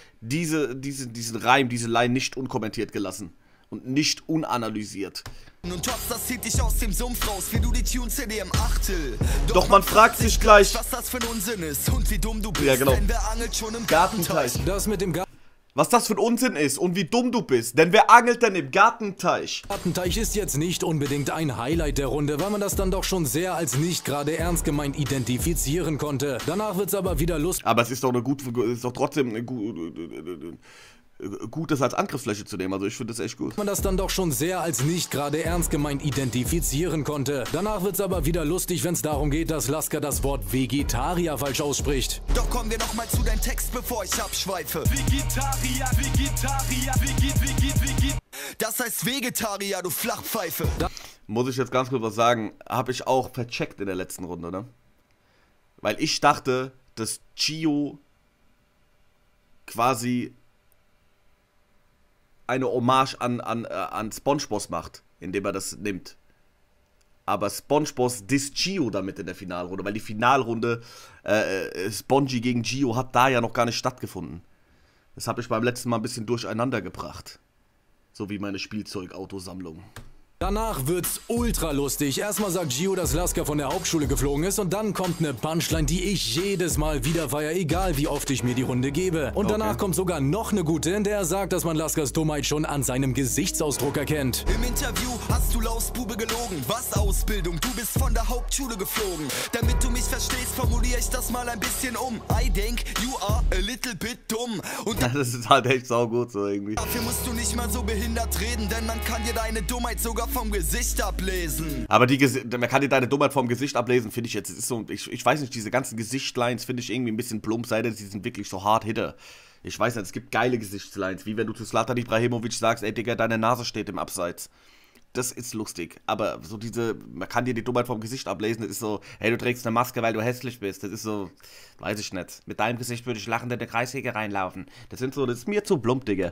Reim, diese Line nicht unkommentiert gelassen. Und nicht unanalysiert. Und Tops, das zieht dich aus dem Sumpf raus, wie du die Tune-CD im Achtel. Doch man fragt sich gleich, was das für ein Unsinn ist und wie dumm du bist. Ja, genau. Denn wer angelt schon im Gartenteich? Das mit dem Gartenteich. Was das für ein Unsinn ist und wie dumm du bist, denn wer angelt denn im Gartenteich? Gartenteich ist jetzt nicht unbedingt ein Highlight der Runde, weil man das dann doch schon sehr als nicht gerade ernst gemeint identifizieren konnte. Danach wird's aber wieder lustig. Aber es ist doch eine gute, ist doch trotzdem eine gute... Gut, das als Angriffsfläche zu nehmen, also ich finde das echt gut. Man das dann doch schon sehr als nicht gerade ernst gemeint identifizieren konnte. Danach wird's aber wieder lustig, wenn's darum geht, dass Lasker das Wort Vegetarier falsch ausspricht. Doch kommen wir nochmal zu deinem Text, bevor ich abschweife. Vegetarier, Vegetarier, Vegetarier. Das heißt Vegetarier, du Flachpfeife. Muss ich jetzt ganz kurz was sagen, habe ich auch vercheckt in der letzten Runde, ne? Weil ich dachte, dass Gio quasi eine Hommage an SpongeBob macht, indem er das nimmt. Aber SpongeBob disst Gio damit in der Finalrunde, weil die Finalrunde Spongy gegen Gio hat da ja noch gar nicht stattgefunden. Das habe ich beim letzten Mal ein bisschen durcheinander gebracht. So wie meine Spielzeugautosammlung. Danach wird's ultra lustig. Erstmal sagt Gio, dass Lasker von der Hauptschule geflogen ist und dann kommt eine Punchline, die ich jedes Mal wieder feiere, egal wie oft ich mir die Runde gebe. Und danach kommt sogar noch eine gute, in der er sagt, dass man Laskers Dummheit schon an seinem Gesichtsausdruck erkennt. Im Interview hast du Lausbube gelogen. Was Ausbildung? Du bist von der Hauptschule geflogen. Damit du mich verstehst, formuliere ich das mal ein bisschen um. I think you are a little bit dumm. Und das ist halt echt saugut so irgendwie. Dafür musst du nicht mal so behindert reden, denn man kann dir deine Dummheit sogar vom Gesicht ablesen. Aber man kann dir deine Dummheit vom Gesicht ablesen, finde ich jetzt. Es ist so, ich weiß nicht, diese ganzen Gesichtlines finde ich irgendwie ein bisschen plump, sei denn, sie sind wirklich so hard-hitter. Ich weiß nicht, es gibt geile Gesichtslines, wie wenn du zu Zlatan Ibrahimovic sagst, ey Digga, deine Nase steht im Abseits. Das ist lustig, aber so diese, man kann dir die Dummheit vom Gesicht ablesen, das ist so, hey, du trägst eine Maske, weil du hässlich bist, das ist so, weiß ich nicht. Mit deinem Gesicht würde ich lachend in der Kreissäge reinlaufen. Das sind so, das ist mir zu plump, Digga.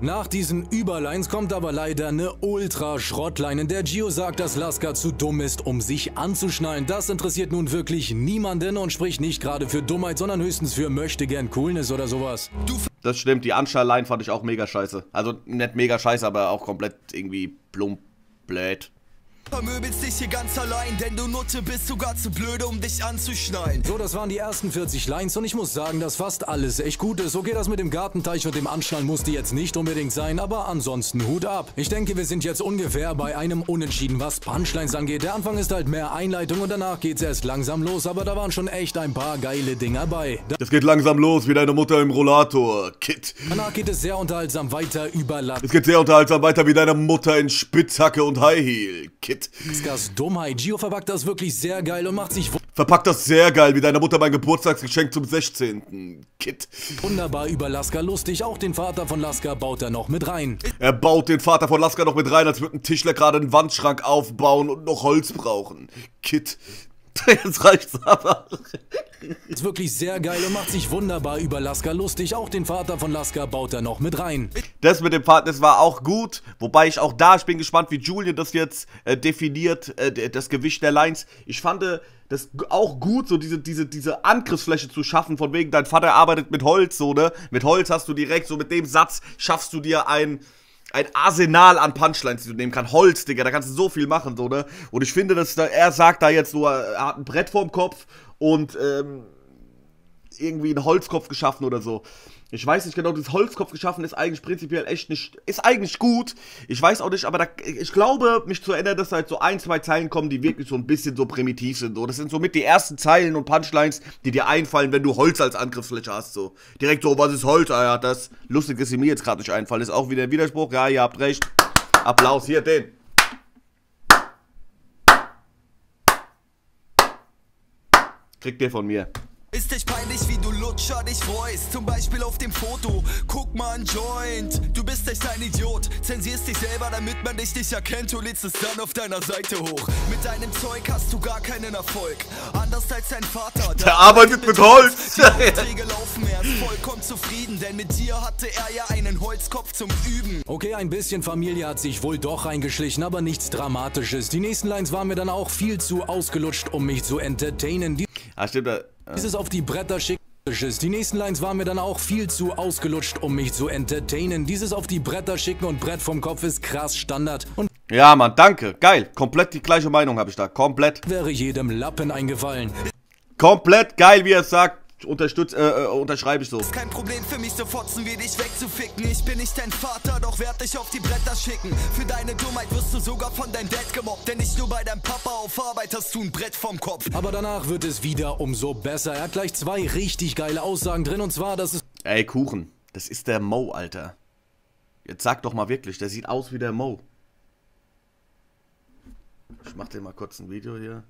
Nach diesen Überlines kommt aber leider eine Ultra-Schrottline, in der Gio sagt, dass Lasker zu dumm ist, um sich anzuschnallen. Das interessiert nun wirklich niemanden und spricht nicht gerade für Dummheit, sondern höchstens für möchtegern Coolness oder sowas. Das stimmt, die Anschnall-Line fand ich auch mega scheiße. Also nicht mega scheiße, aber auch komplett irgendwie plump, blöd. Vermöbelst dich hier ganz allein, denn du Nutte bist sogar zu blöde, um dich anzuschneiden. So, das waren die ersten 40 Lines und ich muss sagen, dass fast alles echt gut ist. Okay, das mit dem Gartenteich und dem Anschnallen musste jetzt nicht unbedingt sein, aber ansonsten Hut ab. Ich denke, wir sind jetzt ungefähr bei einem Unentschieden, was Punchlines angeht. Der Anfang ist halt mehr Einleitung und danach geht's erst langsam los, aber da waren schon echt ein paar geile Dinger bei. Es geht langsam los, wie deine Mutter im Rollator, Kid. Danach geht es sehr unterhaltsam weiter über Lasker. Es geht sehr unterhaltsam weiter, wie deine Mutter in Spitzhacke und High Heel, Kid. Laskers Dummheit. Gio verpackt das wirklich sehr geil und macht sich... Verpackt das sehr geil, wie deiner Mutter mein Geburtstagsgeschenk zum 16. Kid. Wunderbar über Lasker lustig, auch den Vater von Lasker baut er noch mit rein. Er baut den Vater von Lasker noch mit rein, als würde ein Tischler gerade einen Wandschrank aufbauen und noch Holz brauchen. Kid. Jetzt reicht's aber. Ist wirklich sehr geil und macht sich wunderbar über Lasker lustig. Auch den Vater von Lasker baut er noch mit rein. Das mit dem Vater, das war auch gut. Wobei ich auch da, ich bin gespannt, wie Julian das jetzt definiert, das Gewicht der Lines. Ich fand das auch gut, so diese Angriffsfläche zu schaffen, von wegen, dein Vater arbeitet mit Holz, so, ne? Mit Holz hast du direkt, so mit dem Satz schaffst du dir ein Arsenal an Punchlines, die du nehmen kannst. Holz, Digga, da kannst du so viel machen, so, ne? Und ich finde, dass er sagt da jetzt so, er hat ein Brett vorm Kopf und irgendwie einen Holzkopf geschaffen oder so. Ich weiß nicht genau, dieses Holzkopf geschaffen ist eigentlich prinzipiell echt nicht, ist eigentlich gut. Ich weiß auch nicht, aber da, ich glaube, mich zu erinnern, dass da halt so ein, zwei Zeilen kommen, die wirklich so ein bisschen so primitiv sind. So. Das sind somit die ersten Zeilen und Punchlines, die dir einfallen, wenn du Holz als Angriffsfläche hast. So. Direkt so, was ist Holz? Ah ja, das lustig, dass sie mir jetzt gerade nicht einfallen. Ist auch wieder ein Widerspruch. Ja, ihr habt recht. Applaus, hier, den. Kriegt ihr von mir. Ist dich peinlich, wie du Lutscher dich freust, zum Beispiel auf dem Foto. Guck mal ein Joint. Du bist echt ein Idiot, zensierst dich selber, damit man dich nicht erkennt. Du lädst es dann auf deiner Seite hoch. Mit deinem Zeug hast du gar keinen Erfolg. Anders als dein Vater, der arbeitet mit Holz. Die Aufträge laufen, er ist vollkommen zufrieden, denn mit dir hatte er ja einen Holzkopf zum Üben. Okay, ein bisschen Familie hat sich wohl doch eingeschlichen, aber nichts Dramatisches. Die nächsten Lines waren mir dann auch viel zu ausgelutscht, um mich zu entertainen. Dieses auf die Bretter schicken und Brett vom Kopf ist krass Standard. Und ja, Mann, danke. Geil. Komplett die gleiche Meinung habe ich da. Komplett. Wäre jedem Lappen eingefallen. Komplett geil, wie er es sagt. Unterschreibe ich so. Ist kein Problem für mich, so fotzen wie dich wegzuficken. Ich bin nicht dein Vater, doch werd dich auf die Bretter schicken. Für deine Dummheit wirst du sogar von deinem Dad gemobbt, denn nicht nur bei deinem Papa auf Arbeit hast du ein Brett vom Kopf. Aber danach wird es wieder umso besser. Er hat gleich zwei richtig geile Aussagen drin, und zwar, dass es... Ey, Kuchen, das ist der Mo, Alter. Jetzt sag doch mal wirklich, der sieht aus wie der Mo. Ich mach dir mal kurz ein Video hier.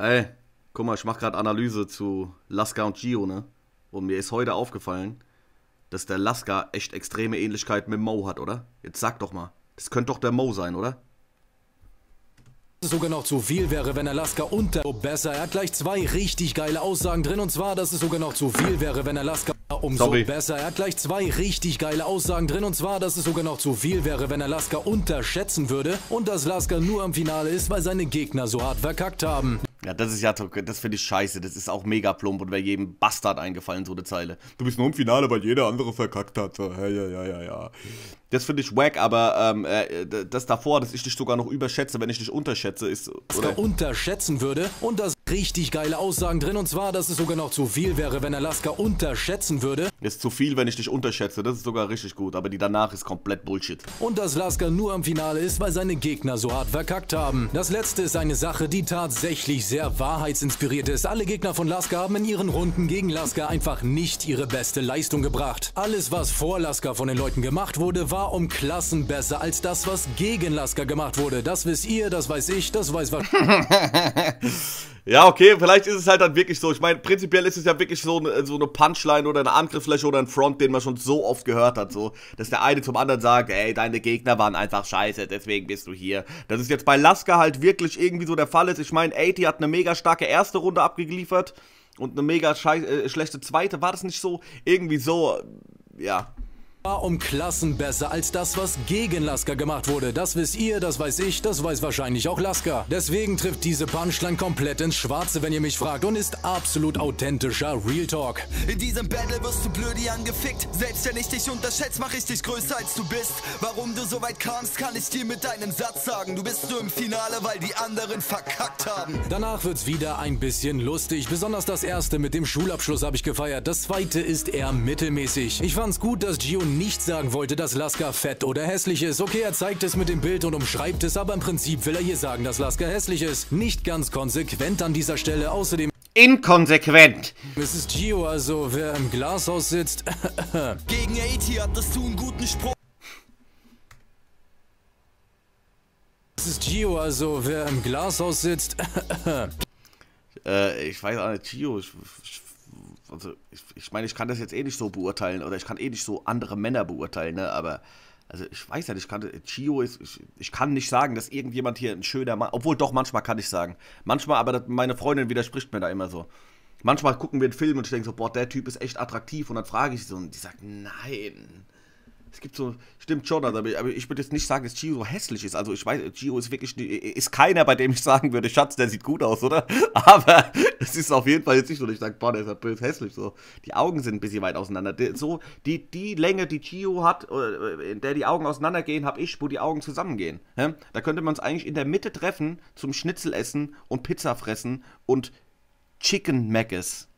Ey, guck mal, ich mache gerade Analyse zu Lasker und Gio, ne? Und mir ist heute aufgefallen, dass der Lasker echt extreme Ähnlichkeit mit Mo hat, oder? Jetzt sag doch mal, das könnte doch der Mo sein, oder? Sogar noch zu viel wäre, wenn er Lasker und der Mo besser. Er hat gleich zwei richtig geile Aussagen drin, und zwar, dass es sogar noch zu viel wäre, wenn er Lasker umso besser. Er hat gleich zwei richtig geile Aussagen drin, und zwar, dass es sogar noch zu viel wäre, wenn er Lasker unterschätzen würde und dass Lasker nur am Finale ist, weil seine Gegner so hart verkackt haben. Ja, das ist ja, das finde ich scheiße, das ist auch mega plump und wäre jedem Bastard eingefallen, so eine Zeile. Du bist nur im Finale, weil jeder andere verkackt hat. Ja. Das finde ich wack, aber das davor, dass ich dich sogar noch überschätze, wenn ich dich unterschätze, ist... Oder? Unterschätzen würde und das richtig geile Aussagen drin, und zwar, dass es sogar noch zu viel wäre, wenn er Lasker unterschätzen würde. Ist zu viel, wenn ich dich unterschätze, das ist sogar richtig gut, aber die danach ist komplett Bullshit. Und dass Lasker nur am Finale ist, weil seine Gegner so hart verkackt haben. Das letzte ist eine Sache, die tatsächlich sehr wahrheitsinspiriert ist. Alle Gegner von Lasker haben in ihren Runden gegen Lasker einfach nicht ihre beste Leistung gebracht. Alles, was vor Lasker von den Leuten gemacht wurde, war um Klassen besser als das, was gegen Lasker gemacht wurde. Das wisst ihr, das weiß ich, das weiß was. Ja, okay, vielleicht ist es halt dann wirklich so. Ich meine, prinzipiell ist es ja wirklich so eine Punchline oder eine Angriffsfläche oder ein Front, den man schon so oft gehört hat, so. Dass der eine zum anderen sagt, ey, deine Gegner waren einfach scheiße, deswegen bist du hier. Das ist jetzt bei Lasker halt wirklich irgendwie so der Fall ist. Ich meine, 80 hat eine mega starke erste Runde abgeliefert und eine mega schlechte zweite. War das nicht so? Irgendwie so, ja... um Klassen besser als das, was gegen Lasker gemacht wurde. Das wisst ihr, das weiß ich, das weiß wahrscheinlich auch Lasker. Deswegen trifft diese Punchline komplett ins Schwarze, wenn ihr mich fragt, und ist absolut authentischer Real Talk. In diesem Battle wirst du blödi angefickt. Selbst wenn ich dich unterschätze, mach ich dich größer als du bist. Warum du so weit kamst, kann ich dir mit deinem Satz sagen. Du bist nur im Finale, weil die anderen verkackt haben. Danach wird's wieder ein bisschen lustig. Besonders das erste mit dem Schulabschluss habe ich gefeiert. Das zweite ist eher mittelmäßig. Ich fand's gut, dass Gio nicht sagen wollte, dass Lasker fett oder hässlich ist. Okay, er zeigt es mit dem Bild und umschreibt es, aber im Prinzip will er hier sagen, dass Lasker hässlich ist. Nicht ganz konsequent an dieser Stelle, außerdem... Inkonsequent. Es ist Gio, also wer im Glashaus sitzt... Gegen AT hattest du einen guten Spruch. Es ist Gio, also wer im Glashaus sitzt... Ich weiß auch nicht, Gio... Also, ich meine, ich kann das jetzt eh nicht so beurteilen, oder ich kann eh nicht so andere Männer beurteilen, ne? Aber, also ich weiß ja nicht, ich kann nicht sagen, dass irgendjemand hier ein schöner Mann, obwohl doch, manchmal kann ich sagen. Manchmal, aber meine Freundin widerspricht mir da immer so. Manchmal gucken wir einen Film und ich denke so, boah, der Typ ist echt attraktiv, und dann frage ich sie so, und die sagt, nein. Es gibt so, stimmt schon, aber ich würde jetzt nicht sagen, dass Gio so hässlich ist. Also ich weiß, Gio ist wirklich, ist keiner, bei dem ich sagen würde, Schatz, der sieht gut aus, oder? Aber es ist auf jeden Fall jetzt nicht so, dass ich sage, boah, der ist halt böse hässlich, so. Die Augen sind ein bisschen weit auseinander. So, die Länge, die Gio hat, in der die Augen auseinandergehen, habe ich, wo die Augen zusammengehen. Da könnte man es eigentlich in der Mitte treffen, zum Schnitzel essen und Pizza fressen und Chicken Maggis.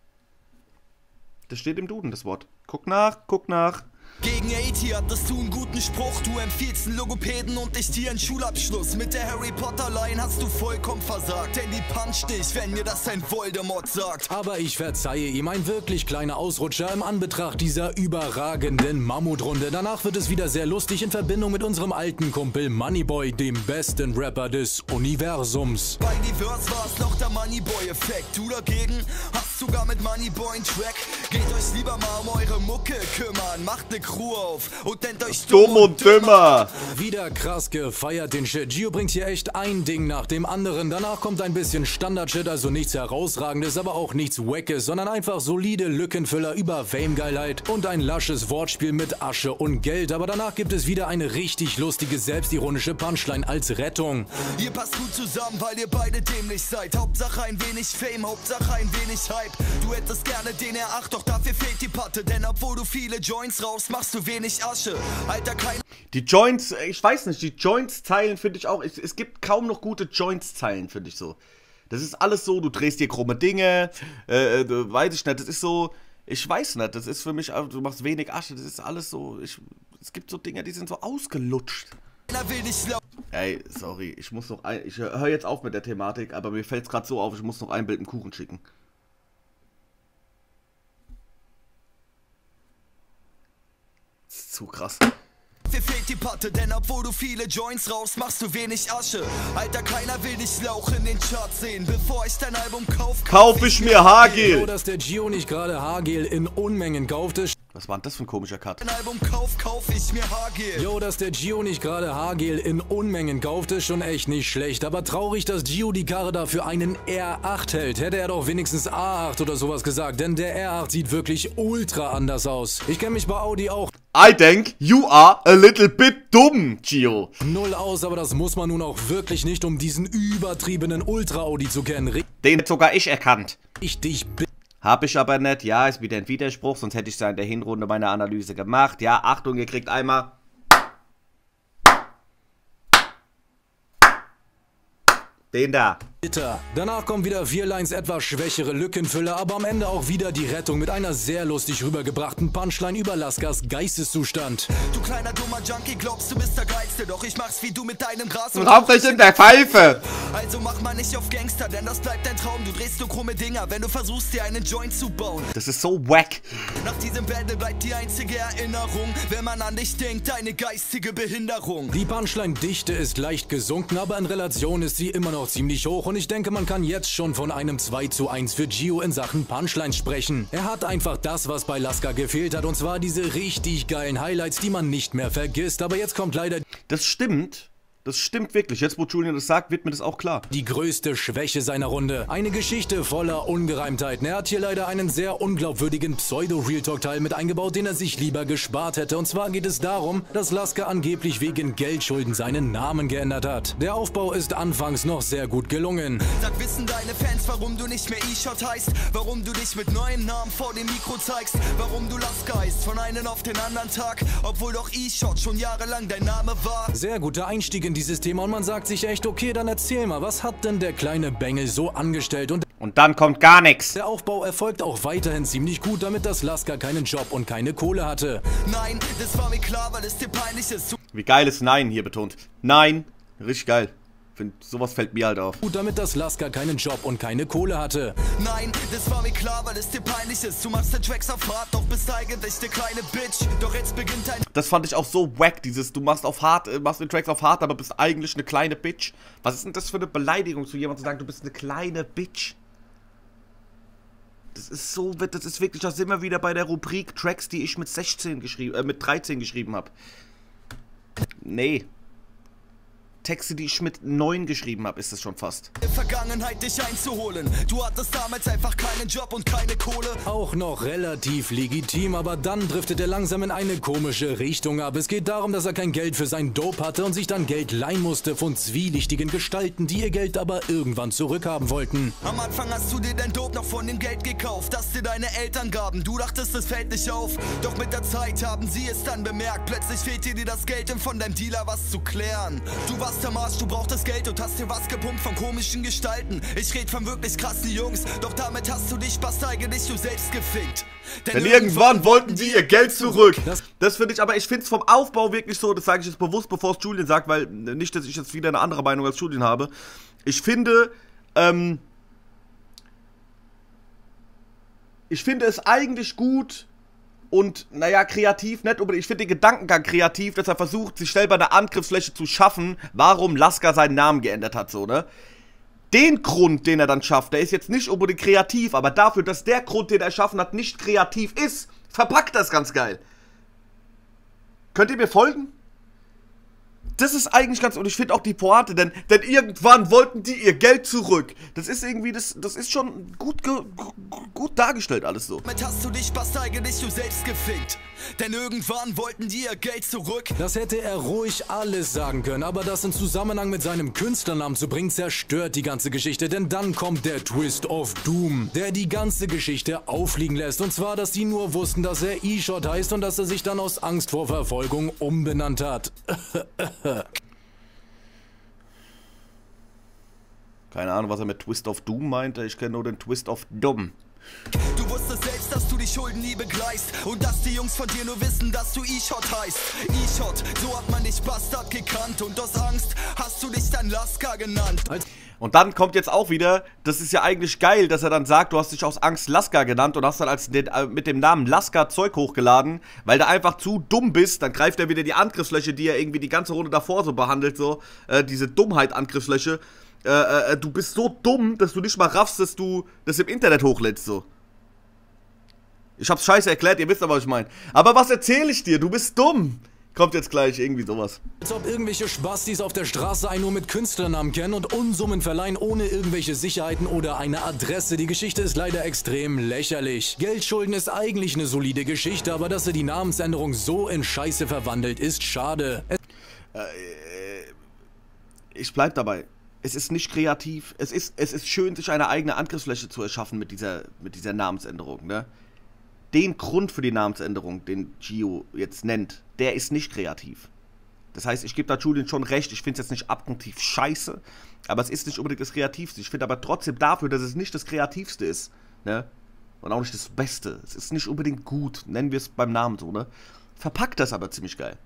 Das steht im Duden, das Wort. Guck nach, guck nach. Gegen A.T. hat das Du einen guten Spruch, du empfiehlst einen Logopäden und ich dir einen Schulabschluss. Mit der Harry Potter Line hast du vollkommen versagt, denn die puncht dich, wenn mir das ein Voldemort sagt. Aber ich verzeihe ihm, ein wirklich kleiner Ausrutscher im Anbetracht dieser überragenden Mammutrunde. Danach wird es wieder sehr lustig in Verbindung mit unserem alten Kumpel Moneyboy, dem besten Rapper des Universums. Bei Diverse war es noch der Moneyboy-Effekt, du dagegen hast sogar mit Moneyboy einen Track. Geht euch lieber mal um eure Mucke kümmern, macht ne Crew auf und nennt euch dumm und dümmer. Wieder krass gefeiert den Shit. Gio bringt hier echt ein Ding nach dem anderen. Danach kommt ein bisschen Standard-Shit, also nichts Herausragendes, aber auch nichts Wackes, sondern einfach solide Lückenfüller über Fame-Geilheit und ein lasches Wortspiel mit Asche und Geld. Aber danach gibt es wieder eine richtig lustige, selbstironische Punchline als Rettung. Ihr passt gut zusammen, weil ihr beide dämlich seid. Hauptsache ein wenig Fame, Hauptsache ein wenig Hype. Du hättest gerne den R8, doch dafür fehlt die Patte, denn obwohl du viele Joints raus, machst du wenig Asche. Alter, kein... Die Joints, ich weiß nicht, die Joints-Zeilen finde ich auch, es gibt kaum noch gute Joints-Zeilen, finde ich so. Das ist alles so, du drehst dir krumme Dinge, weiß ich nicht, das ist so, ich weiß nicht, das ist für mich, du machst wenig Asche, das ist alles so, es gibt so Dinge, die sind so ausgelutscht. Ey, sorry, ich muss noch ein, ich höre jetzt auf mit der Thematik, aber mir fällt es gerade so auf, ich muss noch ein Bild im Kuchen schicken. Das ist zu krass. Dir fehlt die Patte, denn obwohl du viele Joints raus, machst du wenig Asche. Alter, keiner will dich Lauch in den Charts sehen. Bevor ich dein Album kaufe, kaufe ich mir Haargel. So, dass der Gio nicht gerade Haargel in Unmengen kaufte. Was war denn das für ein komischer Cut? Ein Album kauf ich mir Haargel. Jo, dass der Gio nicht gerade Haargel in Unmengen kaufte, ist schon echt nicht schlecht. Aber traurig, dass Gio die Karre dafür einen R8 hält. Hätte er doch wenigstens A8 oder sowas gesagt, denn der R8 sieht wirklich ultra anders aus. Ich kenne mich bei Audi auch. I think you are a little bit dumm, Gio. Null aus, aber das muss man nun auch wirklich nicht, um diesen übertriebenen Ultra-Audi zu kennen. Den hätte sogar ich erkannt. Ich dich bitte. Hab ich aber nicht. Ja, ist wieder ein Widerspruch, sonst hätte ich es ja in der Hinrunde meine Analyse gemacht. Ja, Achtung, ihr kriegt einmal... Den da. Bitter. Danach kommen wieder vier Lines etwas schwächere Lückenfüller, aber am Ende auch wieder die Rettung mit einer sehr lustig rübergebrachten Punchline über Laskas Geisteszustand. Du kleiner dummer Junkie, glaubst du bist der Geilste, doch ich mach's wie du mit deinem Gras und rauf dich in der Pfeife. Also mach mal nicht auf Gangster, denn das bleibt dein Traum. Du drehst so krumme Dinger, wenn du versuchst dir einen Joint zu bauen. Das ist so wack. Nach diesem Battle bleibt die einzige Erinnerung, wenn man an dich denkt, eine geistige Behinderung. Die Punchline-Dichte ist leicht gesunken, aber in Relation ist sie immer noch ziemlich hoch und ich denke, man kann jetzt schon von einem 2:1 für Gio in Sachen Punchlines sprechen. Er hat einfach das, was bei Laska gefehlt hat, und zwar diese richtig geilen Highlights, die man nicht mehr vergisst, aber jetzt kommt leider... Das stimmt wirklich. Jetzt, wo Julian das sagt, wird mir das auch klar. Die größte Schwäche seiner Runde. Eine Geschichte voller Ungereimtheiten. Er hat hier leider einen sehr unglaubwürdigen Pseudo-Real-Talk-Teil mit eingebaut, den er sich lieber gespart hätte. Und zwar geht es darum, dass Laska angeblich wegen Geldschulden seinen Namen geändert hat. Der Aufbau ist anfangs noch sehr gut gelungen. Sag, wissen deine Fans, warum du nicht mehr E-Shot heißt? Warum du dich mit neuem Namen vor dem Mikro zeigst? Warum du Laska heißt von einem auf den anderen Tag? Obwohl doch E-Shot schon jahrelang dein Name war. Sehr guter Einstieg in dieses Thema und man sagt sich echt, okay, dann erzähl mal, was hat denn der kleine Bengel so angestellt? Und dann kommt gar nichts. Der Aufbau erfolgt auch weiterhin ziemlich gut, damit das Laska keinen Job und keine Kohle hatte. Nein, das war mir klar, weil es dir peinlich ist. Wie geil ist Nein hier betont. Nein, richtig geil. Sowas fällt mir halt auf. Gut, damit das Laska keinen Job und keine Kohle hatte. Nein, das war mir klar, weil es dir peinlich ist. Du machst den Tracks auf hart, doch bist eigentlich der kleine Bitch. Doch jetzt beginnt dein... Das fand ich auch so wack, dieses, du machst auf hart, machst den Tracks auf hart, aber bist eigentlich eine kleine Bitch. Was ist denn das für eine Beleidigung, zu jemandem zu sagen, du bist eine kleine Bitch? Das ist so, das ist wirklich, da sind wir wieder bei der Rubrik Tracks, die ich mit 13 geschrieben habe. Nee. Texte, die ich mit 9 geschrieben habe, ist es schon fast. Vergangenheit dich einzuholen. Du hattest damals einfach keinen Job und keine Kohle. Auch noch relativ legitim, aber dann driftet er langsam in eine komische Richtung ab. Es geht darum, dass er kein Geld für sein Dope hatte und sich dann Geld leihen musste von zwielichtigen Gestalten, die ihr Geld aber irgendwann zurückhaben wollten. Am Anfang hast du dir dein Dope noch von dem Geld gekauft, das dir deine Eltern gaben. Du dachtest, es fällt nicht auf. Doch mit der Zeit haben sie es dann bemerkt. Plötzlich fehlt dir das Geld, um von deinem Dealer was zu klären. Du warst Mastermaß, du brauchtest Geld und hast dir was gepumpt von komischen Gestalten. Ich red von wirklich krassen Jungs, doch damit hast du dich fast eigentlich du selbst gefickt. Denn irgendwann wollten die ihr Geld zurück. Das finde ich, aber ich finde es vom Aufbau wirklich so, das sage ich jetzt bewusst, bevor es Julian sagt, weil nicht, dass ich jetzt wieder eine andere Meinung als Julian habe. Ich finde, es eigentlich gut und, naja, kreativ, nett, aber ich finde den Gedankengang kreativ, dass er versucht, sich selber eine Angriffsfläche zu schaffen, warum Lasker seinen Namen geändert hat, so, ne? Den Grund, den er dann schafft, der ist jetzt nicht unbedingt kreativ, aber dafür, dass der Grund, den er erschaffen hat, nicht kreativ ist, verpackt das ganz geil. Könnt ihr mir folgen? Das ist eigentlich ganz, und ich finde auch die Pointe, denn irgendwann wollten die ihr Geld zurück. Das ist irgendwie, das ist schon gut dargestellt alles so. Damit hast du dich fast eigentlich du selbst gefickt. Denn irgendwann wollten die ihr Geld zurück. Das hätte er ruhig alles sagen können, aber das in Zusammenhang mit seinem Künstlernamen zu bringen, zerstört die ganze Geschichte. Denn dann kommt der Twist of Doom, der die ganze Geschichte auffliegen lässt. Und zwar, dass die nur wussten, dass er E-Shot heißt und dass er sich dann aus Angst vor Verfolgung umbenannt hat. Keine Ahnung, was er mit Twist of Doom meinte. Ich kenne nur den Twist of Dumm. Du wusstest selbst, dass du die Schulden nie begleichst und dass die Jungs von dir nur wissen, dass du E-Shot heißt. E-Shot, so hat man dich Bastard gekannt und aus Angst hast du dich dann Lasker genannt. Und dann kommt jetzt auch wieder, das ist ja eigentlich geil, dass er dann sagt, du hast dich aus Angst Lasker genannt und hast dann mit dem Namen Lasker Zeug hochgeladen, weil du einfach zu dumm bist. Dann greift er wieder die Angriffsfläche, die er irgendwie die ganze Runde davor so behandelt, so diese Dummheit-Angriffsfläche. Du bist so dumm, dass du nicht mal raffst, dass du das im Internet hochlädst, so. Ich hab's scheiße erklärt, ihr wisst aber, was ich meine. Aber was erzähle ich dir? Du bist dumm. Kommt jetzt gleich irgendwie sowas. Als ob irgendwelche Spastis auf der Straße einen nur mit Künstlernamen kennen und Unsummen verleihen ohne irgendwelche Sicherheiten oder eine Adresse. Die Geschichte ist leider extrem lächerlich. Geldschulden ist eigentlich eine solide Geschichte, aber dass er die Namensänderung so in Scheiße verwandelt, ist schade. Ich bleib dabei. Es ist nicht kreativ. Es ist schön, sich eine eigene Angriffsfläche zu erschaffen mit dieser Namensänderung, ne? Den Grund für die Namensänderung, den Gio jetzt nennt, der ist nicht kreativ. Das heißt, ich gebe da Julian schon recht, ich finde es jetzt nicht abgrundtief scheiße, aber es ist nicht unbedingt das Kreativste. Ich finde aber trotzdem dafür, dass es nicht das Kreativste ist, ne? Und auch nicht das Beste. Es ist nicht unbedingt gut, nennen wir es beim Namen so, ne? Verpackt das aber ziemlich geil.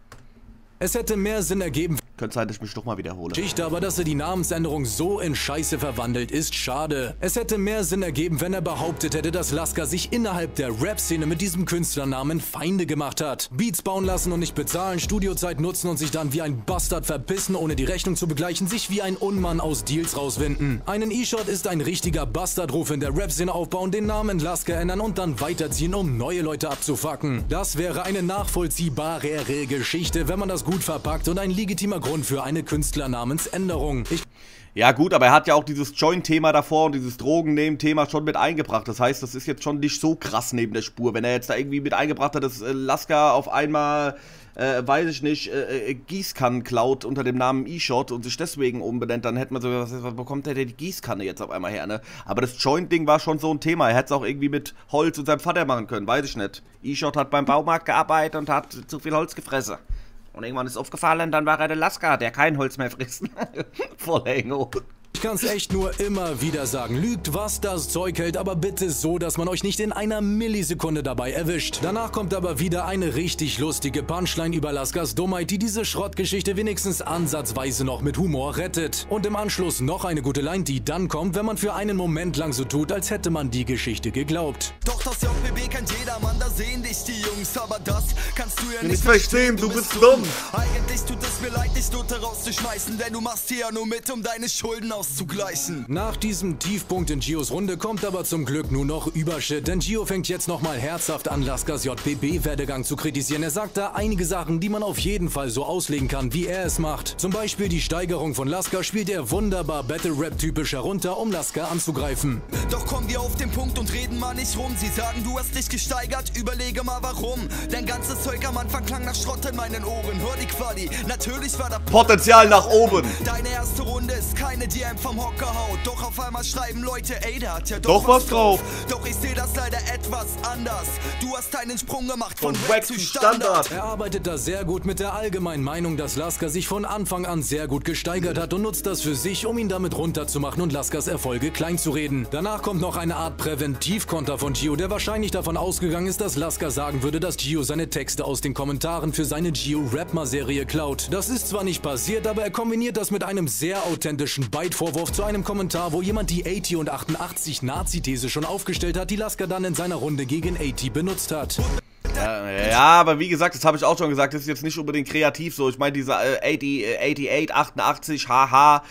Es hätte mehr Sinn ergeben. Könnte sein, dass ich mich doch mal wiederhole. Geschichte, aber dass er die Namensänderung so in Scheiße verwandelt, ist schade. Es hätte mehr Sinn ergeben, wenn er behauptet hätte, dass Lasker sich innerhalb der Rap-Szene mit diesem Künstlernamen Feinde gemacht hat. Beats bauen lassen und nicht bezahlen, Studiozeit nutzen und sich dann wie ein Bastard verbissen, ohne die Rechnung zu begleichen, sich wie ein Unmann aus Deals rauswinden. Einen E-Shot ist ein richtiger Bastardruf in der Rap-Szene aufbauen, den Namen Lasker ändern und dann weiterziehen, um neue Leute abzufacken. Das wäre eine nachvollziehbarere Geschichte, wenn man das gut verpackt und ein legitimer Grund für eine Künstlernamensänderung. Ja gut, aber er hat ja auch dieses Joint-Thema davor und dieses Drogennehmen-Thema schon mit eingebracht. Das heißt, das ist jetzt schon nicht so krass neben der Spur. Wenn er jetzt da irgendwie mit eingebracht hat, dass Lasker auf einmal, weiß ich nicht, Gießkannen klaut unter dem Namen E-Shot und sich deswegen umbenennt, dann hätte man so, was bekommt der denn die Gießkanne jetzt auf einmal her, ne? Aber das Joint-Ding war schon so ein Thema. Er hätte es auch irgendwie mit Holz und seinem Vater machen können, weiß ich nicht. E-Shot hat beim Baumarkt gearbeitet und hat zu viel Holz gefressen. Und irgendwann ist aufgefallen, dann war er der Lasker, der kein Holz mehr frisst. Voll Engo. Ich kann es echt nur immer wieder sagen, lügt, was das Zeug hält, aber bitte so, dass man euch nicht in einer Millisekunde dabei erwischt. Danach kommt aber wieder eine richtig lustige Punchline über Laskers Dummheit, die diese Schrottgeschichte wenigstens ansatzweise noch mit Humor rettet. Und im Anschluss noch eine gute Line, die dann kommt, wenn man für einen Moment lang so tut, als hätte man die Geschichte geglaubt. Doch das JBB kennt jedermann, da sehen dich die Jungs, aber das kannst du ja nicht verstehen, du bist dumm. Eigentlich tut es mir leid, dich nur rauszuschmeißen, denn du machst hier ja nur mit, um deine Schulden auszugleichen. Nach diesem Tiefpunkt in Gios Runde kommt aber zum Glück nur noch Überschritt, denn Gio fängt jetzt nochmal herzhaft an, Laskers JBB-Werdegang zu kritisieren. Er sagt da einige Sachen, die man auf jeden Fall so auslegen kann, wie er es macht. Zum Beispiel die Steigerung von Lasker spielt er wunderbar Battle-Rap-typisch herunter, um Lasker anzugreifen. Doch kommen wir auf den Punkt und reden mal nicht rum. Sie sagen, du hast dich gesteigert, überlege mal warum. Dein ganzes Zeug am Anfang klang nach Schrott in meinen Ohren. Hör die Quali, natürlich war da Potenzial nach oben. Deine erste Runde ist keine, die empfiehlt. vom Hocker haut. Doch auf einmal schreiben Leute, ey, der hat ja doch was drauf. Doch ich sehe das leider etwas anders. Du hast einen Sprung gemacht von Wack zu Standard. Er arbeitet da sehr gut mit der allgemeinen Meinung, dass Lasker sich von Anfang an sehr gut gesteigert hat und nutzt das für sich, um ihn damit runterzumachen und Laskers Erfolge kleinzureden. Danach kommt noch eine Art Präventivkonter von Gio, der wahrscheinlich davon ausgegangen ist, dass Lasker sagen würde, dass Gio seine Texte aus den Kommentaren für seine Gio-Rapmer-Serie klaut. Das ist zwar nicht passiert, aber er kombiniert das mit einem sehr authentischen Bite-Vorwurf zu einem Kommentar, wo jemand die 80 und 88 Nazi-These schon aufgestellt hat, die Lasker dann in seiner Runde gegen 80 benutzt hat. Ja, aber wie gesagt, das habe ich auch schon gesagt, das ist jetzt nicht unbedingt kreativ so. Ich meine, diese 88, 88, haha,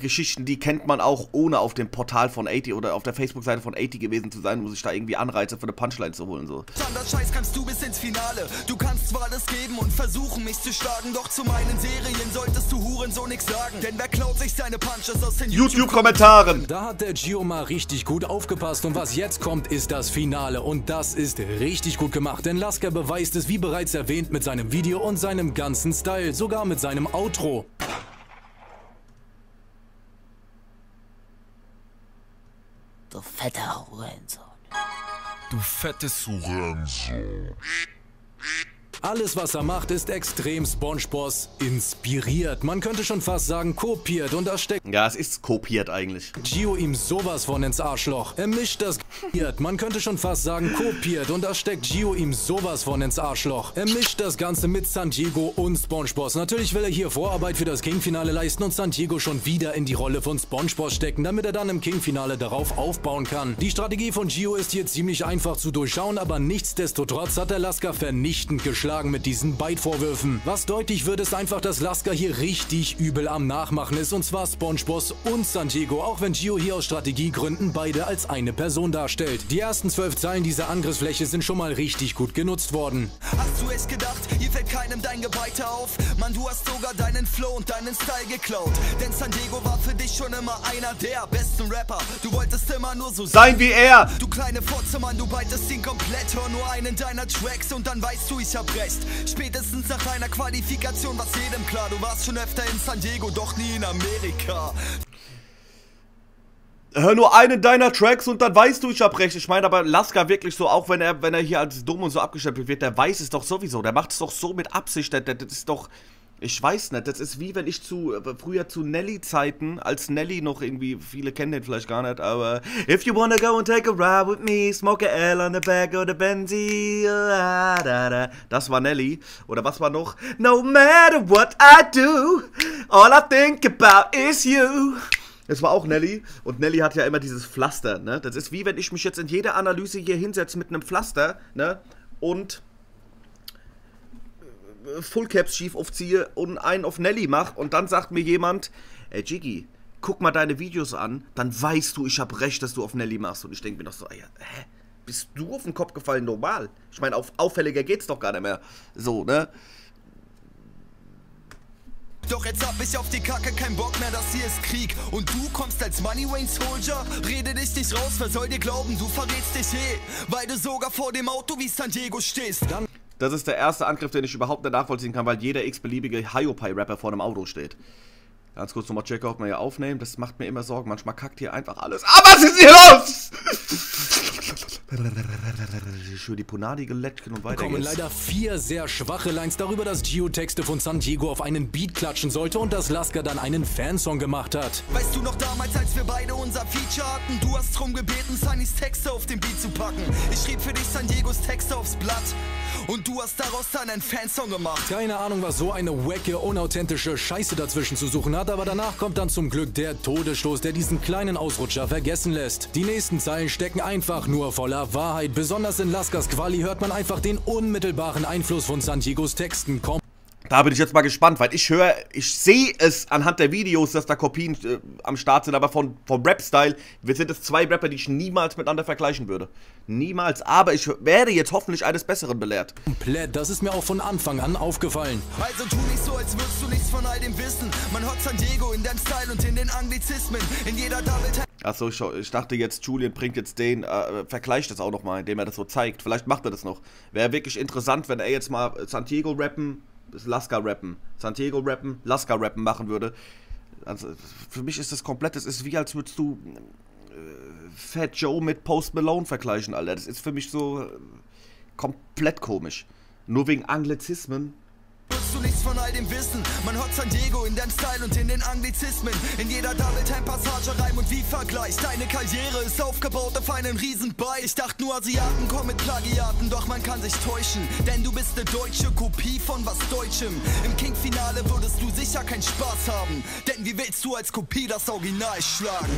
Geschichten, die kennt man auch, ohne auf dem Portal von 80 oder auf der Facebook-Seite von 80 gewesen zu sein, um sich da irgendwie Anreize für eine Punchline zu holen, so. Standard Scheiß kannst du bis ins Finale. Du kannst zwar alles geben und versuchen, mich zu schlagen, doch zu meinen Serien solltest du Hurensohn so nix sagen. Denn wer klaut sich seine Punches aus den YouTube-Kommentaren? Da hat der Gio mal richtig gut aufgepasst und was jetzt kommt, ist das Finale und das ist richtig gut gemacht. Denn Lasker beweist es, wie bereits erwähnt, mit seinem Video und seinem ganzen Style, sogar mit seinem Outro. Du fetter Hurensohn. Du fettes Hurensohn. Alles, was er macht, ist extrem SpongeBoss inspiriert. Man könnte schon fast sagen, kopiert und das steckt... Ja, es ist kopiert eigentlich. Gio ihm sowas von ins Arschloch. Er mischt das... Man könnte schon fast sagen, kopiert und das steckt Gio ihm sowas von ins Arschloch. Er mischt das Ganze mit San Diego und SpongeBoss. Natürlich will er hier Vorarbeit für das King-Finale leisten und San Diego schon wieder in die Rolle von SpongeBoss stecken, damit er dann im King-Finale darauf aufbauen kann. Die Strategie von Gio ist hier ziemlich einfach zu durchschauen, aber nichtsdestotrotz hat er Lasker vernichtend geschlagen mit diesen Bite-Vorwürfen. Was deutlich wird, ist einfach, dass Lasker hier richtig übel am Nachmachen ist, und zwar SpongeBoss und San Diego, auch wenn Gio hier aus Strategiegründen beide als eine Person darstellt. Die ersten 12 Zeilen dieser Angriffsfläche sind schon mal richtig gut genutzt worden. Hast du echt gedacht, hier fällt keinem dein Gebeite auf? Mann, du hast sogar deinen Flow und deinen Style geklaut. Denn San Diego war für dich schon immer einer der besten Rapper. Du wolltest immer nur so sein wie er. Du kleine Fotze, Mann, du beitest ihn komplett. Hör nur einen deiner Tracks und dann weißt du, ich hab recht. Spätestens nach deiner Qualifikation war's jedem klar. Du warst schon öfter in San Diego, doch nie in Amerika. Hör nur einen deiner Tracks und dann weißt du, ich hab recht. Ich meine aber Lasker wirklich so, auch wenn er hier als dumm und so abgestempelt wird, der weiß es doch sowieso. Der macht es doch so mit Absicht. Das ist doch... Ich weiß nicht, das ist wie wenn ich früher zu Nelly-Zeiten, als Nelly noch irgendwie, viele kennen den vielleicht gar nicht, aber if you wanna go and take a ride with me, smoke a L on the back of the Benzie, das war Nelly, oder was war noch? No matter what I do, all I think about is you. Das war auch Nelly und Nelly hat ja immer dieses Pflaster, ne? Das ist wie wenn ich mich jetzt in jeder Analyse hier hinsetze mit einem Pflaster, ne? Und... Fullcaps schief aufziehe und einen auf Nelly mache und dann sagt mir jemand, ey Jiggy, guck mal deine Videos an, dann weißt du, ich hab recht, dass du auf Nelly machst. Und ich denke mir noch so, ja, hä? Bist du auf den Kopf gefallen? Normal. Ich meine, auf auffälliger geht's doch gar nicht mehr. So, ne? Doch jetzt hab ich auf die Kacke keinen Bock mehr, das hier ist Krieg. Und du kommst als Money Wayne Soldier, rede dich nicht raus, wer soll dir glauben, du verrätst dich eh, weil du sogar vor dem Auto wie San Diego stehst. Dann das ist der erste Angriff, den ich überhaupt nicht nachvollziehen kann, weil jeder x-beliebige Hiopai-Rapper vor einem Auto steht. Ganz kurz nochmal checken, ob wir hier aufnehmen. Das macht mir immer Sorgen. Manchmal kackt hier einfach alles. Aber was ist hier los? Schön die Punani geletschen und weiter kommen leider 4 sehr schwache Lines darüber, dass Gio Texte von San Diego auf einen Beat klatschen sollte und dass Lasker dann einen Fansong gemacht hat. Weißt du noch damals, als wir beide unser Feature hatten? Du hast drum gebeten, Sunnys Texte auf den Beat zu packen. Ich schrieb für dich San Diegos Texte aufs Blatt. Und du hast daraus dann einen Fansong gemacht. Keine Ahnung, was so eine wacke, unauthentische Scheiße dazwischen zu suchen hat, aber danach kommt dann zum Glück der Todesstoß, der diesen kleinen Ausrutscher vergessen lässt. Die nächsten Zeilen stecken einfach nur voller Wahrheit. Besonders in Laskers Quali hört man einfach den unmittelbaren Einfluss von San Diegos Texten. Da bin ich jetzt mal gespannt, weil ich höre, ich sehe es anhand der Videos, dass da Kopien am Start sind, aber vom Rap-Style sind es 2 Rapper, die ich niemals miteinander vergleichen würde. Niemals, aber ich werde jetzt hoffentlich eines Besseren belehrt. Komplett, das ist mir auch von Anfang an aufgefallen. Also tu nicht so, als würdest du nichts von all dem wissen. Man hört San Diego in deinem Style und in den Anglizismen, in jeder Double-Time. Achso, ich dachte jetzt, Julian bringt jetzt den, vergleicht das auch nochmal, indem er das so zeigt. Vielleicht macht er das noch. Wäre wirklich interessant, wenn er jetzt mal San Diego rappen... Lasker rappen, San Diego rappen, Lasker rappen machen würde. Also für mich ist das komplett, es ist wie, als würdest du Fat Joe mit Post Malone vergleichen, Alter. Das ist für mich so komplett komisch. Nur wegen Anglizismen. Wirst du nichts von all dem wissen? Man hört San Diego in deinem Style und in den Anglizismen. In jeder Double-Time-Passage reim und wie Vergleich. Deine Karriere ist aufgebaut auf einen Riesenball. Ich dachte nur, Asiaten kommen mit Plagiaten, doch man kann sich täuschen. Denn du bist eine deutsche Kopie von was Deutschem. Im King-Finale würdest du sicher keinen Spaß haben. Denn wie willst du als Kopie das Original schlagen?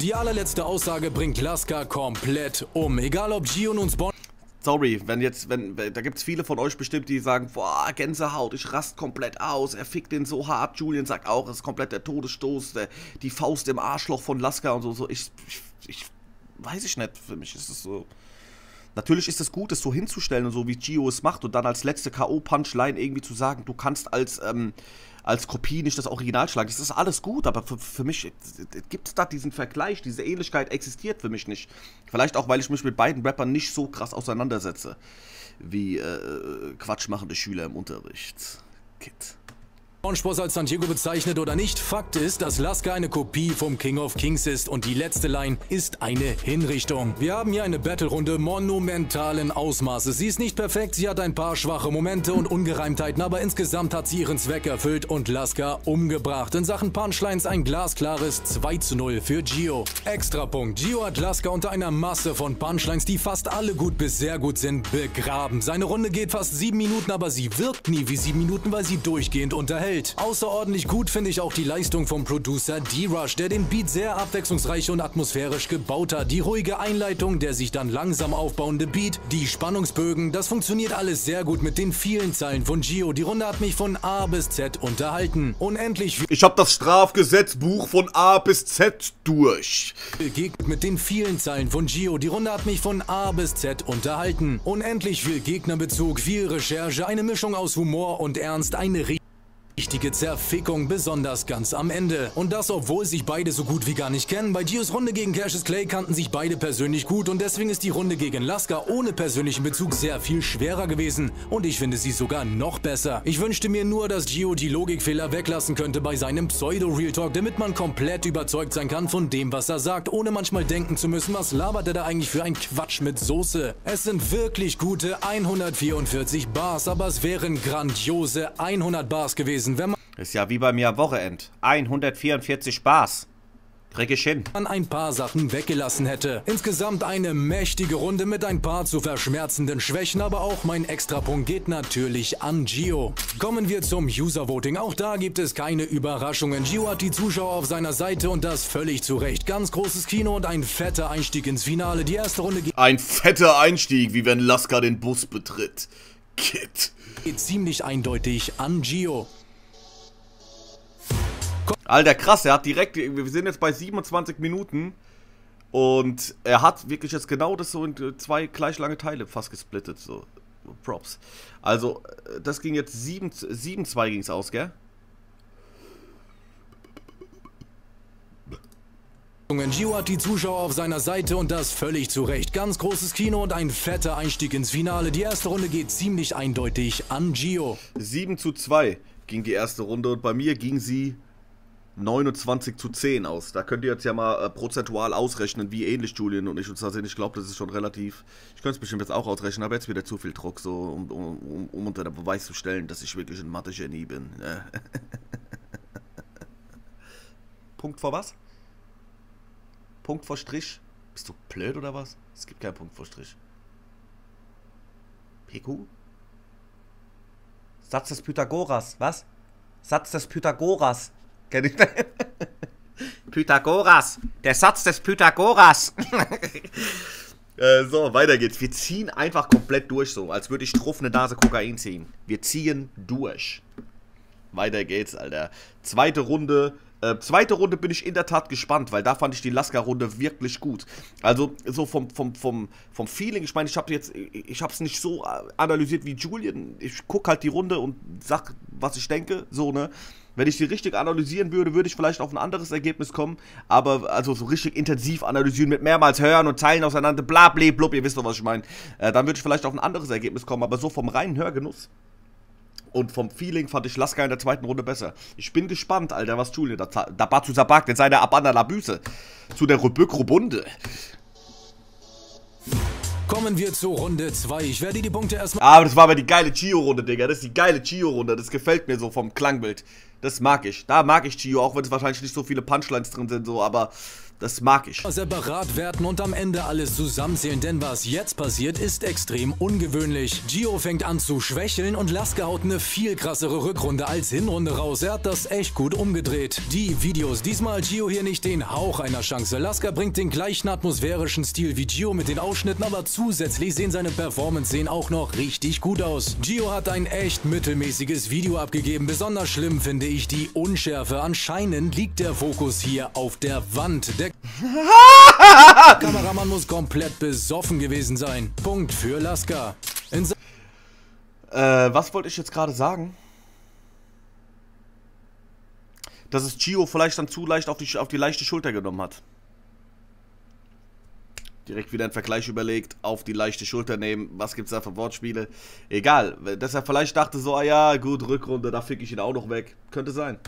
Die allerletzte Aussage bringt Lasker komplett um. Egal ob Gion und Spawn. Sorry, wenn da gibt es viele von euch bestimmt, die sagen, boah, Gänsehaut, ich rast komplett aus, er fickt den so hart. Julian sagt auch, es ist komplett der Todesstoß, die Faust im Arschloch von Lasker und so. Ich weiß ich nicht, für mich ist es so. Natürlich ist es gut, es so hinzustellen und so, wie Gio es macht und dann als letzte K.O.-Punchline irgendwie zu sagen, du kannst als Kopie nicht das Original schlagen. Das ist alles gut, aber für mich gibt es da diesen Vergleich, diese Ähnlichkeit existiert für mich nicht. Vielleicht auch, weil ich mich mit beiden Rappern nicht so krass auseinandersetze, wie quatschmachende Schüler im Unterricht. Kid. Sponsor als San Diego bezeichnet oder nicht, Fakt ist, dass Lasker eine Kopie vom King of Kings ist und die letzte Line ist eine Hinrichtung. Wir haben hier eine Battle-Runde monumentalen Ausmaßes. Sie ist nicht perfekt, sie hat ein paar schwache Momente und Ungereimtheiten, aber insgesamt hat sie ihren Zweck erfüllt und Lasker umgebracht. In Sachen Punchlines ein glasklares 2:0 für Gio. Extra Punkt, Gio hat Lasker unter einer Masse von Punchlines, die fast alle gut bis sehr gut sind, begraben. Seine Runde geht fast 7 Minuten, aber sie wirkt nie wie 7 Minuten, weil sie durchgehend unterhält. Außerordentlich gut finde ich auch die Leistung vom Producer D-Rush, der den Beat sehr abwechslungsreich und atmosphärisch gebaut hat. Die ruhige Einleitung, der sich dann langsam aufbauende Beat, die Spannungsbögen, das funktioniert alles sehr gut mit den vielen Zeilen von Gio. Die Runde hat mich von A bis Z unterhalten. Unendlich. Ich habe das Strafgesetzbuch von A bis Z durch. Mit den vielen Zeilen von Gio. Die Runde hat mich von A bis Z unterhalten. Unendlich viel Gegnerbezug, viel Recherche, eine Mischung aus Humor und Ernst, eine richtige Zerfickung, besonders ganz am Ende. Und das, obwohl sich beide so gut wie gar nicht kennen. Bei Gios Runde gegen Cassius Clay kannten sich beide persönlich gut und deswegen ist die Runde gegen Lasker ohne persönlichen Bezug sehr viel schwerer gewesen. Und ich finde sie sogar noch besser. Ich wünschte mir nur, dass Gio die Logikfehler weglassen könnte bei seinem Pseudo-Real-Talk, damit man komplett überzeugt sein kann von dem, was er sagt, ohne manchmal denken zu müssen, was labert er da eigentlich für ein Quatsch mit Soße. Es sind wirklich gute 144 Bars, aber es wären grandiose 100 Bars gewesen. Ist ja wie bei mir am Wochenende. 144 Spaß. Krieg ich hin. Wenn man ein paar Sachen weggelassen hätte. Insgesamt eine mächtige Runde mit ein paar zu verschmerzenden Schwächen, aber auch mein Extrapunkt geht natürlich an Gio. Kommen wir zum User-Voting. Auch da gibt es keine Überraschungen. Gio hat die Zuschauer auf seiner Seite und das völlig zu Recht. Ganz großes Kino und ein fetter Einstieg ins Finale. Die erste Runde geht... Ein fetter Einstieg, wie wenn Lasker den Bus betritt. Kid. Geht ziemlich eindeutig an Gio. Alter, krass, er hat direkt, wir sind jetzt bei 27 Minuten und er hat wirklich jetzt genau das so in zwei gleich lange Teile fast gesplittet, so, Props. Also, das ging jetzt 7-2 ging es aus, gell? Gio hat die Zuschauer auf seiner Seite und das völlig zu Recht. Ganz großes Kino und ein fetter Einstieg ins Finale. Die erste Runde geht ziemlich eindeutig an Gio. 7:2 ging die erste Runde und bei mir ging sie 29:10 aus. Da könnt ihr jetzt ja mal prozentual ausrechnen, wie ähnlich Julian und ich uns da sind. Ich glaube, das ist schon relativ... Ich könnte es bestimmt jetzt auch ausrechnen, aber jetzt wieder zu viel Druck, so, um unter den Beweis zu stellen, dass ich wirklich ein Mathe-Genie bin. Ja. Punkt vor was? Punkt vor Strich? Bist du blöd oder was? Es gibt keinen Punkt vor Strich. PQ? Satz des Pythagoras, was? Satz des Pythagoras. Kenn ich nicht. Pythagoras. Der Satz des Pythagoras. So, weiter geht's. Wir ziehen einfach komplett durch, so. Als würde ich drauf eine Nase Kokain ziehen. Wir ziehen durch. Weiter geht's, Alter. Zweite Runde. Zweite Runde bin ich in der Tat gespannt, weil da fand ich die Lasker-Runde wirklich gut. Also so vom Feeling, ich meine, ich hab's nicht so analysiert wie Julian. Ich guck halt die Runde und sag, was ich denke, so, ne? Wenn ich die richtig analysieren würde, würde ich vielleicht auf ein anderes Ergebnis kommen, aber also so richtig intensiv analysieren mit mehrmals hören und Zeilen auseinander, bla, bla, blub, ihr wisst doch, was ich meine. Dann würde ich vielleicht auf ein anderes Ergebnis kommen, aber so vom reinen Hörgenuss Und vom Feeling fand ich Lasker in der zweiten Runde besser. Ich bin gespannt, Alter, was Julian dazu sagt in seiner Abanalabüse zu der Rubunde. Kommen wir zur Runde 2. Ich werde die Punkte erstmal... Aber das war aber die geile Chio-Runde, Digga. Das ist die geile Chio-Runde. Das gefällt mir so vom Klangbild. Das mag ich. Da mag ich Chio, auch wenn es wahrscheinlich nicht so viele Punchlines drin sind, so, aber... Das mag ich. Separat werten und am Ende alles zusammenzählen, denn was jetzt passiert, ist extrem ungewöhnlich. Gio fängt an zu schwächeln und Lasker haut eine viel krassere Rückrunde als Hinrunde raus. Er hat das echt gut umgedreht. Die Videos. Diesmal Gio hier nicht den Hauch einer Chance. Lasker bringt den gleichen atmosphärischen Stil wie Gio mit den Ausschnitten, aber zusätzlich sehen seine Performance-Szenen auch noch richtig gut aus. Gio hat ein echt mittelmäßiges Video abgegeben. Besonders schlimm finde ich die Unschärfe. Anscheinend liegt der Fokus hier auf der Wand. Der Kameramann muss komplett besoffen gewesen sein. Punkt für Lasker. Was wollte ich jetzt gerade sagen? Dass es Gio vielleicht dann zu leicht auf die leichte Schulter genommen hat. Direkt wieder einen Vergleich überlegt, auf die leichte Schulter nehmen, was gibt's da für Wortspiele? Egal, dass er vielleicht dachte so, ah ja, gut, Rückrunde, da fick ich ihn auch noch weg. Könnte sein.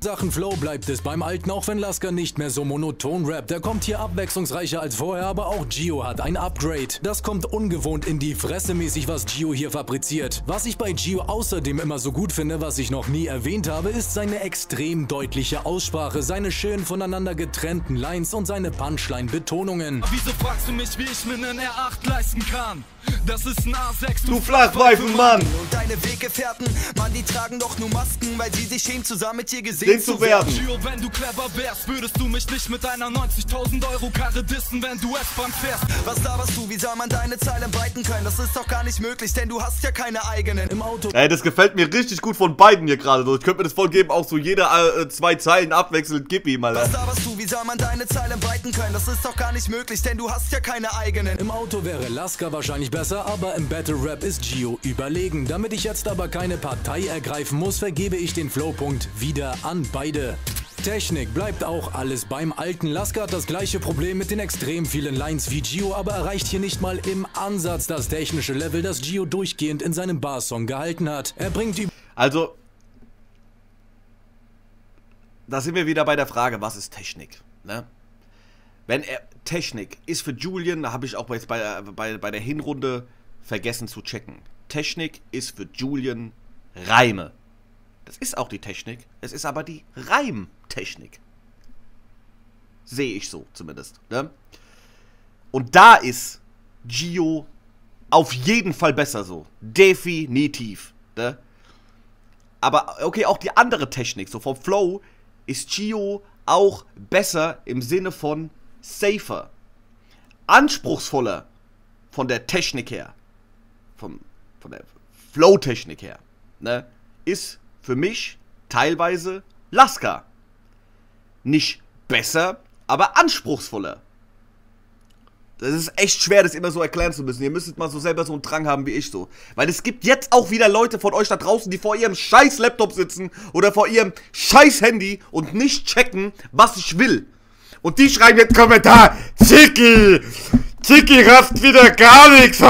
Sachen Flow bleibt es beim Alten, auch wenn Lasker nicht mehr so monoton rappt. Er kommt hier abwechslungsreicher als vorher, aber auch Gio hat ein Upgrade. Das kommt ungewohnt in die Fresse mäßig, was Gio hier fabriziert. Was ich bei Gio außerdem immer so gut finde, was ich noch nie erwähnt habe, ist seine extrem deutliche Aussprache, seine schön voneinander getrennten Lines und seine Punchline-Betonungen. Wieso fragst du mich, wie ich mir einen R8 leisten kann? Das ist ein A6, du Flachreifen, Mann! Und deine Weggefährten, Mann, die tragen doch nur Masken, weil sie sich schämen, zusammen mit dir gesehen zu werden. Gio, wenn du clever wärst, würdest du mich nicht mit einer 90.000 € Karre dissen, wenn du S-Bahn fährst. Was laberst du? Wie soll man deine Zeilen breiten können? Das ist doch gar nicht möglich, denn du hast ja keine eigenen im Auto. Ey, das gefällt mir richtig gut von beiden hier gerade. Ich könnte mir das voll geben, auch so jede zwei Zeilen abwechselnd, gib ihm mal. Was laberst du? Wie soll man deine Zeilen breiten können? Das ist doch gar nicht möglich, denn du hast ja keine eigenen. Im Auto wäre Lasker wahrscheinlich besser, aber im Battle Rap ist Gio überlegen. Damit ich jetzt aber keine Partei ergreifen muss, vergebe ich den Flowpunkt wieder an beide. Technik bleibt auch alles beim Alten. Lasker hat das gleiche Problem mit den extrem vielen Lines wie Gio, aber erreicht hier nicht mal im Ansatz das technische Level, das Gio durchgehend in seinem Bar-Song gehalten hat. Er bringt die... Also, da sind wir wieder bei der Frage, was ist Technik? Ne? Wenn er... Technik ist für Julian, da habe ich auch jetzt bei der Hinrunde vergessen zu checken. Technik ist für Julian Reime. Das ist auch die Technik, es ist aber die Reimtechnik. Sehe ich so zumindest. Ne? Und da ist Gio auf jeden Fall besser so. Definitiv. Ne? Aber okay, auch die andere Technik, so vom Flow, ist Gio auch besser im Sinne von safer. Anspruchsvoller von der Technik her. Von der Flow-Technik her. Ne? Ist... für mich teilweise Lasker. Nicht besser, aber anspruchsvoller. Das ist echt schwer, das immer so erklären zu müssen. Ihr müsstet mal so selber so einen Drang haben wie ich so. Weil es gibt jetzt auch wieder Leute von euch da draußen, die vor ihrem scheiß Laptop sitzen oder vor ihrem scheiß Handy und nicht checken, was ich will. Und die schreiben jetzt Kommentar, Zicki, Zicki rafft wieder gar nichts.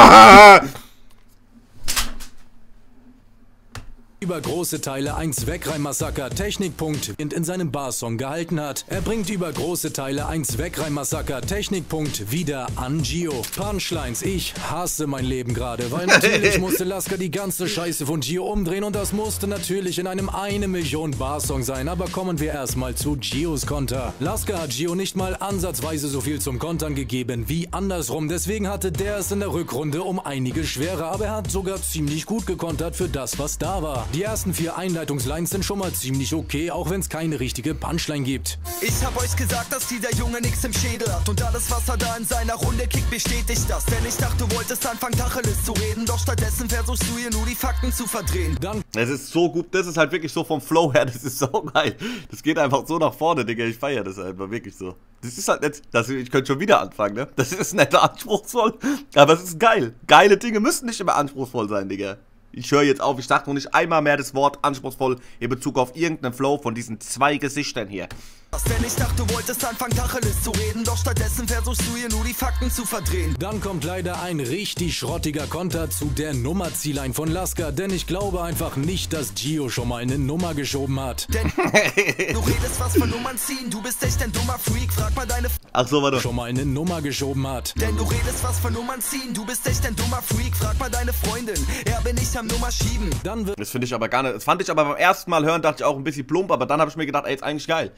Über große Teile ein Zweckreim-Massaker Technikpunkt in seinem Bar-Song gehalten hat. Er bringt über große Teile ein Zweckreim-Massaker Technikpunkt wieder an Gio. Punchlines, ich hasse mein Leben gerade, weil natürlich musste Lasker die ganze Scheiße von Gio umdrehen und das musste natürlich in einem 1 Million Bar-Song sein. Aber kommen wir erstmal zu Gios Konter. Lasker hat Gio nicht mal ansatzweise so viel zum Kontern gegeben wie andersrum. Deswegen hatte der es in der Rückrunde um einige schwerer, aber er hat sogar ziemlich gut gekontert für das, was da war. Die ersten 4 Einleitungslines sind schon mal ziemlich okay, auch wenn es keine richtige Punchline gibt. Ich hab euch gesagt, dass dieser Junge nichts im Schädel hat und alles, was er da in seiner Runde kickt, bestätigt das. Denn ich dachte, du wolltest anfangen, Tacheles zu reden, doch stattdessen versuchst du hier nur die Fakten zu verdrehen. Dann es ist so gut, das ist halt wirklich so vom Flow her, das ist so geil. Das geht einfach so nach vorne, Digga, ich feiere das einfach wirklich so. Das ist halt nett, ich könnte schon wieder anfangen, ne? Das ist netter anspruchsvoll, aber es ist geil. Geile Dinge müssen nicht immer anspruchsvoll sein, Digga. Ich höre jetzt auf, ich sage noch nicht einmal mehr das Wort anspruchsvoll in Bezug auf irgendeinen Flow von diesen 2 Gesichtern hier. Was denn? Ich dachte, du wolltest anfangen, Tacheles zu reden, doch stattdessen versuchst du hier nur die Fakten zu verdrehen. Dann kommt leider ein richtig schrottiger Konter zu der Nummer-Zielline von Lasker, denn ich glaube einfach nicht, dass Gio schon mal eine Nummer geschoben hat. Denn du redest was von Nummern ziehen, du bist echt ein dummer Freak, frag mal deine Freundin, er bin ich am Nummer schieben. Dann wird... Das finde ich aber gar nicht, das fand ich aber beim ersten Mal hören, dachte ich auch ein bisschen plump, aber dann habe ich mir gedacht, ey, ist eigentlich geil.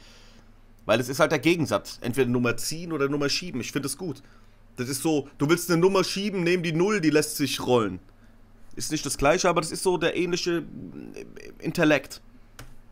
Weil es ist halt der Gegensatz, entweder Nummer ziehen oder Nummer schieben, ich finde es gut. Das ist so, du willst eine Nummer schieben, nehmen die Null, die lässt sich rollen. Ist nicht das gleiche, aber das ist so der ähnliche Intellekt.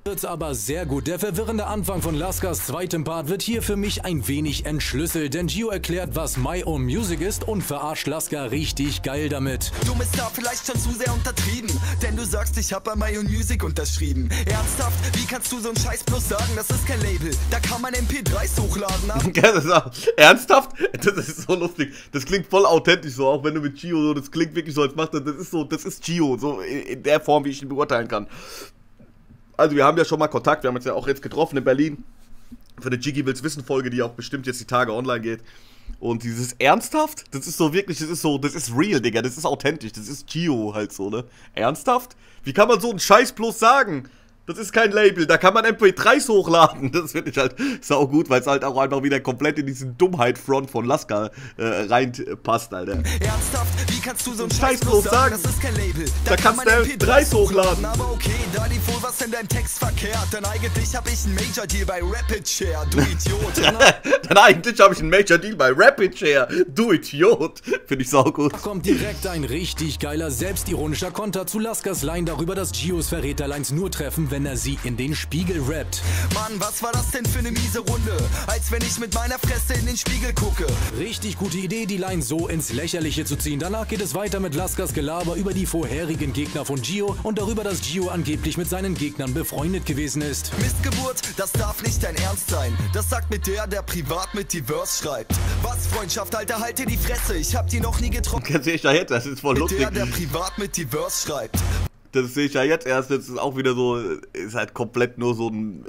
Wird's aber sehr gut. Der verwirrende Anfang von Laskers zweitem Part wird hier für mich ein wenig entschlüsselt, denn Gio erklärt, was My Own Music ist und verarscht Lasker richtig geil damit. Du bist da vielleicht schon zu sehr untertrieben, denn du sagst, ich hab bei My Own Music unterschrieben. Ernsthaft? Wie kannst du so einen Scheiß bloß sagen? Das ist kein Label. Da kann man MP3s hochladen. Ernsthaft? Das ist so lustig. Das klingt voll authentisch so, auch wenn du mit Gio so, das klingt wirklich so, als macht er, das ist so, das ist Gio, so in der Form, wie ich ihn beurteilen kann. Also wir haben ja schon mal Kontakt, wir haben uns ja auch jetzt getroffen in Berlin für eine Jiggy Wills Wissen Folge, die auch bestimmt jetzt die Tage online geht. Und dieses ernsthaft, das ist so wirklich, das ist so, das ist real, Digga, das ist authentisch, das ist Gio halt so, ne? Ernsthaft? Wie kann man so einen Scheiß bloß sagen? Das ist kein Label, da kann man MP3s hochladen. Das finde ich halt saugut, weil es halt auch einfach wieder komplett in diesen Dummheit-Front von Lasker reinpasst, Alter. Ernsthaft? Wie kannst du so einen Scheiß bloß sagen? Das ist kein Label. Da kannst du MP3s hochladen. Aber okay, da lief wohl was in deinem Text verkehrt. Denn eigentlich habe ich einen Major-Deal bei Rapid Share, du Idiot. Denn eigentlich habe ich einen Major-Deal bei Rapid Share, du Idiot. Finde ich saugut. Da kommt direkt ein richtig geiler, selbstironischer Konter zu Laskers Line darüber, dass Gios Verräterlines nur treffen, wenn er sie in den Spiegel rappt. Mann, was war das denn für eine miese Runde? Als wenn ich mit meiner Fresse in den Spiegel gucke. Richtig gute Idee, die Line so ins Lächerliche zu ziehen. Danach geht es weiter mit Laskers Gelaber über die vorherigen Gegner von Gio und darüber, dass Gio angeblich mit seinen Gegnern befreundet gewesen ist. Mistgeburt, das darf nicht dein Ernst sein. Das sagt mit der, der privat mit Diverse schreibt. Was, Freundschaft, Alter, halte die Fresse. Ich hab die noch nie getroffen. Kannst du dich da jetzt? Das ist voll lustig. Mit der privat mit Diverse schreibt. Das sehe ich ja jetzt erst, jetzt ist auch wieder so, ist halt komplett nur so ein,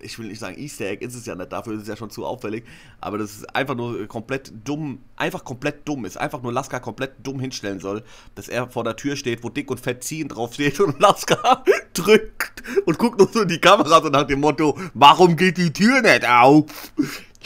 ich will nicht sagen Easter Egg, ist es ja nicht, dafür ist es ja schon zu auffällig, aber das ist einfach nur komplett dumm ist, einfach nur Lasker komplett dumm hinstellen soll, dass er vor der Tür steht, wo dick und fett ziehen draufsteht und Lasker drückt und guckt nur so in die Kamera so nach dem Motto, warum geht die Tür nicht auf?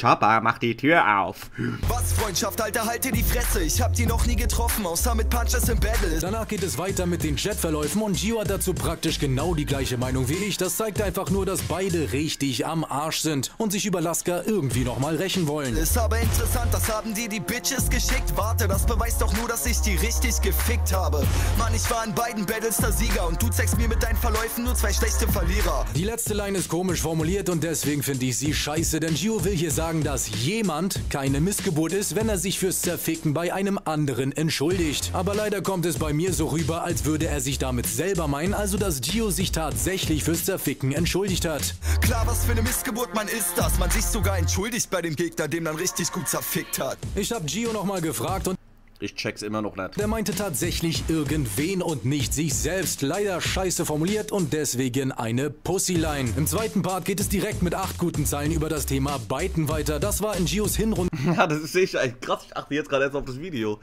Chopper, mach die Tür auf. Was, Freundschaft, Alter, halte die Fresse. Ich hab die noch nie getroffen, außer mit Punches im Battle. Danach geht es weiter mit den Chatverläufen und Gio hat dazu praktisch genau die gleiche Meinung wie ich. Das zeigt einfach nur, dass beide richtig am Arsch sind und sich über Lasker irgendwie nochmal rächen wollen. Ist aber interessant, das haben dir die Bitches geschickt. Warte, das beweist doch nur, dass ich die richtig gefickt habe. Mann, ich war in beiden Battles der Sieger und du zeigst mir mit deinen Verläufen nur zwei schlechte Verlierer. Die letzte Line ist komisch formuliert und deswegen finde ich sie scheiße, denn Gio will hier sagen, dass jemand keine Missgeburt ist, wenn er sich fürs Zerficken bei einem anderen entschuldigt. Aber leider kommt es bei mir so rüber, als würde er sich damit selber meinen, also dass Gio sich tatsächlich fürs Zerficken entschuldigt hat. Klar, was für eine Missgeburt man ist, dass man sich sogar entschuldigt bei dem Gegner, dem man richtig gut zerfickt hat. Ich hab Gio nochmal gefragt und ich check's immer noch nicht. Der meinte tatsächlich irgendwen und nicht sich selbst. Leider scheiße formuliert und deswegen eine Pussyline. Im zweiten Part geht es direkt mit 8 guten Zeilen über das Thema Biden weiter. Das war in Gios Hinrunde. Ja, das ist echt krass. Ich achte jetzt gerade erst auf das Video.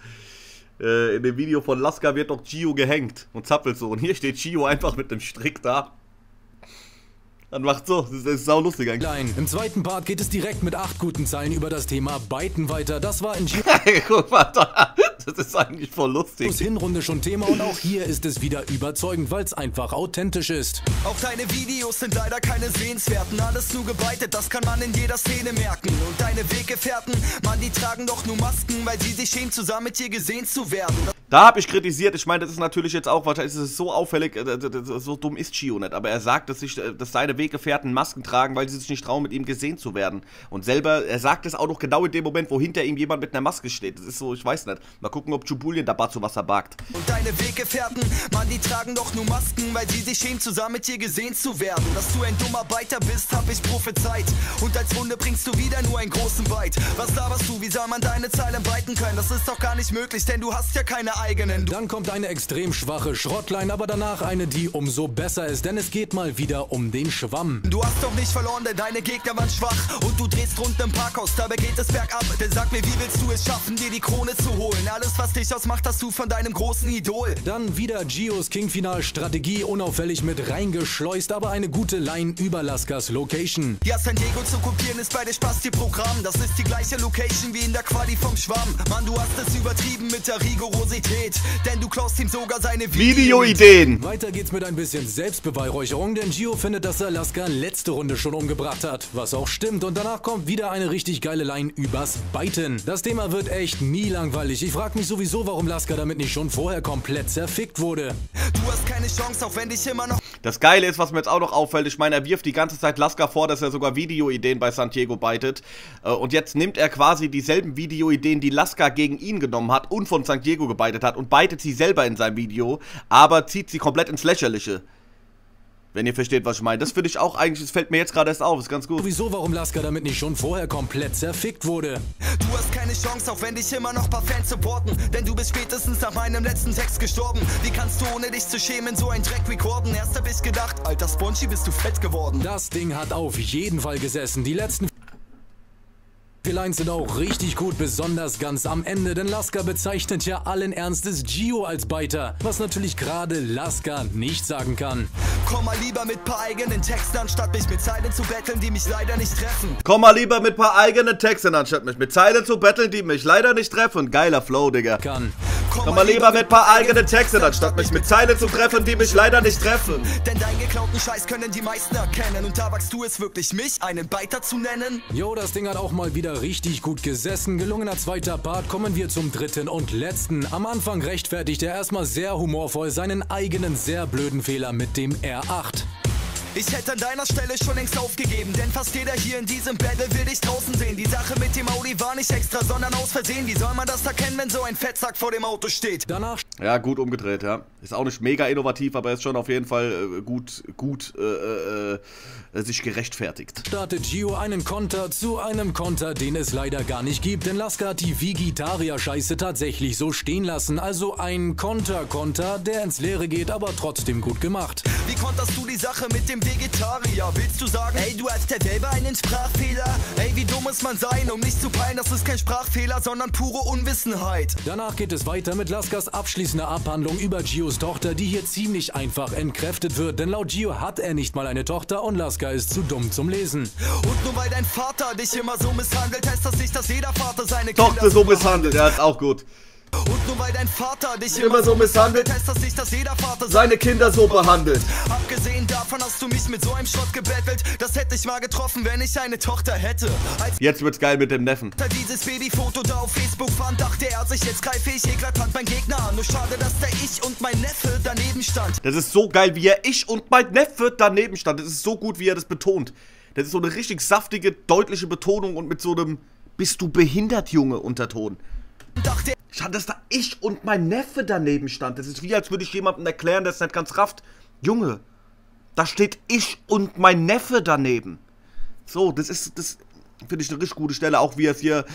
In dem Video von Lasker wird doch Gio gehängt und zappelt so. Und hier steht Gio einfach mit dem Strick da. Dann macht so, das ist sau lustig eigentlich. Nein, im zweiten Part geht es direkt mit 8 guten Zeilen über das Thema Biden weiter. Das war in Gio. Guck mal da. Das ist eigentlich voll lustig. Das Hinrunde schon Thema und auch hier ist es wieder überzeugend, weil es einfach authentisch ist. Auch deine Videos sind leider keine sehenswerten. Alles nur gebreitet, das kann man in jeder Szene merken. Und deine Weggefährten, Mann, die tragen doch nur Masken, weil sie sich schämen, zusammen mit dir gesehen zu werden. Da habe ich kritisiert. Ich meine, das ist natürlich jetzt auch, wahrscheinlich ist es so auffällig, so dumm ist Gio nicht. Aber er sagt, dass seine Weggefährten Masken tragen, weil sie sich nicht trauen, mit ihm gesehen zu werden. Und selber, er sagt es auch noch genau in dem Moment, wo hinter ihm jemand mit einer Maske steht. Das ist so, ich weiß nicht. Mal gucken, ob Dschubulien dabei zu Wasser barkt. Und deine Weggefährten, Mann, die tragen doch nur Masken, weil sie sich schämen, zusammen mit dir gesehen zu werden. Dass du ein dummer Beiter bist, hab ich prophezeit. Und als Wunde bringst du wieder nur einen großen Beit. Was laberst du? Wie soll man deine Zeilen weiten können? Das ist doch gar nicht möglich, denn du hast ja keine der eigenen. Dann kommt eine extrem schwache Schrottline, aber danach eine, die umso besser ist, denn es geht mal wieder um den Schwamm. Du hast doch nicht verloren, denn deine Gegner waren schwach und du drehst rund im Parkhaus, dabei geht es bergab. Denn sag mir, wie willst du es schaffen, dir die Krone zu holen? Alles, was dich ausmacht, hast du von deinem großen Idol. Dann wieder Gios King-Final-Strategie, unauffällig mit reingeschleust, aber eine gute Line über Laskas Location. Ja, San Diego zu kopieren ist bei der Spaß die Programm. Das ist die gleiche Location wie in der Quali vom Schwamm. Mann, du hast es übertrieben mit der Rigorosität, denn du klaust ihm sogar seine Videoideen. Weiter geht's mit ein bisschen Selbstbeweihräucherung, denn Gio findet, dass er Laska letzte Runde schon umgebracht hat, was auch stimmt. Und danach kommt wieder eine richtig geile Line übers Biten. Das Thema wird echt nie langweilig. Ich frag mich sowieso, warum Laska damit nicht schon vorher komplett zerfickt wurde. Du hast keine Chance, auch wenn dich immer noch... Das Geile ist, was mir jetzt auch noch auffällt, ich meine, er wirft die ganze Zeit Laska vor, dass er sogar Videoideen bei San Diego bitet. Und jetzt nimmt er quasi dieselben Videoideen, die Laska gegen ihn genommen hat und von San Diego gebeitet hat, und bitet sie selber in seinem Video, aber zieht sie komplett ins Lächerliche. Wenn ihr versteht, was ich meine. Das finde ich auch eigentlich, das fällt mir jetzt gerade erst auf, ist ganz gut. Wieso, warum Laska damit nicht schon vorher komplett zerfickt wurde? Du hast keine Chance, auch wenn dich immer noch paar Fans supporten, denn du bist spätestens nach meinem letzten Text gestorben. Wie kannst du, ohne dich zu schämen, so einen Track recorden? Erst hab ich gedacht, alter Spongy, bist du fett geworden. Das Ding hat auf jeden Fall gesessen. Die letzten... Die Lines sind auch richtig gut, besonders ganz am Ende, denn Laska bezeichnet ja allen Ernstes Gio als Biter, was natürlich gerade Laska nicht sagen kann. Komm mal lieber mit paar eigenen Texten, anstatt mich mit Zeilen zu betteln, die mich leider nicht treffen. Komm mal lieber mit paar eigenen Texten, anstatt mich mit Zeilen zu betteln, die mich leider nicht treffen. Geiler Flow, Digga. Komm mal lieber mit paar eigenen Texten, anstatt mich mit Zeilen zu treffen, die mich leider nicht treffen. Denn deinen geklauten Scheiß können die meisten erkennen, und da wagst du es wirklich, mich einen Biter zu nennen? Jo, das Ding hat auch mal wieder richtig gut gesessen. Gelungener zweiter Part. Kommen wir zum dritten und letzten. Am Anfang rechtfertigt er erstmal sehr humorvoll seinen eigenen sehr blöden Fehler mit dem R8. Ich hätte an deiner Stelle schon längst aufgegeben, denn fast jeder hier in diesem Battle will dich draußen sehen. Die Sache mit dem Audi war nicht extra, sondern aus Versehen. Wie soll man das erkennen, wenn so ein Fettsack vor dem Auto steht? Danach... Ja, gut umgedreht, ja. Ist auch nicht mega innovativ, aber ist schon auf jeden Fall gut sich gerechtfertigt. Startet Gio einen Konter zu einem Konter, den es leider gar nicht gibt, denn Laska hat die Vegetarier-Scheiße tatsächlich so stehen lassen. Also ein Konter, der ins Leere geht, aber trotzdem gut gemacht. Wie konterst du die Sache mit dem Vegetarier? Willst du sagen, ey, du hast ja selber einen Sprachfehler? Ey, wie dumm muss man sein, um nicht zu peilen, das ist kein Sprachfehler, sondern pure Unwissenheit. Danach geht es weiter mit Laskas abschließender Abhandlung über Gios Tochter, die hier ziemlich einfach entkräftet wird, denn laut Gio hat er nicht mal eine Tochter und Laska ist zu dumm zum Lesen. Und nur weil dein Vater dich immer so misshandelt, heißt das nicht, dass jeder Vater seine Tochter so misshandelt. Ja, ist auch gut. Und nur weil dein Vater dich immer so misshandelt, heißt das nicht, dass jeder Vater seine Kinder so behandelt. Abgesehen davon hast du mich mit so einem Schrott gebettelt. Das hätte ich mal getroffen, wenn ich eine Tochter hätte. Jetzt wird's geil mit dem Neffen. Da dieses Babyfoto da auf Facebook fand, dachte er sich, jetzt greife ich eklatant meinen Gegner an. Nur schade, dass der Ich und mein Neffe daneben stand. Das ist so geil, wie er Ich und mein Neffe daneben stand. Das ist so gut, wie er das betont. Das ist so eine richtig saftige, deutliche Betonung und mit so einem "Bist du behindert, Junge?" Unterton. Dachte er... Schade, dass da Ich und mein Neffe daneben stand. Das ist wie, als würde ich jemandem erklären, der es nicht ganz rafft. Junge, da steht Ich und mein Neffe daneben. So, das finde ich eine richtig gute Stelle. Auch wie er es hier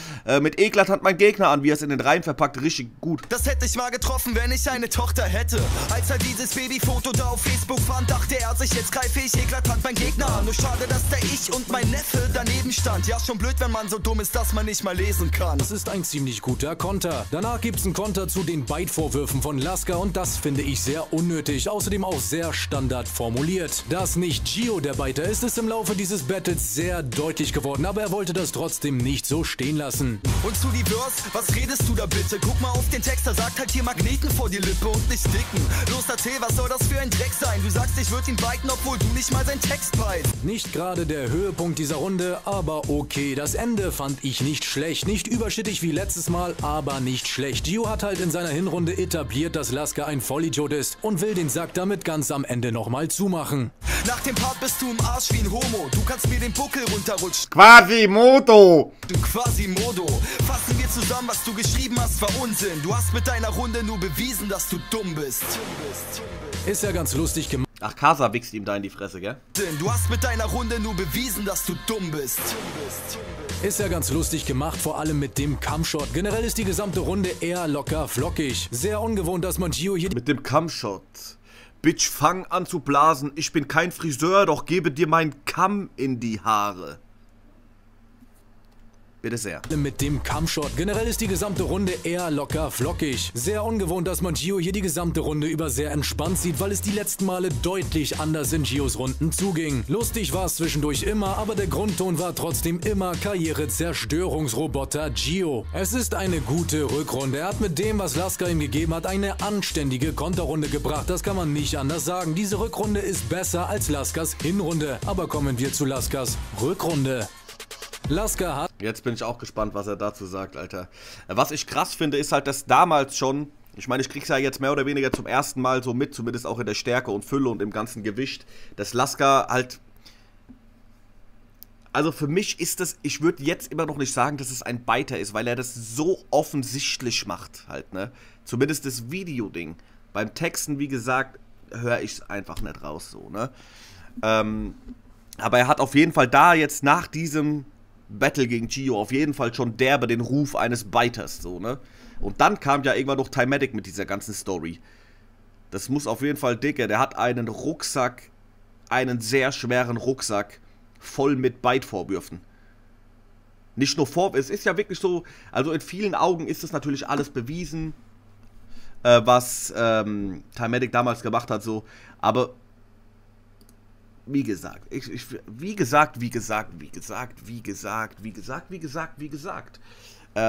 mit eklatant mein Gegner an, wie er es in den Reihen verpackt. Richtig gut. Das hätte ich mal getroffen, wenn ich eine Tochter hätte. Als er dieses Babyfoto da auf Facebook fand, dachte er sich, jetzt greife ich eklatant mein Gegner an. Nur schade, dass der Ich und mein Neffe daneben stand. Ja, schon blöd, wenn man so dumm ist, dass man nicht mal lesen kann. Das ist ein ziemlich guter Konter. Danach gibt's einen Konter zu den Bite-Vorwürfen von Laska und das finde ich sehr unnötig. Außerdem auch sehr standard formuliert. Dass nicht Gio der Biter ist, ist im Laufe dieses Battles sehr deutlich geworden, aber er wollte das trotzdem nicht so stehen lassen. Und zu die Verse, was redest du da bitte? Guck mal auf den Text, da sagt halt hier Magneten vor die Lippe und nicht dicken. Los, erzähl, was soll das für ein Dreck sein? Du sagst, ich würde ihn biten, obwohl du nicht mal seinen Text beißt. Nicht gerade der Höhepunkt dieser Runde, aber okay. Das Ende fand ich nicht schlecht. Nicht überschüttig wie letztes Mal, aber nicht schlecht. Gio hat halt in seiner Hinrunde etabliert, dass Laska ein Vollidiot ist und will den Sack damit ganz am Ende nochmal zumachen. Nach dem Part bist du im Arsch wie ein Homo. Du kannst mir den Buckel runterrutschen. Quasimodo! Du Quasimodo. Fassen wir zusammen, was du geschrieben hast, war Unsinn. Du hast mit deiner Runde nur bewiesen, dass du dumm bist. Ist ja ganz lustig gemacht. Ach, Casa wichst ihm da in die Fresse, gell? Du hast mit deiner Runde nur bewiesen, dass du dumm bist. Ist ja ganz lustig gemacht, vor allem mit dem Come-Shot. Generell ist die gesamte Runde eher locker flockig. Sehr ungewohnt, dass man Gio hier... Mit dem Come-Shot. Bitch, fang an zu blasen. Ich bin kein Friseur, doch gebe dir meinen Kamm in die Haare. Bitte sehr. Mit dem Come-Shot. Generell ist die gesamte Runde eher locker flockig. Sehr ungewohnt, dass man Gio hier die gesamte Runde über sehr entspannt sieht, weil es die letzten Male deutlich anders in Gios Runden zuging. Lustig war es zwischendurch immer, aber der Grundton war trotzdem immer Karrierezerstörungsroboter Gio. Es ist eine gute Rückrunde. Er hat mit dem, was Lasker ihm gegeben hat, eine anständige Konterrunde gebracht. Das kann man nicht anders sagen. Diese Rückrunde ist besser als Laskers Hinrunde. Aber kommen wir zu Laskers Rückrunde. Lasker hat... Jetzt bin ich auch gespannt, was er dazu sagt, Alter. Was ich krass finde, ist halt, dass damals schon... Ich meine, ich krieg's ja jetzt mehr oder weniger zum ersten Mal so mit, zumindest auch in der Stärke und Fülle und im ganzen Gewicht, dass Lasker halt... Also für mich ist das... Ich würde jetzt immer noch nicht sagen, dass es ein Biter ist, weil er das so offensichtlich macht halt, ne? Zumindest das Video-Ding. Beim Texten, wie gesagt, höre ich es einfach nicht raus, so, ne? Aber er hat auf jeden Fall da jetzt nach diesem... Battle gegen Gio auf jeden Fall schon derbe den Ruf eines Biters, so, ne? Und dann kam ja irgendwann noch Timatic mit dieser ganzen Story. Das muss auf jeden Fall, Digga, der hat einen Rucksack, einen sehr schweren Rucksack, voll mit Bite-Vorwürfen. Nicht nur Vorwürfe, es ist ja wirklich so, also in vielen Augen ist das natürlich alles bewiesen, was Timatic damals gemacht hat, so, aber... Wie gesagt.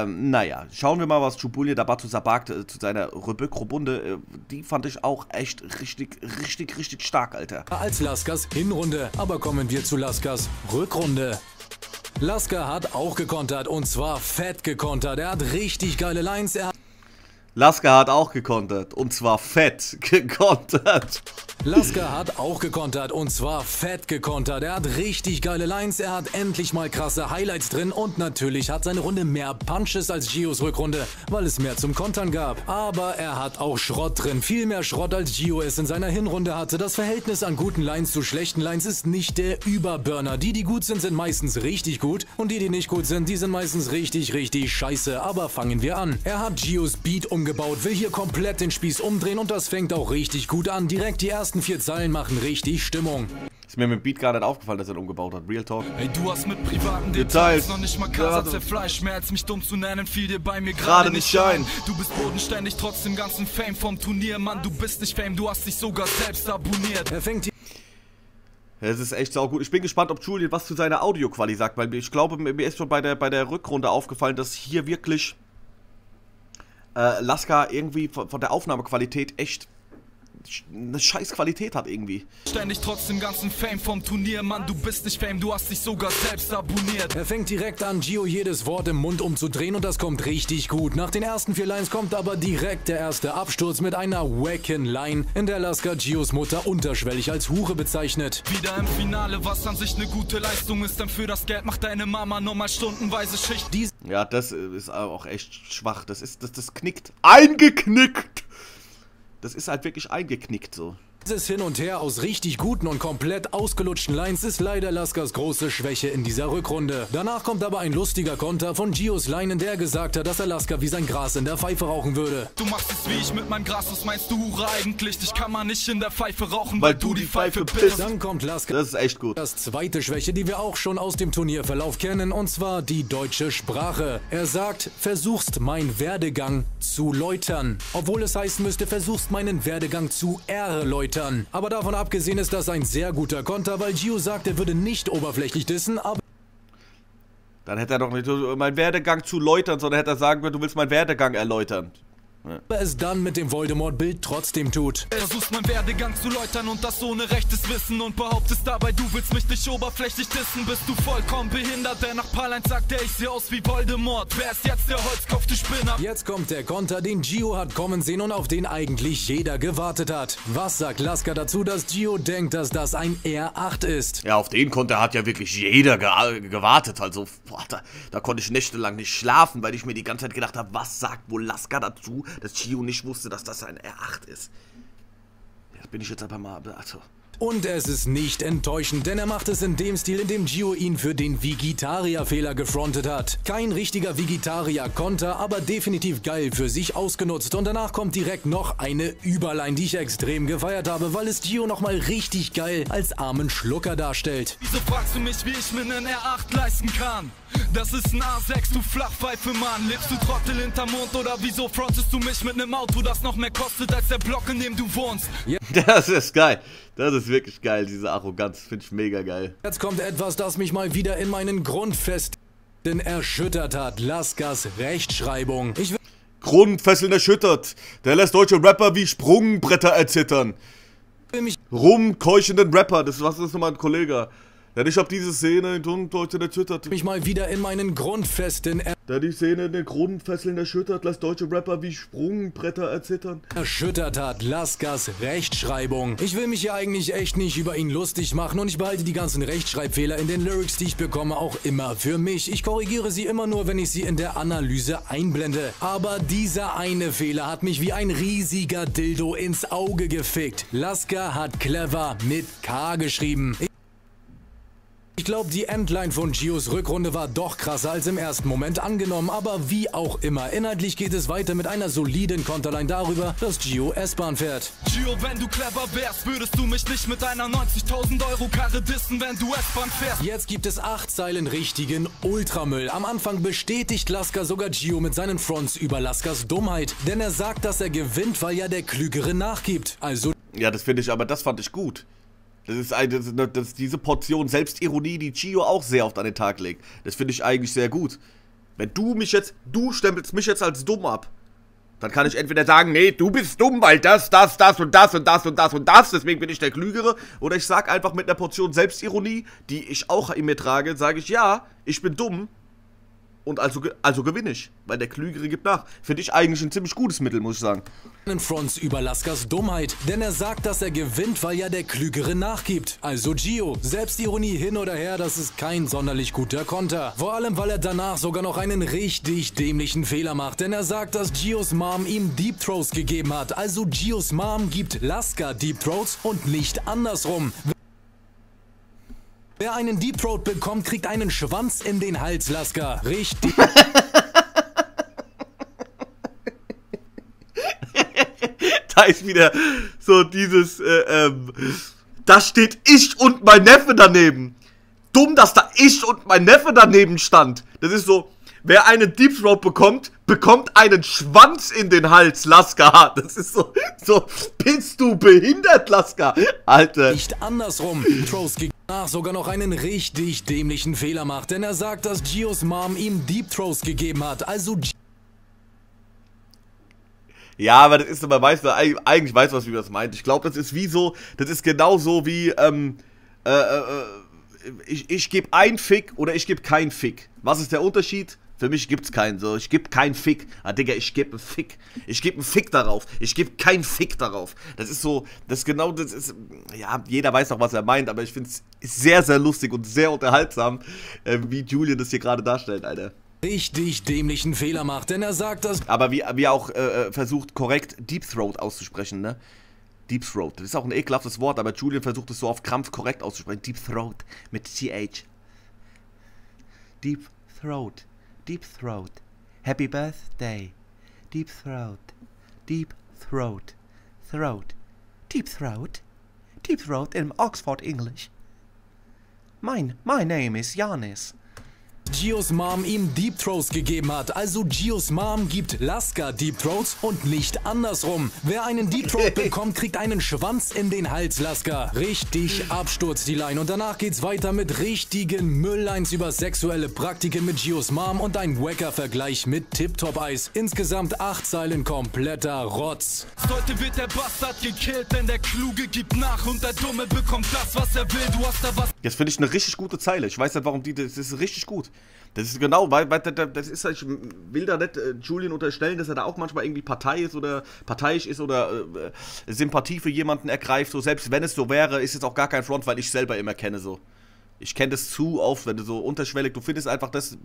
Naja, schauen wir mal, was Çubulia Dabatu Sabak zu seiner Rückrunde, die fand ich auch echt richtig stark, Alter. Als Laskers Hinrunde, aber kommen wir zu Laskers Rückrunde. Lasker hat auch gekontert und zwar fett gekontert. Er hat richtig geile Lines. Er hat richtig geile Lines, er hat endlich mal krasse Highlights drin und natürlich hat seine Runde mehr Punches als Gios Rückrunde, weil es mehr zum Kontern gab. Aber er hat auch Schrott drin, viel mehr Schrott als Gio es in seiner Hinrunde hatte. Das Verhältnis an guten Lines zu schlechten Lines ist nicht der Überburner. Die, die gut sind, sind meistens richtig gut und die, die nicht gut sind, die sind meistens richtig scheiße. Aber fangen wir an. Er hat Gios Beat umgebaut, will hier komplett den Spieß umdrehen und das fängt auch richtig gut an. Direkt die ersten 4 Zeilen machen richtig Stimmung. Ist mir mit dem Beat gar nicht aufgefallen, dass er umgebaut hat. Real Talk. Hey, du hast mit privaten Details noch nicht mal Kasa zerfleischt. Mehr als mich dumm zu nennen, fiel dir bei mir gerade nicht ein. Du bist bodenständig, trotz dem ganzen Fame vom Turnier. Mann, du bist nicht Fame, du hast dich sogar selbst abonniert. Er fängt hier... Das ist echt saugut. Ich bin gespannt, ob Julian was zu seiner Audioqualität sagt, weil ich glaube, mir ist schon bei der Rückrunde aufgefallen, dass hier wirklich Lasker irgendwie von der Aufnahmequalität echt eine scheiß Qualität hat irgendwie. Ständig trotzdem ganzen Fame vom Turnier, Mann, du bist nicht Fame, du hast dich sogar selbst abonniert. Er fängt direkt an, Gio jedes Wort im Mund umzudrehen und das kommt richtig gut. Nach den ersten 4 Lines kommt aber direkt der erste Absturz mit einer wacken Line, in der Lasker Gios Mutter unterschwellig als Hure bezeichnet. Wieder im Finale, was an sich eine gute Leistung ist, denn für das Geld macht deine Mama nochmal stundenweise Schicht. Ja, das ist auch echt schwach, das knickt. Eingeknickt! Das ist halt wirklich eingeknickt so. Dieses Hin und Her aus richtig guten und komplett ausgelutschten Lines ist leider Laskers große Schwäche in dieser Rückrunde. Danach kommt aber ein lustiger Konter von Gios Line, in der gesagt hat, dass er Lasker wie sein Gras in der Pfeife rauchen würde. Du machst es wie ich mit meinem Gras, was meinst du eigentlich? Ich kann man nicht in der Pfeife rauchen, weil du die Pfeife bist. Dann kommt Lasker. Das ist echt gut. Das zweite Schwäche, die wir auch schon aus dem Turnierverlauf kennen, und zwar die deutsche Sprache. Er sagt, versuchst mein Werdegang zu läutern. Obwohl es heißen müsste, versuchst meinen Werdegang zu erläutern. Aber davon abgesehen ist das ein sehr guter Konter, weil Gio sagt, er würde nicht oberflächlich dissen, aber... Dann hätte er doch nicht meinen Werdegang zu läutern, sondern hätte er sagen können, du willst meinen Werdegang erläutern. Aber es dann mit dem Voldemort-Bild trotzdem tut. Versuchst mein Werdegang zu läutern und das ohne rechtes Wissen und behauptest dabei, du willst mich nicht oberflächlich dissen, bist du vollkommen behindert, denn nach Palin sagt er, ich sehe aus wie Voldemort, wer ist jetzt der Holzkopf, du Spinner? Jetzt kommt der Konter, den Gio hat kommen sehen und auf den eigentlich jeder gewartet hat. Was sagt Lasker dazu, dass Gio denkt, dass das ein R8 ist? Ja, auf den Konter hat ja wirklich jeder gewartet, also boah, da konnte ich nächtelang nicht schlafen, weil ich mir die ganze Zeit gedacht habe, was sagt wohl Lasker dazu? Dass Gio nicht wusste, dass das ein R8 ist. Jetzt bin ich jetzt aber mal... Also Und es ist nicht enttäuschend, denn er macht es in dem Stil, in dem Gio ihn für den Vegetarier-Fehler gefrontet hat. Kein richtiger Vegetarier-Konter, aber definitiv geil für sich ausgenutzt. Und danach kommt direkt noch eine Überline, die ich extrem gefeiert habe, weil es Gio nochmal richtig geil als armen Schlucker darstellt. Wieso fragst du mich, wie ich mir einen R8 leisten kann? Das ist ein A6, du Flachpfeife, Mann. Lebst du Trottel hinterm Mond oder wieso frontest du mich mit einem Auto, das noch mehr kostet als der Block, in dem du wohnst? Yeah. Das ist geil. Das ist wirklich geil, diese Arroganz. Finde ich mega geil. Jetzt kommt etwas, das mich mal wieder in meinen Grundfesten erschüttert hat. Laskas Rechtschreibung. Grundfesseln erschüttert. Der lässt deutsche Rapper wie Sprungbretter erzittern. Rumkeuchenden Rapper. Das was ist nochmal ein Kollege. Der dich auf diese Szene in Deutschland erschüttert. Mich mal wieder in meinen Grundfesten erschüttert. Da die Szene in den Grundfesseln erschüttert, lässt deutsche Rapper wie Sprungbretter erzittern. Erschüttert hat Laskas Rechtschreibung. Ich will mich hier eigentlich echt nicht über ihn lustig machen und ich behalte die ganzen Rechtschreibfehler in den Lyrics, die ich bekomme, auch immer für mich. Ich korrigiere sie immer nur, wenn ich sie in der Analyse einblende. Aber dieser eine Fehler hat mich wie ein riesiger Dildo ins Auge gefickt. Laska hat clever mit K geschrieben. Ich glaube, die Endline von Gios Rückrunde war doch krasser als im ersten Moment angenommen, aber wie auch immer, inhaltlich geht es weiter mit einer soliden Konterline darüber, dass Gio S-Bahn fährt. Gio, wenn du clever wärst, würdest du mich nicht mit einer 90.000 € Karre dissen, wenn du S-Bahn fährst. Jetzt gibt es 8 Zeilen richtigen Ultramüll. Am Anfang bestätigt Laska sogar Gio mit seinen Fronts über Laskas Dummheit, denn er sagt, dass er gewinnt, weil ja der Klügere nachgibt. Also ja, das finde ich, aber das fand ich gut. Das ist diese Portion Selbstironie, die Gio auch sehr oft an den Tag legt. Das finde ich eigentlich sehr gut. Wenn du mich jetzt, du stempelst mich jetzt als dumm ab, dann kann ich entweder sagen, nee, du bist dumm, weil das, deswegen bin ich der Klügere. Oder ich sage einfach mit einer Portion Selbstironie, die ich auch in mir trage, sage ich, ja, ich bin dumm. Und also gewinne ich, weil der Klügere gibt nach. Finde ich eigentlich ein ziemlich gutes Mittel, muss ich sagen. Fronts über Laskas Dummheit, denn er sagt, dass er gewinnt, weil ja der Klügere nachgibt. Also Gio, Selbstironie hin oder her, das ist kein sonderlich guter Konter. Vor allem, weil er danach sogar noch einen richtig dämlichen Fehler macht, denn er sagt, dass Gios Mom ihm Deep Throats gegeben hat. Also Gios Mom gibt Laska Deep Throats und nicht andersrum. Wer einen Deep Throat bekommt, kriegt einen Schwanz in den Hals, Laska. Richtig. Da ist wieder so dieses, da steht ich und mein Neffe daneben. Dumm, dass da ich und mein Neffe daneben stand. Das ist so, wer einen Deep Throat bekommt, bekommt einen Schwanz in den Hals, Laska. Das ist so, bist du behindert, Laska? Alter. Nicht andersrum. Sogar noch einen richtig dämlichen Fehler macht, denn er sagt, dass Gios Mom ihm Deep Throats gegeben hat, also ja, aber das ist, man weiß, eigentlich weiß was, wie man das meint. Ich glaube, das ist wie so, das ist genauso wie, ich gebe ein Fick oder ich gebe keinen Fick. Was ist der Unterschied? Für mich gibt's keinen, so, ich gebe keinen Fick. Ah, Digga, ich gebe einen Fick. Ich gebe einen Fick darauf. Ich gebe keinen Fick darauf. Das ist so, das ist genau, das ist, ja, jeder weiß auch, was er meint, aber ich finde es sehr, sehr lustig und sehr unterhaltsam, wie Julian das hier gerade darstellt, Alter. Richtig dämlichen Fehler macht, denn er sagt das. Aber wie er auch versucht, korrekt Deep Throat auszusprechen, ne? Deep Throat, das ist auch ein ekelhaftes Wort, aber Julian versucht es so auf Krampf korrekt auszusprechen. Deep Throat mit TH. Deep Throat. Deep Throat, Happy Birthday, Deep Throat, Deep Throat in Oxford English. My name is Janis. Gios Mom ihm Deep Throats gegeben hat, also Gios Mom gibt Laska Deep Throats und nicht andersrum. Wer einen Deep Throat bekommt, kriegt einen Schwanz in den Hals, Laska. Richtig Absturz, die Line. Und danach geht's weiter mit richtigen Mülllines über sexuelle Praktiken mit Gios Mom und ein wacker Vergleich mit Tip-Top-Eis. Insgesamt 8 Zeilen kompletter Rotz. Heute wird der Bastard gekillt, denn der Kluge gibt nach und der Dumme bekommt das, was er will. Du hast da was... Jetzt finde ich eine richtig gute Zeile. Ich weiß nicht, warum die... Das ist richtig gut. Das ist genau, weil das ist, ich will da nicht Julian unterstellen, dass er da auch manchmal irgendwie parteiisch ist oder Sympathie für jemanden ergreift. So, selbst wenn es so wäre, ist es auch gar kein Front, weil ich selber immer kenne so. Ich kenne das zu oft, wenn du so unterschwellig, du findest einfach das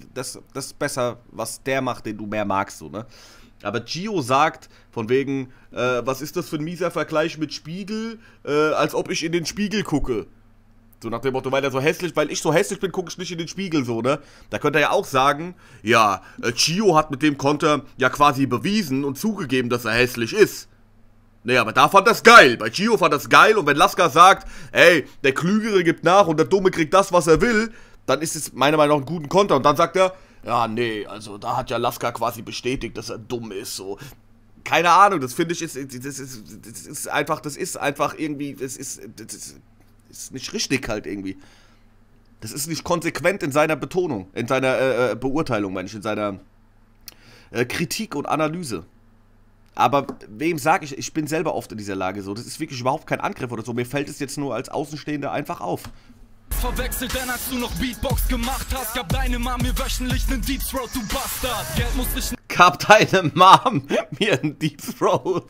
besser, was der macht, den du mehr magst, so, ne? Aber Gio sagt von wegen, was ist das für ein mieser Vergleich mit Spiegel, als ob ich in den Spiegel gucke. So nach dem Motto, weil er so hässlich, weil ich so hässlich bin, gucke ich nicht in den Spiegel, so, ne? Da könnte er ja auch sagen, ja, Gio hat mit dem Konter ja quasi bewiesen und zugegeben, dass er hässlich ist. Naja, aber da fand das geil, bei Gio fand das geil, und wenn Lasker sagt, ey, der Klügere gibt nach und der Dumme kriegt das, was er will, dann ist es meiner Meinung nach einen guten Konter, und dann sagt er, ja, nee, also da hat ja Lasker quasi bestätigt, dass er dumm ist, so. Keine Ahnung, das finde ich, das ist nicht richtig halt irgendwie. Das ist nicht konsequent in seiner Betonung, in seiner Beurteilung, meine ich, in seiner Kritik und Analyse. Aber wem sage ich, ich bin selber oft in dieser Lage so. Das ist wirklich überhaupt kein Angriff oder so, mir fällt es jetzt nur als Außenstehender einfach auf. Verwechselt, denn als du noch Beatbox gemacht hast, gab deine Mom mir wöchentlich einen Deep Throat, du Bastard. Geld muss ich... Gab deine Mom mir einen Deep Throat.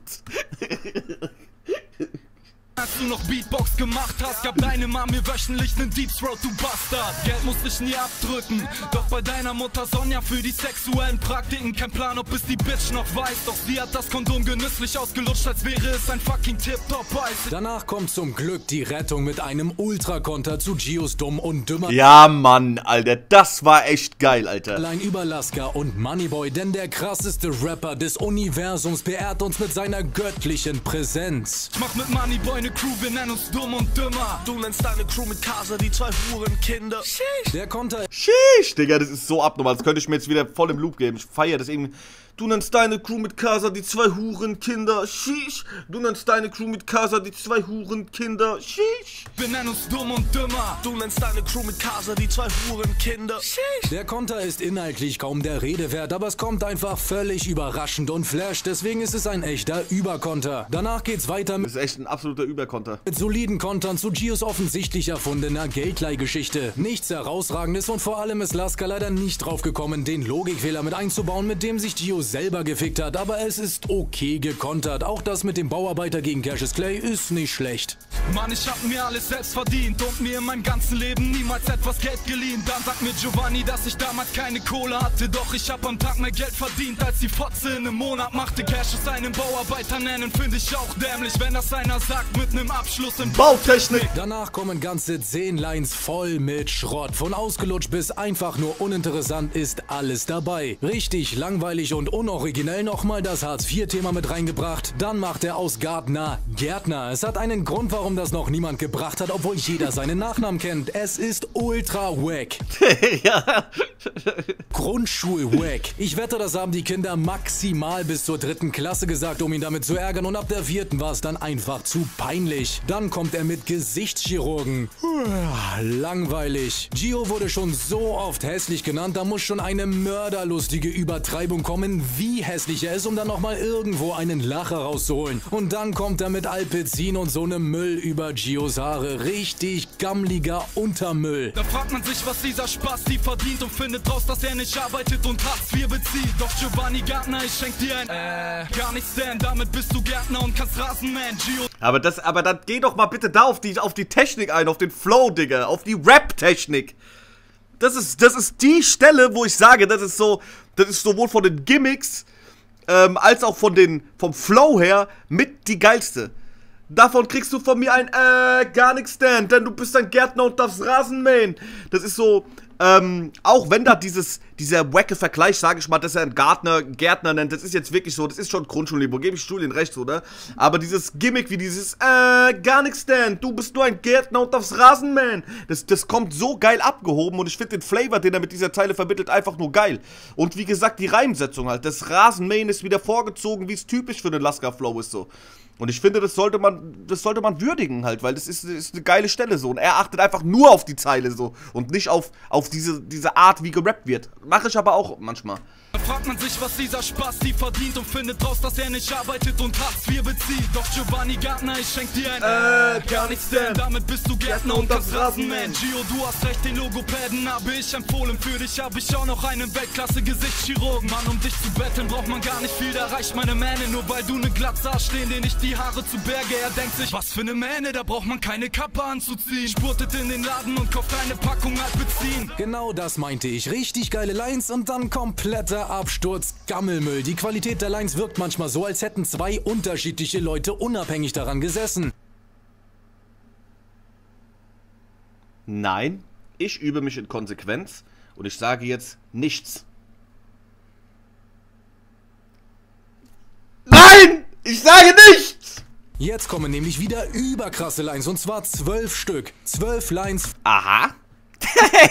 Als du noch Beatbox gemacht hast, gab deine Mom mir wöchentlich einen Deep Throat, du Bastard. Geld muss ich nie abdrücken, doch bei deiner Mutter Sonja für die sexuellen Praktiken kein Plan, ob es die Bitch noch weiß. Doch sie hat das Kondom genüsslich ausgelutscht, als wäre es ein fucking Tip-Top-Eis. Danach kommt zum Glück die Rettung mit einem Ultrakonter zu Gios dumm und dümmer. Ja, Mann, Alter, das war echt geil, Alter. Allein über Lasker und Moneyboy, denn der krasseste Rapper des Universums beehrt uns mit seiner göttlichen Präsenz. Ich mach mit Moneyboy Crew, wir nennen uns dumm und dümmer. Du nennst deine Crew mit Casa die zwei Hurenkinder. Sheesh. Der Konter. Sheesh, Digga, das ist so abnormal. Das könnte ich mir jetzt wieder voll im Loop geben. Ich feiere das irgendwie. Du nennst deine Crew mit Casa die zwei Hurenkinder. Sheesh. Du nennst deine Crew mit Casa die zwei Hurenkinder. Sheesh. Wir nennen uns dumm und dümmer. Du nennst deine Crew mit Casa die zwei Hurenkinder. Sheesh. Der Konter ist inhaltlich kaum der Rede wert, aber es kommt einfach völlig überraschend und flasht. Deswegen ist es ein echter Überkonter. Danach geht's weiter mit... Das ist echt ein absoluter Überkonter. Mit soliden Kontern zu Gios offensichtlich erfundener Geldleihgeschichte. Nichts Herausragendes, und vor allem ist Lasker leider nicht drauf gekommen, den Logikfehler mit einzubauen, mit dem sich Gio selber gefickt hat. Aber es ist okay gekontert. Auch das mit dem Bauarbeiter gegen Cassius Clay ist nicht schlecht. Mann, ich hab mir alles selbst verdient und mir in meinem ganzen Leben niemals etwas Geld geliehen. Dann sagt mir Giovanni, dass ich damals keine Kohle hatte. Doch ich hab am Tag mehr Geld verdient, als die Fotze in einem Monat machte. Cassius einen Bauarbeiter nennen, finde ich auch dämlich, wenn das einer sagt mit einem Abschluss in Bautechnik. Danach kommen ganze 10 Lines voll mit Schrott. Von ausgelutscht bis einfach nur uninteressant ist alles dabei. Richtig langweilig und unoriginell nochmal das Hartz-IV-Thema mit reingebracht. Dann macht er aus Gärtner Gärtner. Es hat einen Grund, warum das noch niemand gebracht hat, obwohl jeder seinen Nachnamen kennt. Es ist ultra wack. Ja. Grundschul-wack. Ich wette, das haben die Kinder maximal bis zur 3. Klasse gesagt, um ihn damit zu ärgern. Und ab der 4. war es dann einfach zu peinlich. Dann kommt er mit Gesichtschirurgen. Langweilig. Gio wurde schon so oft hässlich genannt, da muss schon eine mörderlustige Übertreibung kommen, wie hässlich er ist, um dann nochmal irgendwo einen Lacher rauszuholen. Und dann kommt er mit Alpizin und so einem Müll über Gios Haare. Richtig gammliger Untermüll. Da fragt man sich, was dieser Spasti verdient, und findet raus, dass er nicht arbeitet und Hartz IV bezieht. Doch Giovanni Gärtner, ich schenk dir ein gar nichts, denn damit bist du Gärtner und kannst Rasenmähen, Gio. Aber dann geh doch mal bitte da auf die Technik ein, auf den Flow, Digga, auf die Rap-Technik. Das ist die Stelle, wo ich sage, das ist sowohl von den Gimmicks, als auch vom Flow her mit die geilste. Davon kriegst du von mir ein, gar nichts, Stan, denn du bist ein Gärtner und darfst Rasen mähen. Das ist so, auch wenn da dieser wacke Vergleich, sage ich mal, dass er einen Gärtner nennt, das ist jetzt wirklich so, das ist schon Grundschulniveau, gebe ich Julien recht, oder? Aber dieses Gimmick wie dieses, gar nichts, Stan, du bist nur ein Gärtner und darfst Rasen mähen. Das kommt so geil abgehoben, und ich finde den Flavor, den er mit dieser Zeile vermittelt, einfach nur geil. Und wie gesagt, die Reimsetzung halt, das Rasenmähen ist wieder vorgezogen, wie es typisch für den Lasker-Flow ist, so. Und ich finde, das sollte man würdigen halt, weil das ist eine geile Stelle so. Und er achtet einfach nur auf die Zeile so und nicht auf diese Art, wie gerappt wird. Mache ich aber auch manchmal. Da fragt man sich, was dieser Spasti verdient, und findet raus, dass er nicht arbeitet und Hartz IV bezieht. Doch Giovanni Gärtner, ich schenk dir ein gar nichts, denn damit bist du Gärtner und das Rasenmähen. Gio, du hast recht, den Logopäden habe ich empfohlen. Für dich habe ich auch noch einen Weltklasse-Gesichtschirurgen. Mann, um dich zu betteln, braucht man gar nicht viel, da reicht meine Mähne. Nur weil du ne Glatze hast, stehen dir nicht die Haare zu Berge. Er denkt sich, was für ne Mähne, da braucht man keine Kappe anzuziehen. Spurtet in den Laden und kauft eine Packung Alpizin. Genau das meinte ich, richtig geile Lines und dann kompletter Absturz, Gammelmüll. Die Qualität der Lines wirkt manchmal so, als hätten zwei unterschiedliche Leute unabhängig daran gesessen. Nein, ich übe mich in Konsequenz und ich sage jetzt nichts. Nein, ich sage nichts! Jetzt kommen nämlich wieder überkrasse Lines, und zwar 12 Stück. 12 Lines. Aha.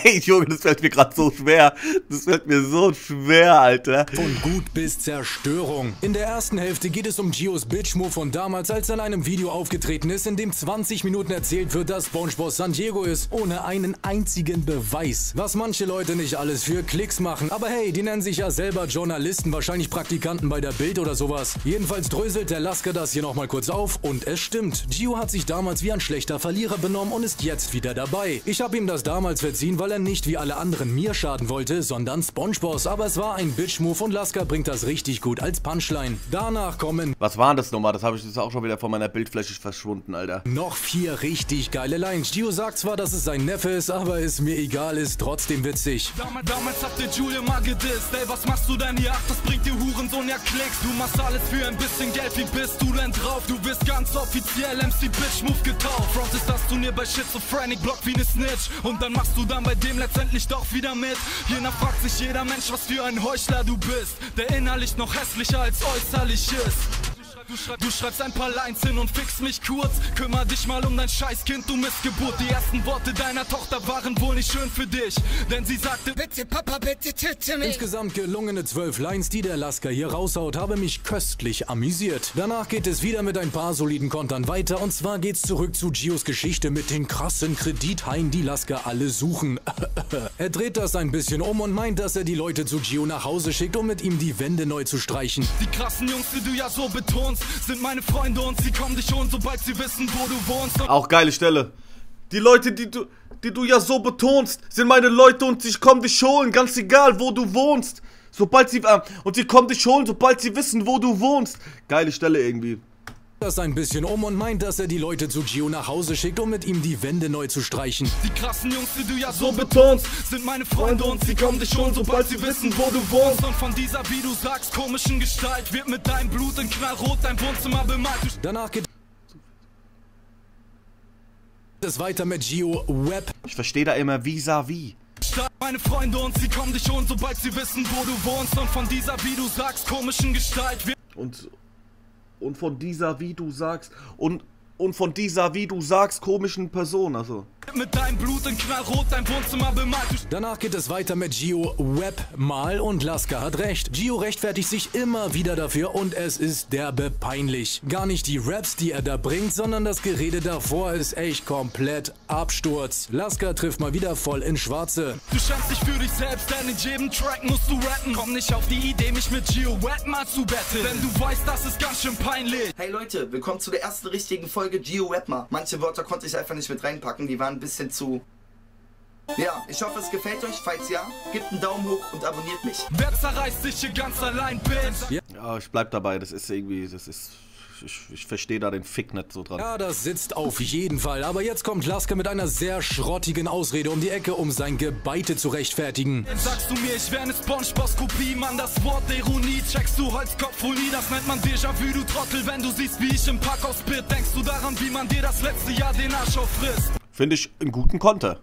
Hey, Junge, das fällt mir gerade so schwer. Das fällt mir so schwer, Alter. Von gut bis Zerstörung. In der ersten Hälfte geht es um Gios Bitch-Move von damals, als er in einem Video aufgetreten ist, in dem 20 Minuten erzählt wird, dass SpongeBob San Diego ist, ohne einen einzigen Beweis. Was manche Leute nicht alles für Klicks machen. Aber hey, die nennen sich ja selber Journalisten, wahrscheinlich Praktikanten bei der Bild oder sowas. Jedenfalls dröselt der Lasker das hier nochmal kurz auf, und es stimmt. Gio hat sich damals wie ein schlechter Verlierer benommen und ist jetzt wieder dabei. Ich habe ihm das damals verziehen, weil er nicht wie alle anderen mir schaden wollte, sondern SpongeBob. Aber es war ein Bitch-Move und Lasker bringt das richtig gut als Punchline. Danach kommen... Was war das nochmal? Das habe ich jetzt auch schon wieder von meiner Bildfläche verschwunden, Alter. Noch 4 richtig geile Lines. Gio sagt zwar, dass es sein Neffe ist, aber ist mir egal, ist trotzdem witzig. Damals hat der Julia mal gedisst. Ey, was machst du denn hier? Ach, das bringt dir Hurensohn, ja Klicks. Du machst alles für ein bisschen Geld. Wie bist du denn drauf? Du wirst ganz offiziell MC Bitch-Move getauft. Front ist das Turnier bei Schizophrenic, Block wie eine Snitch. Und dann machst du dann bei dem letztendlich doch wieder mit. Jener fragt sich jeder Mensch, was für ein Heuchler du bist, der innerlich noch hässlicher als äußerlich ist. Du schreibst ein paar Lines hin und fix mich kurz. Kümmer dich mal um dein Scheißkind, du Missgeburt. Die ersten Worte deiner Tochter waren wohl nicht schön für dich, denn sie sagte: Bitte Papa, bitte töte mich. Insgesamt gelungene 12 Lines, die der Lasker hier raushaut, habe mich köstlich amüsiert. Danach geht es wieder mit ein paar soliden Kontern weiter, und zwar geht's zurück zu Gios Geschichte mit den krassen Kredithaien, die Lasker alle suchen. Er dreht das ein bisschen um und meint, dass er die Leute zu Gio nach Hause schickt, um mit ihm die Wände neu zu streichen. Die krassen Jungs, die du ja so betonst, sind meine Freunde und sie kommen dich schon, sobald sie wissen, wo du wohnst. Auch geile Stelle. Die Leute, die du ja so betonst, sind meine Leute und sie kommen dich holen, ganz egal, wo du wohnst. Sobald sie und sie kommen dich holen, sobald sie wissen, wo du wohnst. Geile Stelle irgendwie. Das ein bisschen um und meint, dass er die Leute zu Gio nach Hause schickt, um mit ihm die Wände neu zu streichen. Die krassen Jungs, die du ja so betonst, sind meine Freunde und sie kommen dich schon, sobald sie wissen, wo du wohnst. Und von dieser, wie du sagst, komischen Gestalt wird mit deinem Blut in knallrot dein Wohnzimmer bemalt. Danach geht es weiter mit Gio Web. Ich verstehe da immer vis-à-vis. Meine Freunde und sie kommen dich schon, sobald sie wissen, wo du wohnst. Und von dieser, wie du sagst, komischen Gestalt wird... Und von dieser, wie du sagst, und von dieser, wie du sagst, komischen Person, also. Mit deinem Blut in knallrot dein Wohnzimmer bemalt. Danach geht es weiter mit Gio Web mal, und Lasker hat recht. Gio rechtfertigt sich immer wieder dafür und es ist derbe peinlich. Gar nicht die Raps, die er da bringt, sondern das Gerede davor ist echt komplett Absturz. Lasker trifft mal wieder voll in Schwarze. Du schämst dich für dich selbst, denn in jedem Track musst du rappen. Komm nicht auf die Idee, mich mit Gio Web mal zu betteln, denn du weißt, das ist ganz schön peinlich. Hey Leute, willkommen zu der ersten richtigen Folge Gio Web mal. Manche Wörter konnte ich einfach nicht mit reinpacken, die waren ein bisschen zu... Ja, ich hoffe, es gefällt euch. Falls ja, gebt einen Daumen hoch und abonniert mich. Wer zerreißt sich hier ganz allein, Bitch? Ja, ich bleib dabei. Das ist irgendwie... Das ist... Ich verstehe da den Fick nicht so dran. Ja, das sitzt auf jeden Fall. Aber jetzt kommt Lasker mit einer sehr schrottigen Ausrede um die Ecke, um sein Gebeite zu rechtfertigen. Jetzt sagst du mir, ich wäre eine SpongeBob-Kopie, Mann, das Wort der Ironie checkst du Holzkopffolie, das nennt man Déjà-vu, du Trottel. Wenn du siehst, wie ich im Parkhaus bin, denkst du daran, wie man dir das letzte Jahr den Arsch auffrisst. Finde ich einen guten Konter.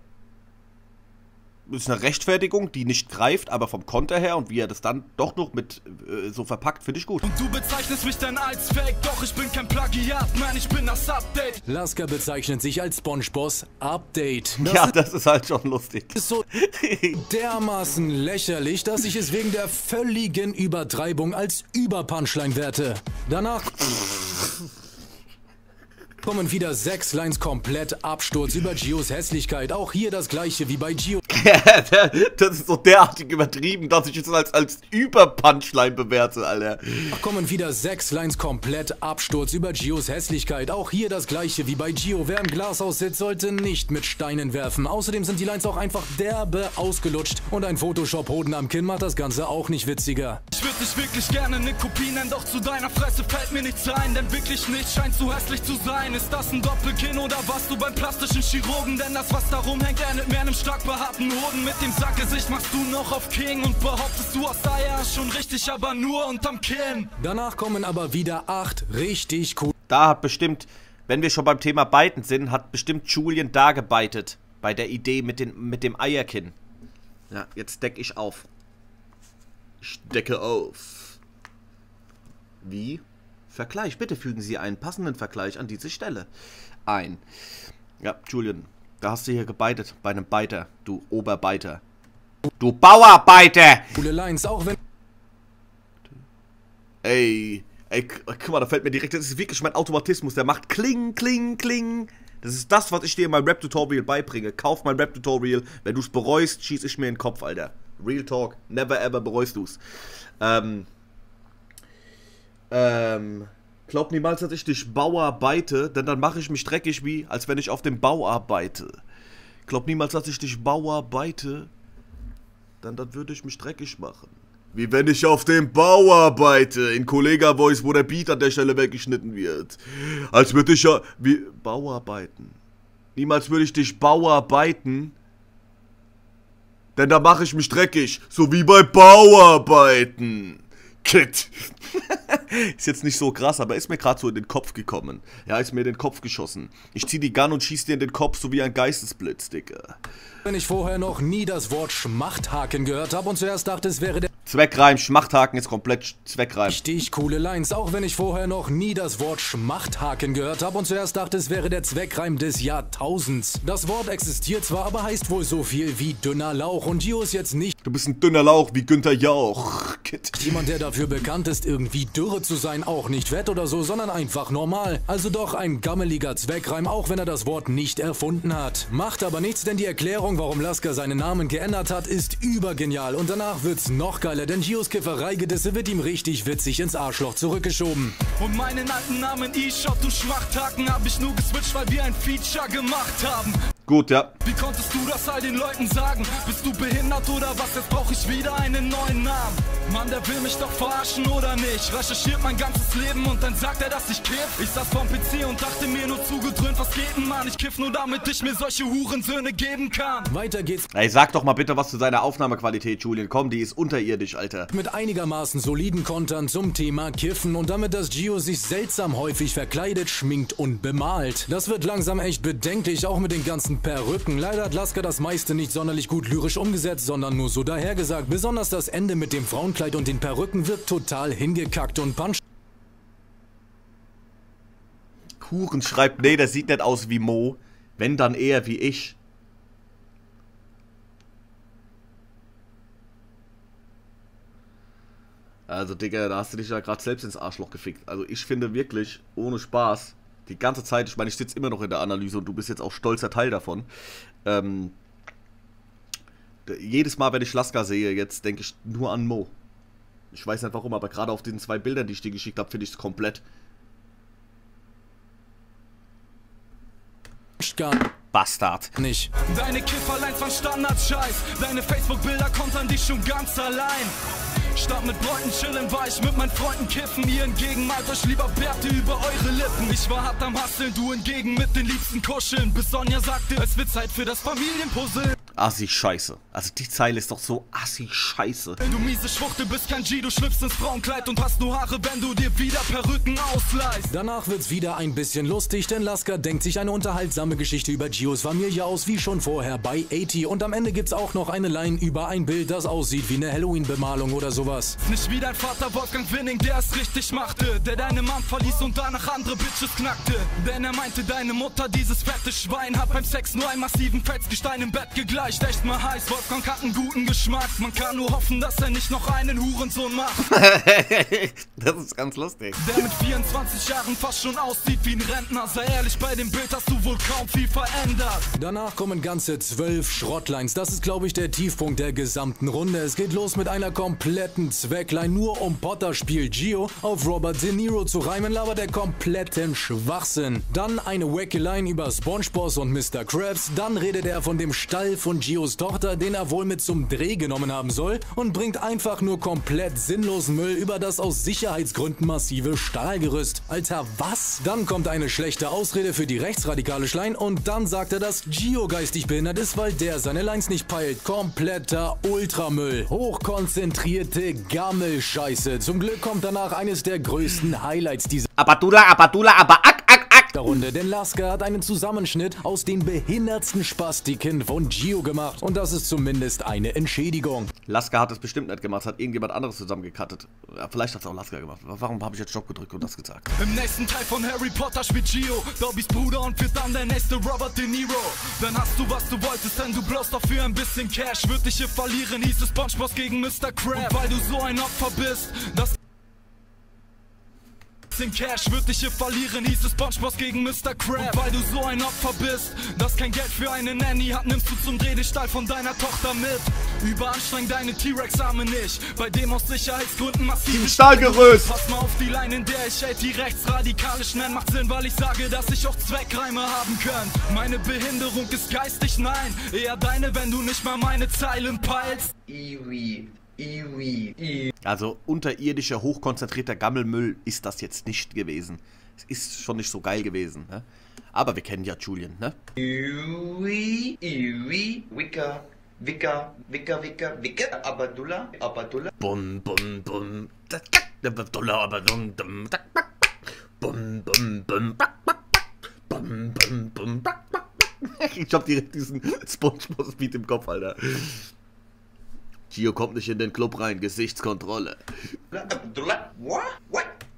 Das ist eine Rechtfertigung, die nicht greift, aber vom Konter her und wie er das dann doch noch mit so verpackt, finde ich gut. Und du bezeichnest mich dann als Fake, doch ich bin kein Plagiat, Mann, ich bin das Update. Lasker bezeichnet sich als SpongeBob Update. Ja, das ist halt schon lustig. Ist so dermaßen lächerlich, dass ich es wegen der völligen Übertreibung als Überpunchline werte. Danach... kommen wieder 6 Lines komplett Absturz über Gios Hässlichkeit. Auch hier das gleiche wie bei Gio. Das ist so derartig übertrieben, dass ich es als Überpunchline bewerte, Alter. Kommen wieder 6 Lines komplett Absturz über Gios Hässlichkeit. Auch hier das gleiche wie bei Gio. Wer im Glashaus sitzt, sollte nicht mit Steinen werfen. Außerdem sind die Lines auch einfach derbe ausgelutscht. Und ein Photoshop-Hoden am Kinn macht das Ganze auch nicht witziger. Ich würde dich wirklich gerne eine Kopie nennen, doch zu deiner Fresse fällt mir nichts ein. Denn wirklich nicht scheint zu hässlich zu sein. Nein, ist das ein Doppelkinn oder warst du beim plastischen Chirurgen? Denn das, was da rumhängt, endet mehr einem stark behaarten Hoden. Mit dem Sackgesicht machst du noch auf King und behauptest, du hast Eier. Schon richtig, aber nur unterm Kinn. Danach kommen aber wieder 8 richtig cool. Da hat bestimmt, wenn wir schon beim Thema Biten sind, hat bestimmt Julian da gebeitet. Bei der Idee mit dem Eierkinn. Ja, jetzt decke ich auf. Ich decke auf. Wie? Vergleich. Bitte fügen Sie einen passenden Vergleich an diese Stelle ein. Ja, Julian, da hast du hier gebeitet. Bei einem Beiter. Du Oberbeiter. Du Bauarbeiter! Coole Lines, auch wenn... Ey, guck mal, da fällt mir direkt... Das ist wirklich mein Automatismus. Der macht Kling, Kling, Kling... Das ist das, was ich dir in meinem Rap-Tutorial beibringe. Kauf mein Rap-Tutorial. Wenn du es bereust, schieß ich mir in den Kopf, Alter. Real Talk. Never ever bereust du's. Glaub niemals, dass ich dich bauarbeite, denn dann mache ich mich dreckig wie, als wenn ich auf dem Bau arbeite. Glaub niemals, dass ich dich bauarbeite, denn dann würde ich mich dreckig machen. Wie wenn ich auf dem Bau arbeite, in Kollega Voice, wo der Beat an der Stelle weggeschnitten wird. Als würde ich ja... Wie... Bauarbeiten. Niemals würde ich dich Bauarbeiten, denn da mache ich mich dreckig, so wie bei Bauarbeiten. Kid. Ist jetzt nicht so krass, aber ist mir gerade so in den Kopf gekommen. Ja, ist mir in den Kopf geschossen. Ich zieh die Gun und schieß dir in den Kopf, so wie ein Geistesblitz, Digga. Wenn ich vorher noch nie das Wort Schmachthaken gehört habe und zuerst dachte, es wäre der... Zweckreim, Schmachthaken ist komplett Zweckreim. Richtig coole Lines, auch wenn ich vorher noch nie das Wort Schmachthaken gehört habe und zuerst dachte, es wäre der Zweckreim des Jahrtausends. Das Wort existiert zwar, aber heißt wohl so viel wie dünner Lauch und Jio ist jetzt nicht... Du bist ein dünner Lauch wie Günther Jauch, Kid. Jemand, der dafür bekannt ist, irgendwie dürre zu sein, auch nicht fett oder so, sondern einfach normal. Also doch ein gammeliger Zweckreim, auch wenn er das Wort nicht erfunden hat. Macht aber nichts, denn die Erklärung, warum Lasker seinen Namen geändert hat, ist übergenial. Und danach wird's noch geiler, denn Gios Kifferei-Gedisse wird ihm richtig witzig ins Arschloch zurückgeschoben. Und meinen alten Namen Ishop, du Schmachthaken, hab ich nur geswitcht, weil wir ein Feature gemacht haben. Gut, ja. Wie konntest du das all den Leuten sagen? Bist du behindert oder was? Jetzt brauch ich wieder einen neuen Namen. Mann, der will mich doch verarschen oder nicht? Recherchiert mein ganzes Leben und dann sagt er, dass ich kiff. Ich saß vorm PC und dachte mir nur zugedröhnt, was geht denn, Mann? Ich kiff nur, damit ich mir solche Hurensöhne geben kann. Weiter geht's. Ey, sag doch mal bitte was zu seiner Aufnahmequalität, Julian. Komm, die ist unterirdisch, Alter. Mit einigermaßen soliden Kontern zum Thema Kiffen und damit, dass Gio sich seltsam häufig verkleidet, schminkt und bemalt. Das wird langsam echt bedenklich, auch mit den ganzen Perücken. Leider hat Lasker das meiste nicht sonderlich gut lyrisch umgesetzt, sondern nur so dahergesagt. Besonders das Ende mit dem Frauenkleid und den Perücken wirkt total hingekackt und punch. Kuchen schreibt, nee, das sieht nicht aus wie Mo. Wenn, dann eher wie ich. Also, Digga, da hast du dich ja gerade selbst ins Arschloch gefickt. Also, ich finde wirklich, ohne Spaß... Die ganze Zeit, ich meine, ich sitze immer noch in der Analyse und du bist jetzt auch stolzer Teil davon. Jedes Mal, wenn ich Lasker sehe, jetzt denke ich nur an Mo. Ich weiß nicht warum, aber gerade auf diesen 2 Bildern, die ich dir geschickt habe, finde ich es komplett. Bastard. Nicht. Deine Kifferlines waren Standardscheiß. Deine Facebook-Bilder kontern dich schon ganz allein. Statt mit Leuten chillen, war ich mit meinen Freunden kiffen. Ihr hingegen malt euch lieber Bärte über eure Lippen. Ich war hart am Hasseln, du hingegen mit den liebsten Kuscheln. Bis Sonja sagte, es wird Zeit für das Familienpuzzle. Assi-Scheiße. Also die Zeile ist doch so Assi-Scheiße. Du miese Schwuchte bist kein G, du schlüpfst ins Frauenkleid und hast nur Haare, wenn du dir wieder Perücken ausleihst. Danach wird's wieder ein bisschen lustig, denn Lasker denkt sich eine unterhaltsame Geschichte über Gios Familie aus, wie schon vorher bei 80. Und am Ende gibt's auch noch eine Line über ein Bild, das aussieht wie eine Halloween-Bemalung oder sowas. Nicht wie dein Vater Wolfgang Winning, der es richtig machte, der deine Mom verließ und danach andere Bitches knackte. Denn er meinte, deine Mutter, dieses fette Schwein, hat beim Sex nur einen massiven Felsgestein im Bett gegleitet. Echt mal heiß, Wolfgang hat einen guten Geschmack. Man kann nur hoffen, dass er nicht noch einen Hurensohn macht. Das ist ganz lustig. Der mit 24 Jahren fast schon aussieht wie ein Rentner. Sei ehrlich, bei dem Bild hast du wohl kaum viel verändert. Danach kommen ganze 12 Schrottlines. Das ist, glaube ich, der Tiefpunkt der gesamten Runde. Es geht los mit einer kompletten Zweckline. Nur um Potterspiel Gio auf Robert De Niro zu reimen, labert der kompletten Schwachsinn. Dann eine wacky Line über SpongeBob und Mr. Krabs. Dann redet er von dem Stall von von Gios Tochter, den er wohl mit zum Dreh genommen haben soll, und bringt einfach nur komplett sinnlosen Müll über das aus Sicherheitsgründen massive Stahlgerüst. Alter, was? Dann kommt eine schlechte Ausrede für die rechtsradikale Schlein und dann sagt er, dass Gio geistig behindert ist, weil der seine Lines nicht peilt. Kompletter Ultramüll. Hochkonzentrierte Gammelscheiße. Zum Glück kommt danach eines der größten Highlights dieser... Runde, denn Lasker hat einen Zusammenschnitt aus den behindertsten Spastiken von Gio gemacht und das ist zumindest eine Entschädigung. Lasker hat es bestimmt nicht gemacht, hat irgendjemand anderes zusammengekattet. Ja, vielleicht hat es auch Lasker gemacht. Warum habe ich jetzt Stopp gedrückt und das gesagt? Im nächsten Teil von Harry Potter spielt Gio Dobbys Bruder und wird dann der nächste Robert De Niro. Dann hast du, was du wolltest, denn du bloß dafür ein bisschen Cash. Wird dich hier verlieren, hieß es SpongeBob gegen Mr. Krabs. Und weil du so ein Opfer bist, dass... In Cash wird dich hier verlieren, hieß es SpongeBob gegen Mr. Krabs. Und weil du so ein Opfer bist, dass kein Geld für eine Nanny hat, nimmst du zum Dreh den Stall von deiner Tochter mit. Überanstreng deine T-Rex-Arme nicht, bei dem aus Sicherheitsgründen massiv Stahlgerüst. Pass mal auf die Line, in der ich die rechtsradikale nenne. Macht Sinn, weil ich sage, dass ich auch Zweckreime haben kann. Meine Behinderung ist geistig, nein, eher deine, wenn du nicht mal meine Zeilen peilst. Iwi. Also unterirdischer, hochkonzentrierter Gammelmüll ist das jetzt nicht gewesen. Es ist schon nicht so geil gewesen, ne? Aber wir kennen ja Julian, ne? Wicca, Wicca, Wicca, Wicca, Wicca, Abadullah, Abadullah. Bum, bum, bum, Abadullah, Abadullah, bum, bum, bum, bum, bum, bum, ich hab direkt diesen SpongeBob-Beat im Kopf, Alter. Gio kommt nicht in den Club rein, Gesichtskontrolle.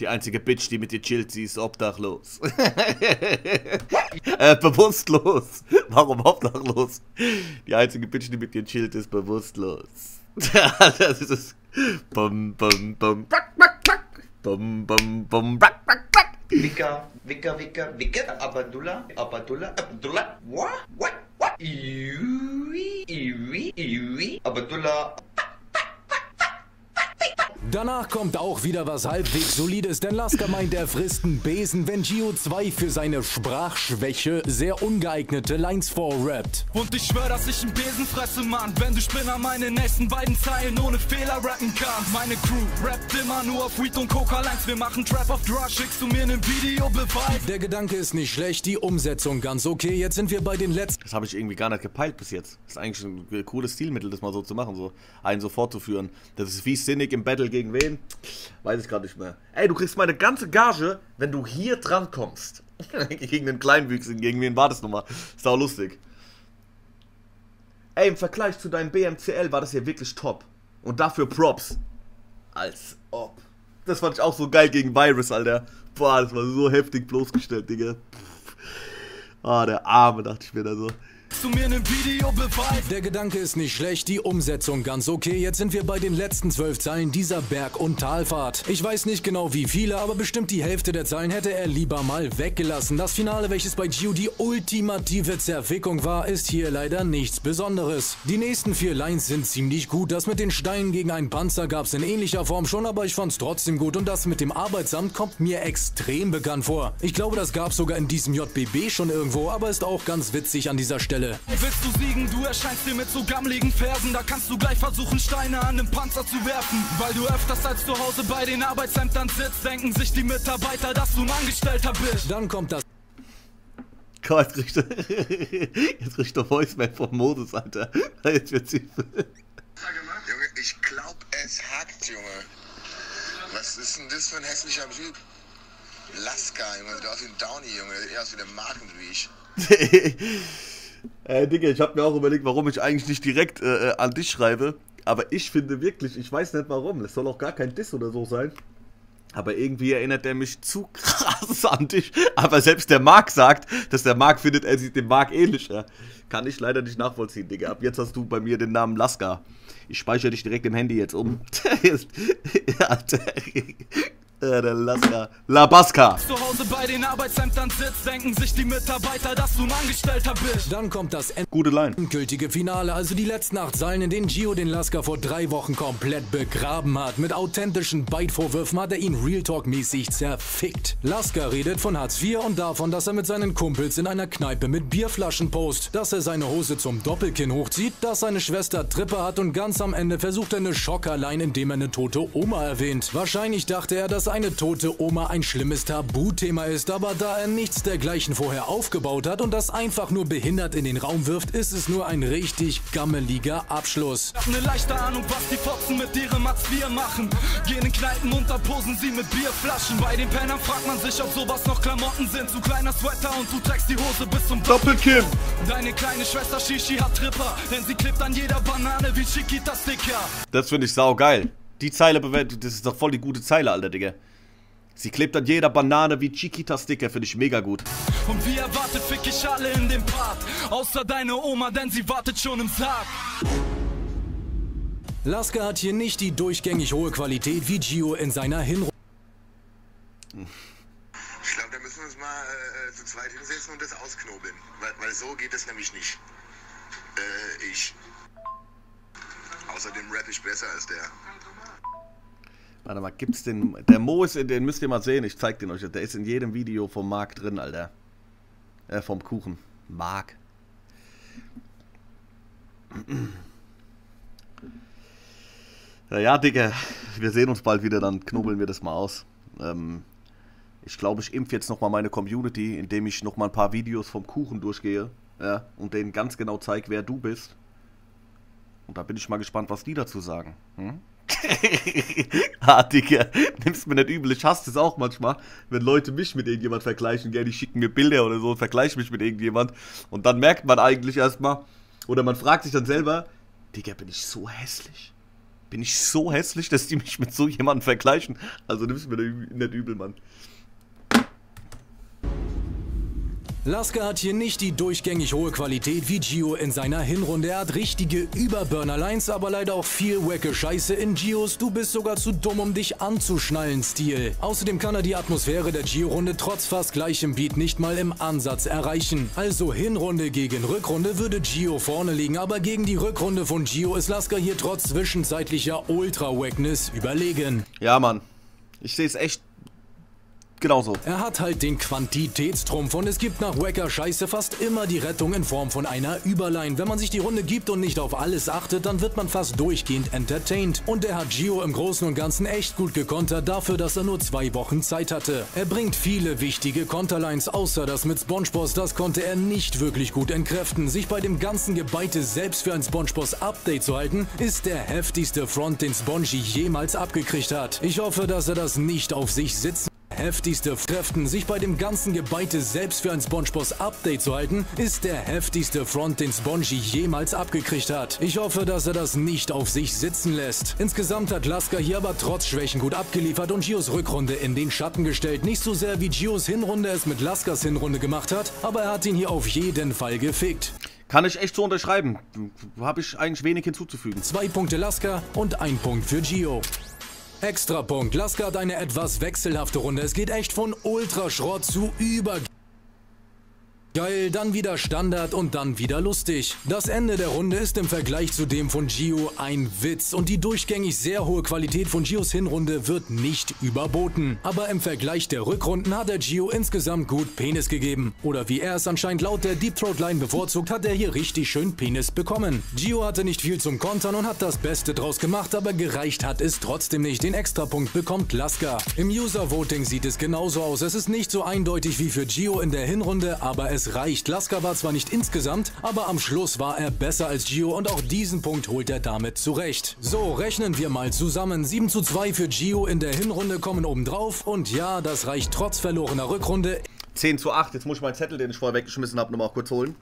Die einzige Bitch, die mit dir chillt, sie ist obdachlos. Bewusstlos. Warum obdachlos? Die einzige Bitch, die mit dir chillt, ist bewusstlos. Das ist es. Bum, bum, bum. Bum, bum, bum. Wicca, Wicca, Wicca, Wicca. Abadullah, Abadullah, Abdullah. What? What? Iwi, Abdullah. Danach kommt auch wieder was halbwegs Solides, denn Lasker meint, er frisst einen Besen, wenn Gio 2 für seine Sprachschwäche sehr ungeeignete Lines vorrappt. Und ich schwör, dass ich einen Besen fresse, Mann, wenn du Spinner meine nächsten beiden Zeilen ohne Fehler rappen kannst. Meine Crew rappt immer nur auf Weed und Coca-Lines, wir machen Trap auf Drush, schickst du mir einen Videobeweis. Der Gedanke ist nicht schlecht, die Umsetzung ganz okay, jetzt sind wir bei den letzten... Das habe ich irgendwie gar nicht gepeilt bis jetzt. Das ist eigentlich ein cooles Stilmittel, das mal so zu machen, so einen so fortzuführen. Das ist wie Cynic im Battle gegen wen? Weiß ich gerade nicht mehr. Ey, du kriegst meine ganze Gage, wenn du hier dran kommst. Gegen den Kleinwüchsigen, gegen wen war das nochmal? Ist auch lustig. Ey, im Vergleich zu deinem BMCL war das hier wirklich top. Und dafür Props. Als ob. Das fand ich auch so geil gegen Virus, Alter. Boah, das war so heftig bloßgestellt, Digga. Ah, oh, der Arme, dachte ich mir da so. Zu mir einen Videobeweis. Der Gedanke ist nicht schlecht, die Umsetzung ganz okay. Jetzt sind wir bei den letzten 12 Zeilen dieser Berg- und Talfahrt. Ich weiß nicht genau wie viele, aber bestimmt die Hälfte der Zeilen hätte er lieber mal weggelassen. Das Finale, welches bei Gio die ultimative Zerfickung war, ist hier leider nichts Besonderes. Die nächsten 4 Lines sind ziemlich gut. Das mit den Steinen gegen einen Panzer gab's in ähnlicher Form schon, aber ich fand's trotzdem gut. Und das mit dem Arbeitsamt kommt mir extrem bekannt vor. Ich glaube, das gab's sogar in diesem JBB schon irgendwo, aber ist auch ganz witzig an dieser Stelle. Willst du siegen, du erscheinst dir mit so gammeligen Fersen. Da kannst du gleich versuchen, Steine an den Panzer zu werfen. Weil du öfters als zu Hause bei den Arbeitsämtern sitzt, denken sich die Mitarbeiter, dass du ein Angestellter bist. Dann kommt das... Gott, jetzt kriegt der Voicemail von Moses, Alter. Jetzt wird's übel. Junge, ich glaub, es hakt, Junge. Was ist denn das für ein hässlicher Typ? Lasker, Junge, sieht aus wie ein Downy, Junge. Sieht aus wie der Markenriech. Ey, Digga, ich habe mir auch überlegt, warum ich eigentlich nicht direkt an dich schreibe. Aber ich finde wirklich, ich weiß nicht warum, das soll auch gar kein Diss oder so sein. Aber irgendwie erinnert er mich zu krass an dich. Aber selbst der Marc sagt, dass der Marc findet, er sieht dem Marc ähnlicher. Kann ich leider nicht nachvollziehen, Digga. Ab jetzt hast du bei mir den Namen Lasker. Ich speichere dich direkt im Handy jetzt um. Alter. Labaska. Zu Hause bei den Arbeitsämtern sitzt, denken sich die Mitarbeiter, dass du ein Angestellter bist. Dann kommt das endgültige Finale, also die letzten 8 Seilen, in denen Gio den Lasker vor 3 Wochen komplett begraben hat. Mit authentischen Bite-Vorwürfen hat er ihn Real Talk-mäßig zerfickt. Lasker redet von Hartz IV und davon, dass er mit seinen Kumpels in einer Kneipe mit Bierflaschen post, dass er seine Hose zum Doppelkinn hochzieht, dass seine Schwester Trippe hat und ganz am Ende versucht er eine Schockerlein, indem er eine tote Oma erwähnt. Wahrscheinlich dachte er, dass eine tote Oma ein schlimmes Tabuthema ist, aber da er nichts dergleichen vorher aufgebaut hat und das einfach nur behindert in den Raum wirft, ist es nur ein richtig gammeliger Abschluss. Ich hab eine leichte Ahnung, was die Fotzen mit ihrem Hartz IV machen. Gehen in Kneipen und da posen sie mit Bierflaschen. Bei den Pennern fragt man sich, ob sowas noch Klamotten sind. Zu kleiner Sweater und du trägst die Hose bis zum Doppelkinn. Deine kleine Schwester Shishi hat Tripper, denn sie klebt an jeder Banane wie Chiquita-Sticker. Das finde ich saugeil. Die Zeile bewertet, das ist doch voll die gute Zeile, Alter, Digga. Sie klebt an jeder Banane wie Chiquita-Sticker, finde ich mega gut. Und wie erwartet, fick ich alle in dem Part, außer deine Oma, denn sie wartet schon im Sarg. Lasker hat hier nicht die durchgängig hohe Qualität wie Gio in seiner Hinrunde. Ich glaube, da müssen wir uns mal zu zweit hinsetzen und das ausknobeln, weil so geht das nämlich nicht. Außerdem rapp ich besser als der. Warte mal, gibt's den... Der Mo ist, den müsst ihr mal sehen, ich zeig den euch. Der ist in jedem Video vom Mark drin, Alter. Vom Kuchen. Mark. Naja, Digga, wir sehen uns bald wieder, dann knobeln wir das mal aus. Ich glaube, ich impfe jetzt nochmal meine Community, indem ich nochmal ein paar Videos vom Kuchen durchgehe. Ja, und denen ganz genau zeige, wer du bist. Und da bin ich mal gespannt, was die dazu sagen. Hm? Ah, Digga, nimm's mir nicht übel, ich hasse es auch manchmal, wenn Leute mich mit irgendjemand vergleichen, gell, die schicken mir Bilder oder so und vergleichen mich mit irgendjemand und dann merkt man eigentlich erstmal, oder man fragt sich dann selber, Digga, bin ich so hässlich? Bin ich so hässlich, dass die mich mit so jemandem vergleichen? Also nimm's mir nicht übel, Mann. Lasker hat hier nicht die durchgängig hohe Qualität wie Gio in seiner Hinrunde. Er hat richtige Überburner-Lines, aber leider auch viel wacke Scheiße in Gios "Du bist sogar zu dumm, um dich anzuschnallen"-Stil. Außerdem kann er die Atmosphäre der Gio-Runde trotz fast gleichem Beat nicht mal im Ansatz erreichen. Also Hinrunde gegen Rückrunde würde Gio vorne liegen, aber gegen die Rückrunde von Gio ist Lasker hier trotz zwischenzeitlicher Ultra-Wackness überlegen. Ja, Mann. Ich sehe es echt. Genauso. Er hat halt den Quantitätstrumpf und es gibt nach wacker Scheiße fast immer die Rettung in Form von einer Überline. Wenn man sich die Runde gibt und nicht auf alles achtet, dann wird man fast durchgehend entertained. Und er hat Gio im Großen und Ganzen echt gut gekontert dafür, dass er nur 2 Wochen Zeit hatte. Er bringt viele wichtige Konterlines, außer das mit Spongebobs, das konnte er nicht wirklich gut entkräften. Sich bei dem ganzen Gebeite selbst für ein Spongebobs-Update zu halten, ist der heftigste Front, den Spongy jemals abgekriegt hat. Ich hoffe, dass er das nicht auf sich sitzen. Heftigste Kräften, sich bei dem ganzen Gebeite selbst für ein Spongebobs-Update zu halten, ist der heftigste Front, den Spongy jemals abgekriegt hat. Ich hoffe, dass er das nicht auf sich sitzen lässt. Insgesamt hat Lasker hier aber trotz Schwächen gut abgeliefert und Gios Rückrunde in den Schatten gestellt. Nicht so sehr wie Gios Hinrunde es mit Laskers Hinrunde gemacht hat, aber er hat ihn hier auf jeden Fall gefickt. Kann ich echt so unterschreiben. Habe ich eigentlich wenig hinzuzufügen. 2 Punkte Lasker und 1 Punkt für Gio. Extra Punkt. Lasker hat eine etwas wechselhafte Runde. Es geht echt von Ultraschrott zu übergeil, dann wieder Standard und dann wieder lustig. Das Ende der Runde ist im Vergleich zu dem von Gio ein Witz und die durchgängig sehr hohe Qualität von Gios Hinrunde wird nicht überboten. Aber im Vergleich der Rückrunden hat er Gio insgesamt gut Penis gegeben. Oder wie er es anscheinend laut der Deep Throat Line bevorzugt, hat er hier richtig schön Penis bekommen. Gio hatte nicht viel zum Kontern und hat das Beste draus gemacht, aber gereicht hat es trotzdem nicht. Den Extrapunkt bekommt Lasker. Im User Voting sieht es genauso aus. Es ist nicht so eindeutig wie für Gio in der Hinrunde, aber es reicht. Lasker war zwar nicht insgesamt, aber am Schluss war er besser als Gio und auch diesen Punkt holt er damit zurecht. So, rechnen wir mal zusammen. 7:2 für Gio in der Hinrunde kommen obendrauf und ja, das reicht trotz verlorener Rückrunde. 10:8, jetzt muss ich meinen Zettel, den ich vorher weggeschmissen habe, nochmal kurz holen.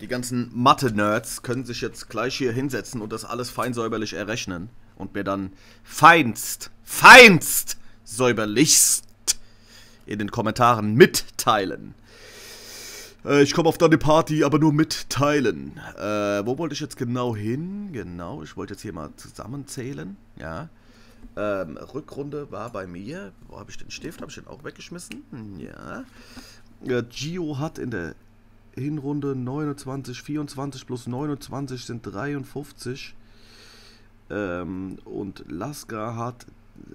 Die ganzen Mathe-Nerds können sich jetzt gleich hier hinsetzen und das alles fein säuberlich errechnen. Und mir dann feinst, säuberlichst in den Kommentaren mitteilen. Ich komme auf deine Party, aber nur mitteilen. Wo wollte ich jetzt genau hin? Genau, ich wollte jetzt hier mal zusammenzählen. Ja. Rückrunde war bei mir. Wo habe ich den Stift? Habe ich den auch weggeschmissen? Ja. Gio hat in der Hinrunde 29, 24 plus 29 sind 53. Und Lasker hat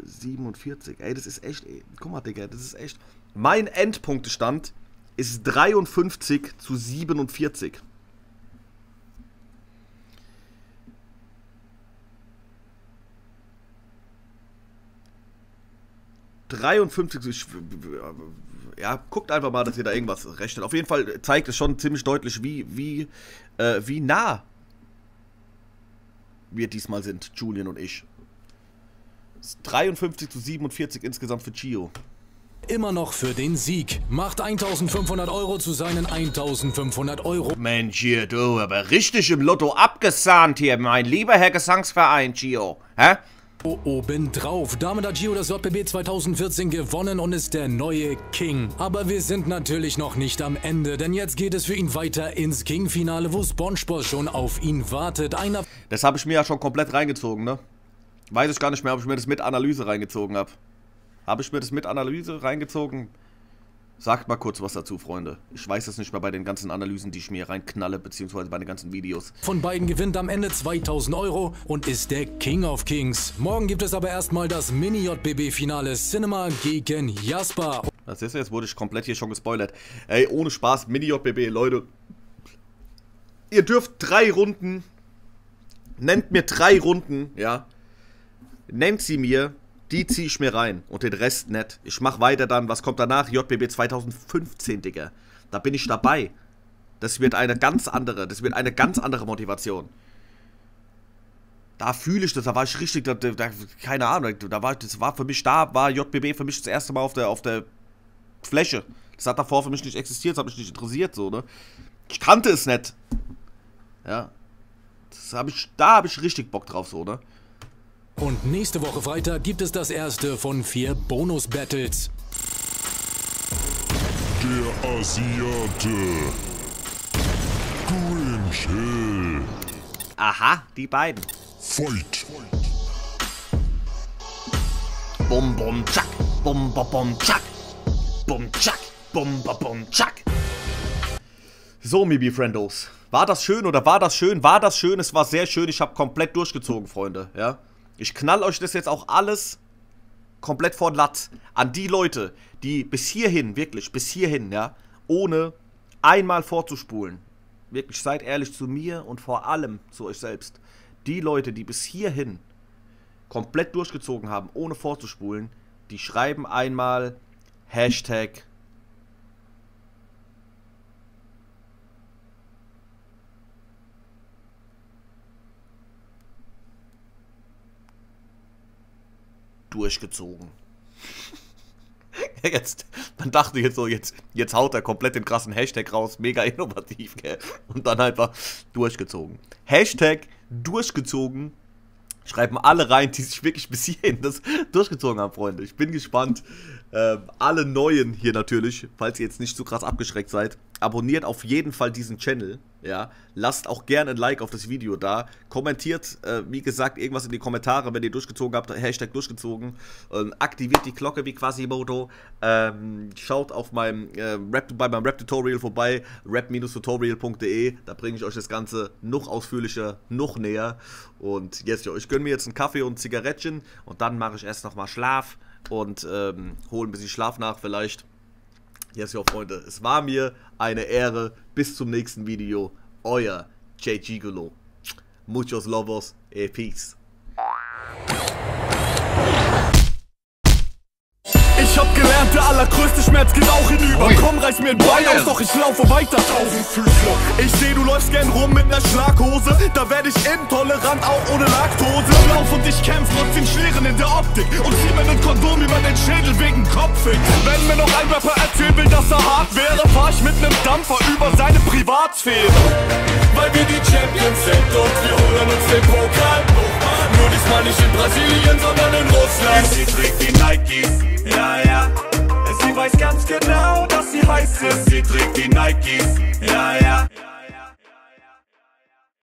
47. Ey, das ist echt... Ey, guck mal, Digga, das ist echt... Mein Endpunktestand ist 53 zu 47. Ja, guckt einfach mal, dass ihr da irgendwas rechnet. Auf jeden Fall zeigt es schon ziemlich deutlich, wie nah wir diesmal sind, Julian und ich. 53 zu 47 insgesamt für Gio. Immer noch für den Sieg. Macht 1.500 € zu seinen 1.500 €. Mensch, hier du, aber richtig im Lotto abgesahnt hier, mein lieber Herr Gesangsverein, Gio. Hä? Obendrauf. Damit hat Gio das JBB 2014 gewonnen und ist der neue King. Aber wir sind natürlich noch nicht am Ende, denn jetzt geht es für ihn weiter ins King-Finale, wo SpongeBob schon auf ihn wartet. Das habe ich mir ja schon komplett reingezogen, ne? Weiß ich gar nicht mehr, ob ich mir das mit Analyse reingezogen habe. Habe ich mir das mit Analyse reingezogen? Sagt mal kurz was dazu, Freunde. Ich weiß das nicht mehr bei den ganzen Analysen, die ich mir reinknalle, beziehungsweise bei den ganzen Videos. Von beiden gewinnt am Ende 2.000 € und ist der King of Kings. Morgen gibt es aber erstmal das Mini-JBB-Finale Cinema gegen Jasper. Das ist jetzt, wurde ich komplett hier schon gespoilert. Ey, ohne Spaß, Mini-JBB, Leute. Ihr dürft 3 Runden. Nennt mir 3 Runden, ja. Nennt sie mir. Die ziehe ich mir rein und den Rest nicht. Ich mache weiter dann. Was kommt danach? JBB 2015, Digga. Da bin ich dabei. Das wird eine ganz andere Motivation. Da fühle ich das. Da war ich richtig, keine Ahnung. Das war für mich, war JBB für mich das erste Mal auf der Fläche. Das hat davor für mich nicht existiert. Das hat mich nicht interessiert, so, ne? Ich kannte es nicht. Ja. Da habe ich richtig Bock drauf, so, ne? Und nächste Woche Freitag gibt es das erste von 4 Bonus-Battles. Der Asiate. Grinch Hill. Aha, die beiden. Fight. Bum, bum, tschak. Bum, bum, bum, tschak. Bum, tschak. Bum, bum, bum, tschak. So, Mibi Friendos. War das schön oder war das schön? War das schön? Es war sehr schön. Ich habe komplett durchgezogen, Freunde. Ja. Ich knall euch das jetzt auch alles komplett vor den Latz. An die Leute, die bis hierhin, wirklich, bis hierhin, ja, ohne einmal vorzuspulen. Wirklich, seid ehrlich zu mir und vor allem zu euch selbst. Die Leute, die bis hierhin komplett durchgezogen haben, ohne vorzuspulen, die schreiben einmal Hashtag durchgezogen. Jetzt, man dachte jetzt so, jetzt haut er komplett den krassen Hashtag raus, mega innovativ, gell? Und dann einfach durchgezogen. Hashtag durchgezogen. Schreiben alle rein, die sich wirklich bis hierhin das durchgezogen haben, Freunde. Ich bin gespannt. Alle Neuen hier natürlich, falls ihr jetzt nicht so krass abgeschreckt seid, abonniert auf jeden Fall diesen Channel. Ja, lasst auch gerne ein Like auf das Video da. Kommentiert, wie gesagt, irgendwas in die Kommentare, wenn ihr durchgezogen habt. Hashtag durchgezogen. Aktiviert die Glocke wie Quasimodo. Schaut auf bei meinem Rap-Tutorial vorbei. Rap-tutorial.de. Da bringe ich euch das Ganze noch ausführlicher, noch näher. Und jetzt, ich gönne mir jetzt einen Kaffee und ein Zigarettchen. Und dann mache ich erst nochmal Schlaf. Und hole ein bisschen Schlaf nach vielleicht. Yes, yo, Freunde, es war mir eine Ehre. Bis zum nächsten Video. Euer J. Gigolo. Muchos lobos e peace. Ich hab gelernt, der allergrößte Schmerz geht auch hinüber. Ui. Komm, reiß mir ein Bein aus, doch ich laufe weiter draußen. Ich seh, du läufst gern rum mit ner Schlaghose. Da werd ich intolerant, auch ohne Laktose. Lauf und ich kämpf trotzdem Schweren in der Optik. Und zieh mir nen Kondom über den Schädel wegen Kopfig. Wenn mir noch ein Rapper erzählen will, dass er hart wäre, fahr ich mit nem Dampfer über seine Privatsphäre. Weil wir die Champions sind und wir holen uns den Pokal. Nur diesmal nicht in Brasilien, sondern in Russland. Sie trägt die Nikes, ja, ja. Sie weiß ganz genau, dass sie heiß ist. trägt die Nikes, ja, ja.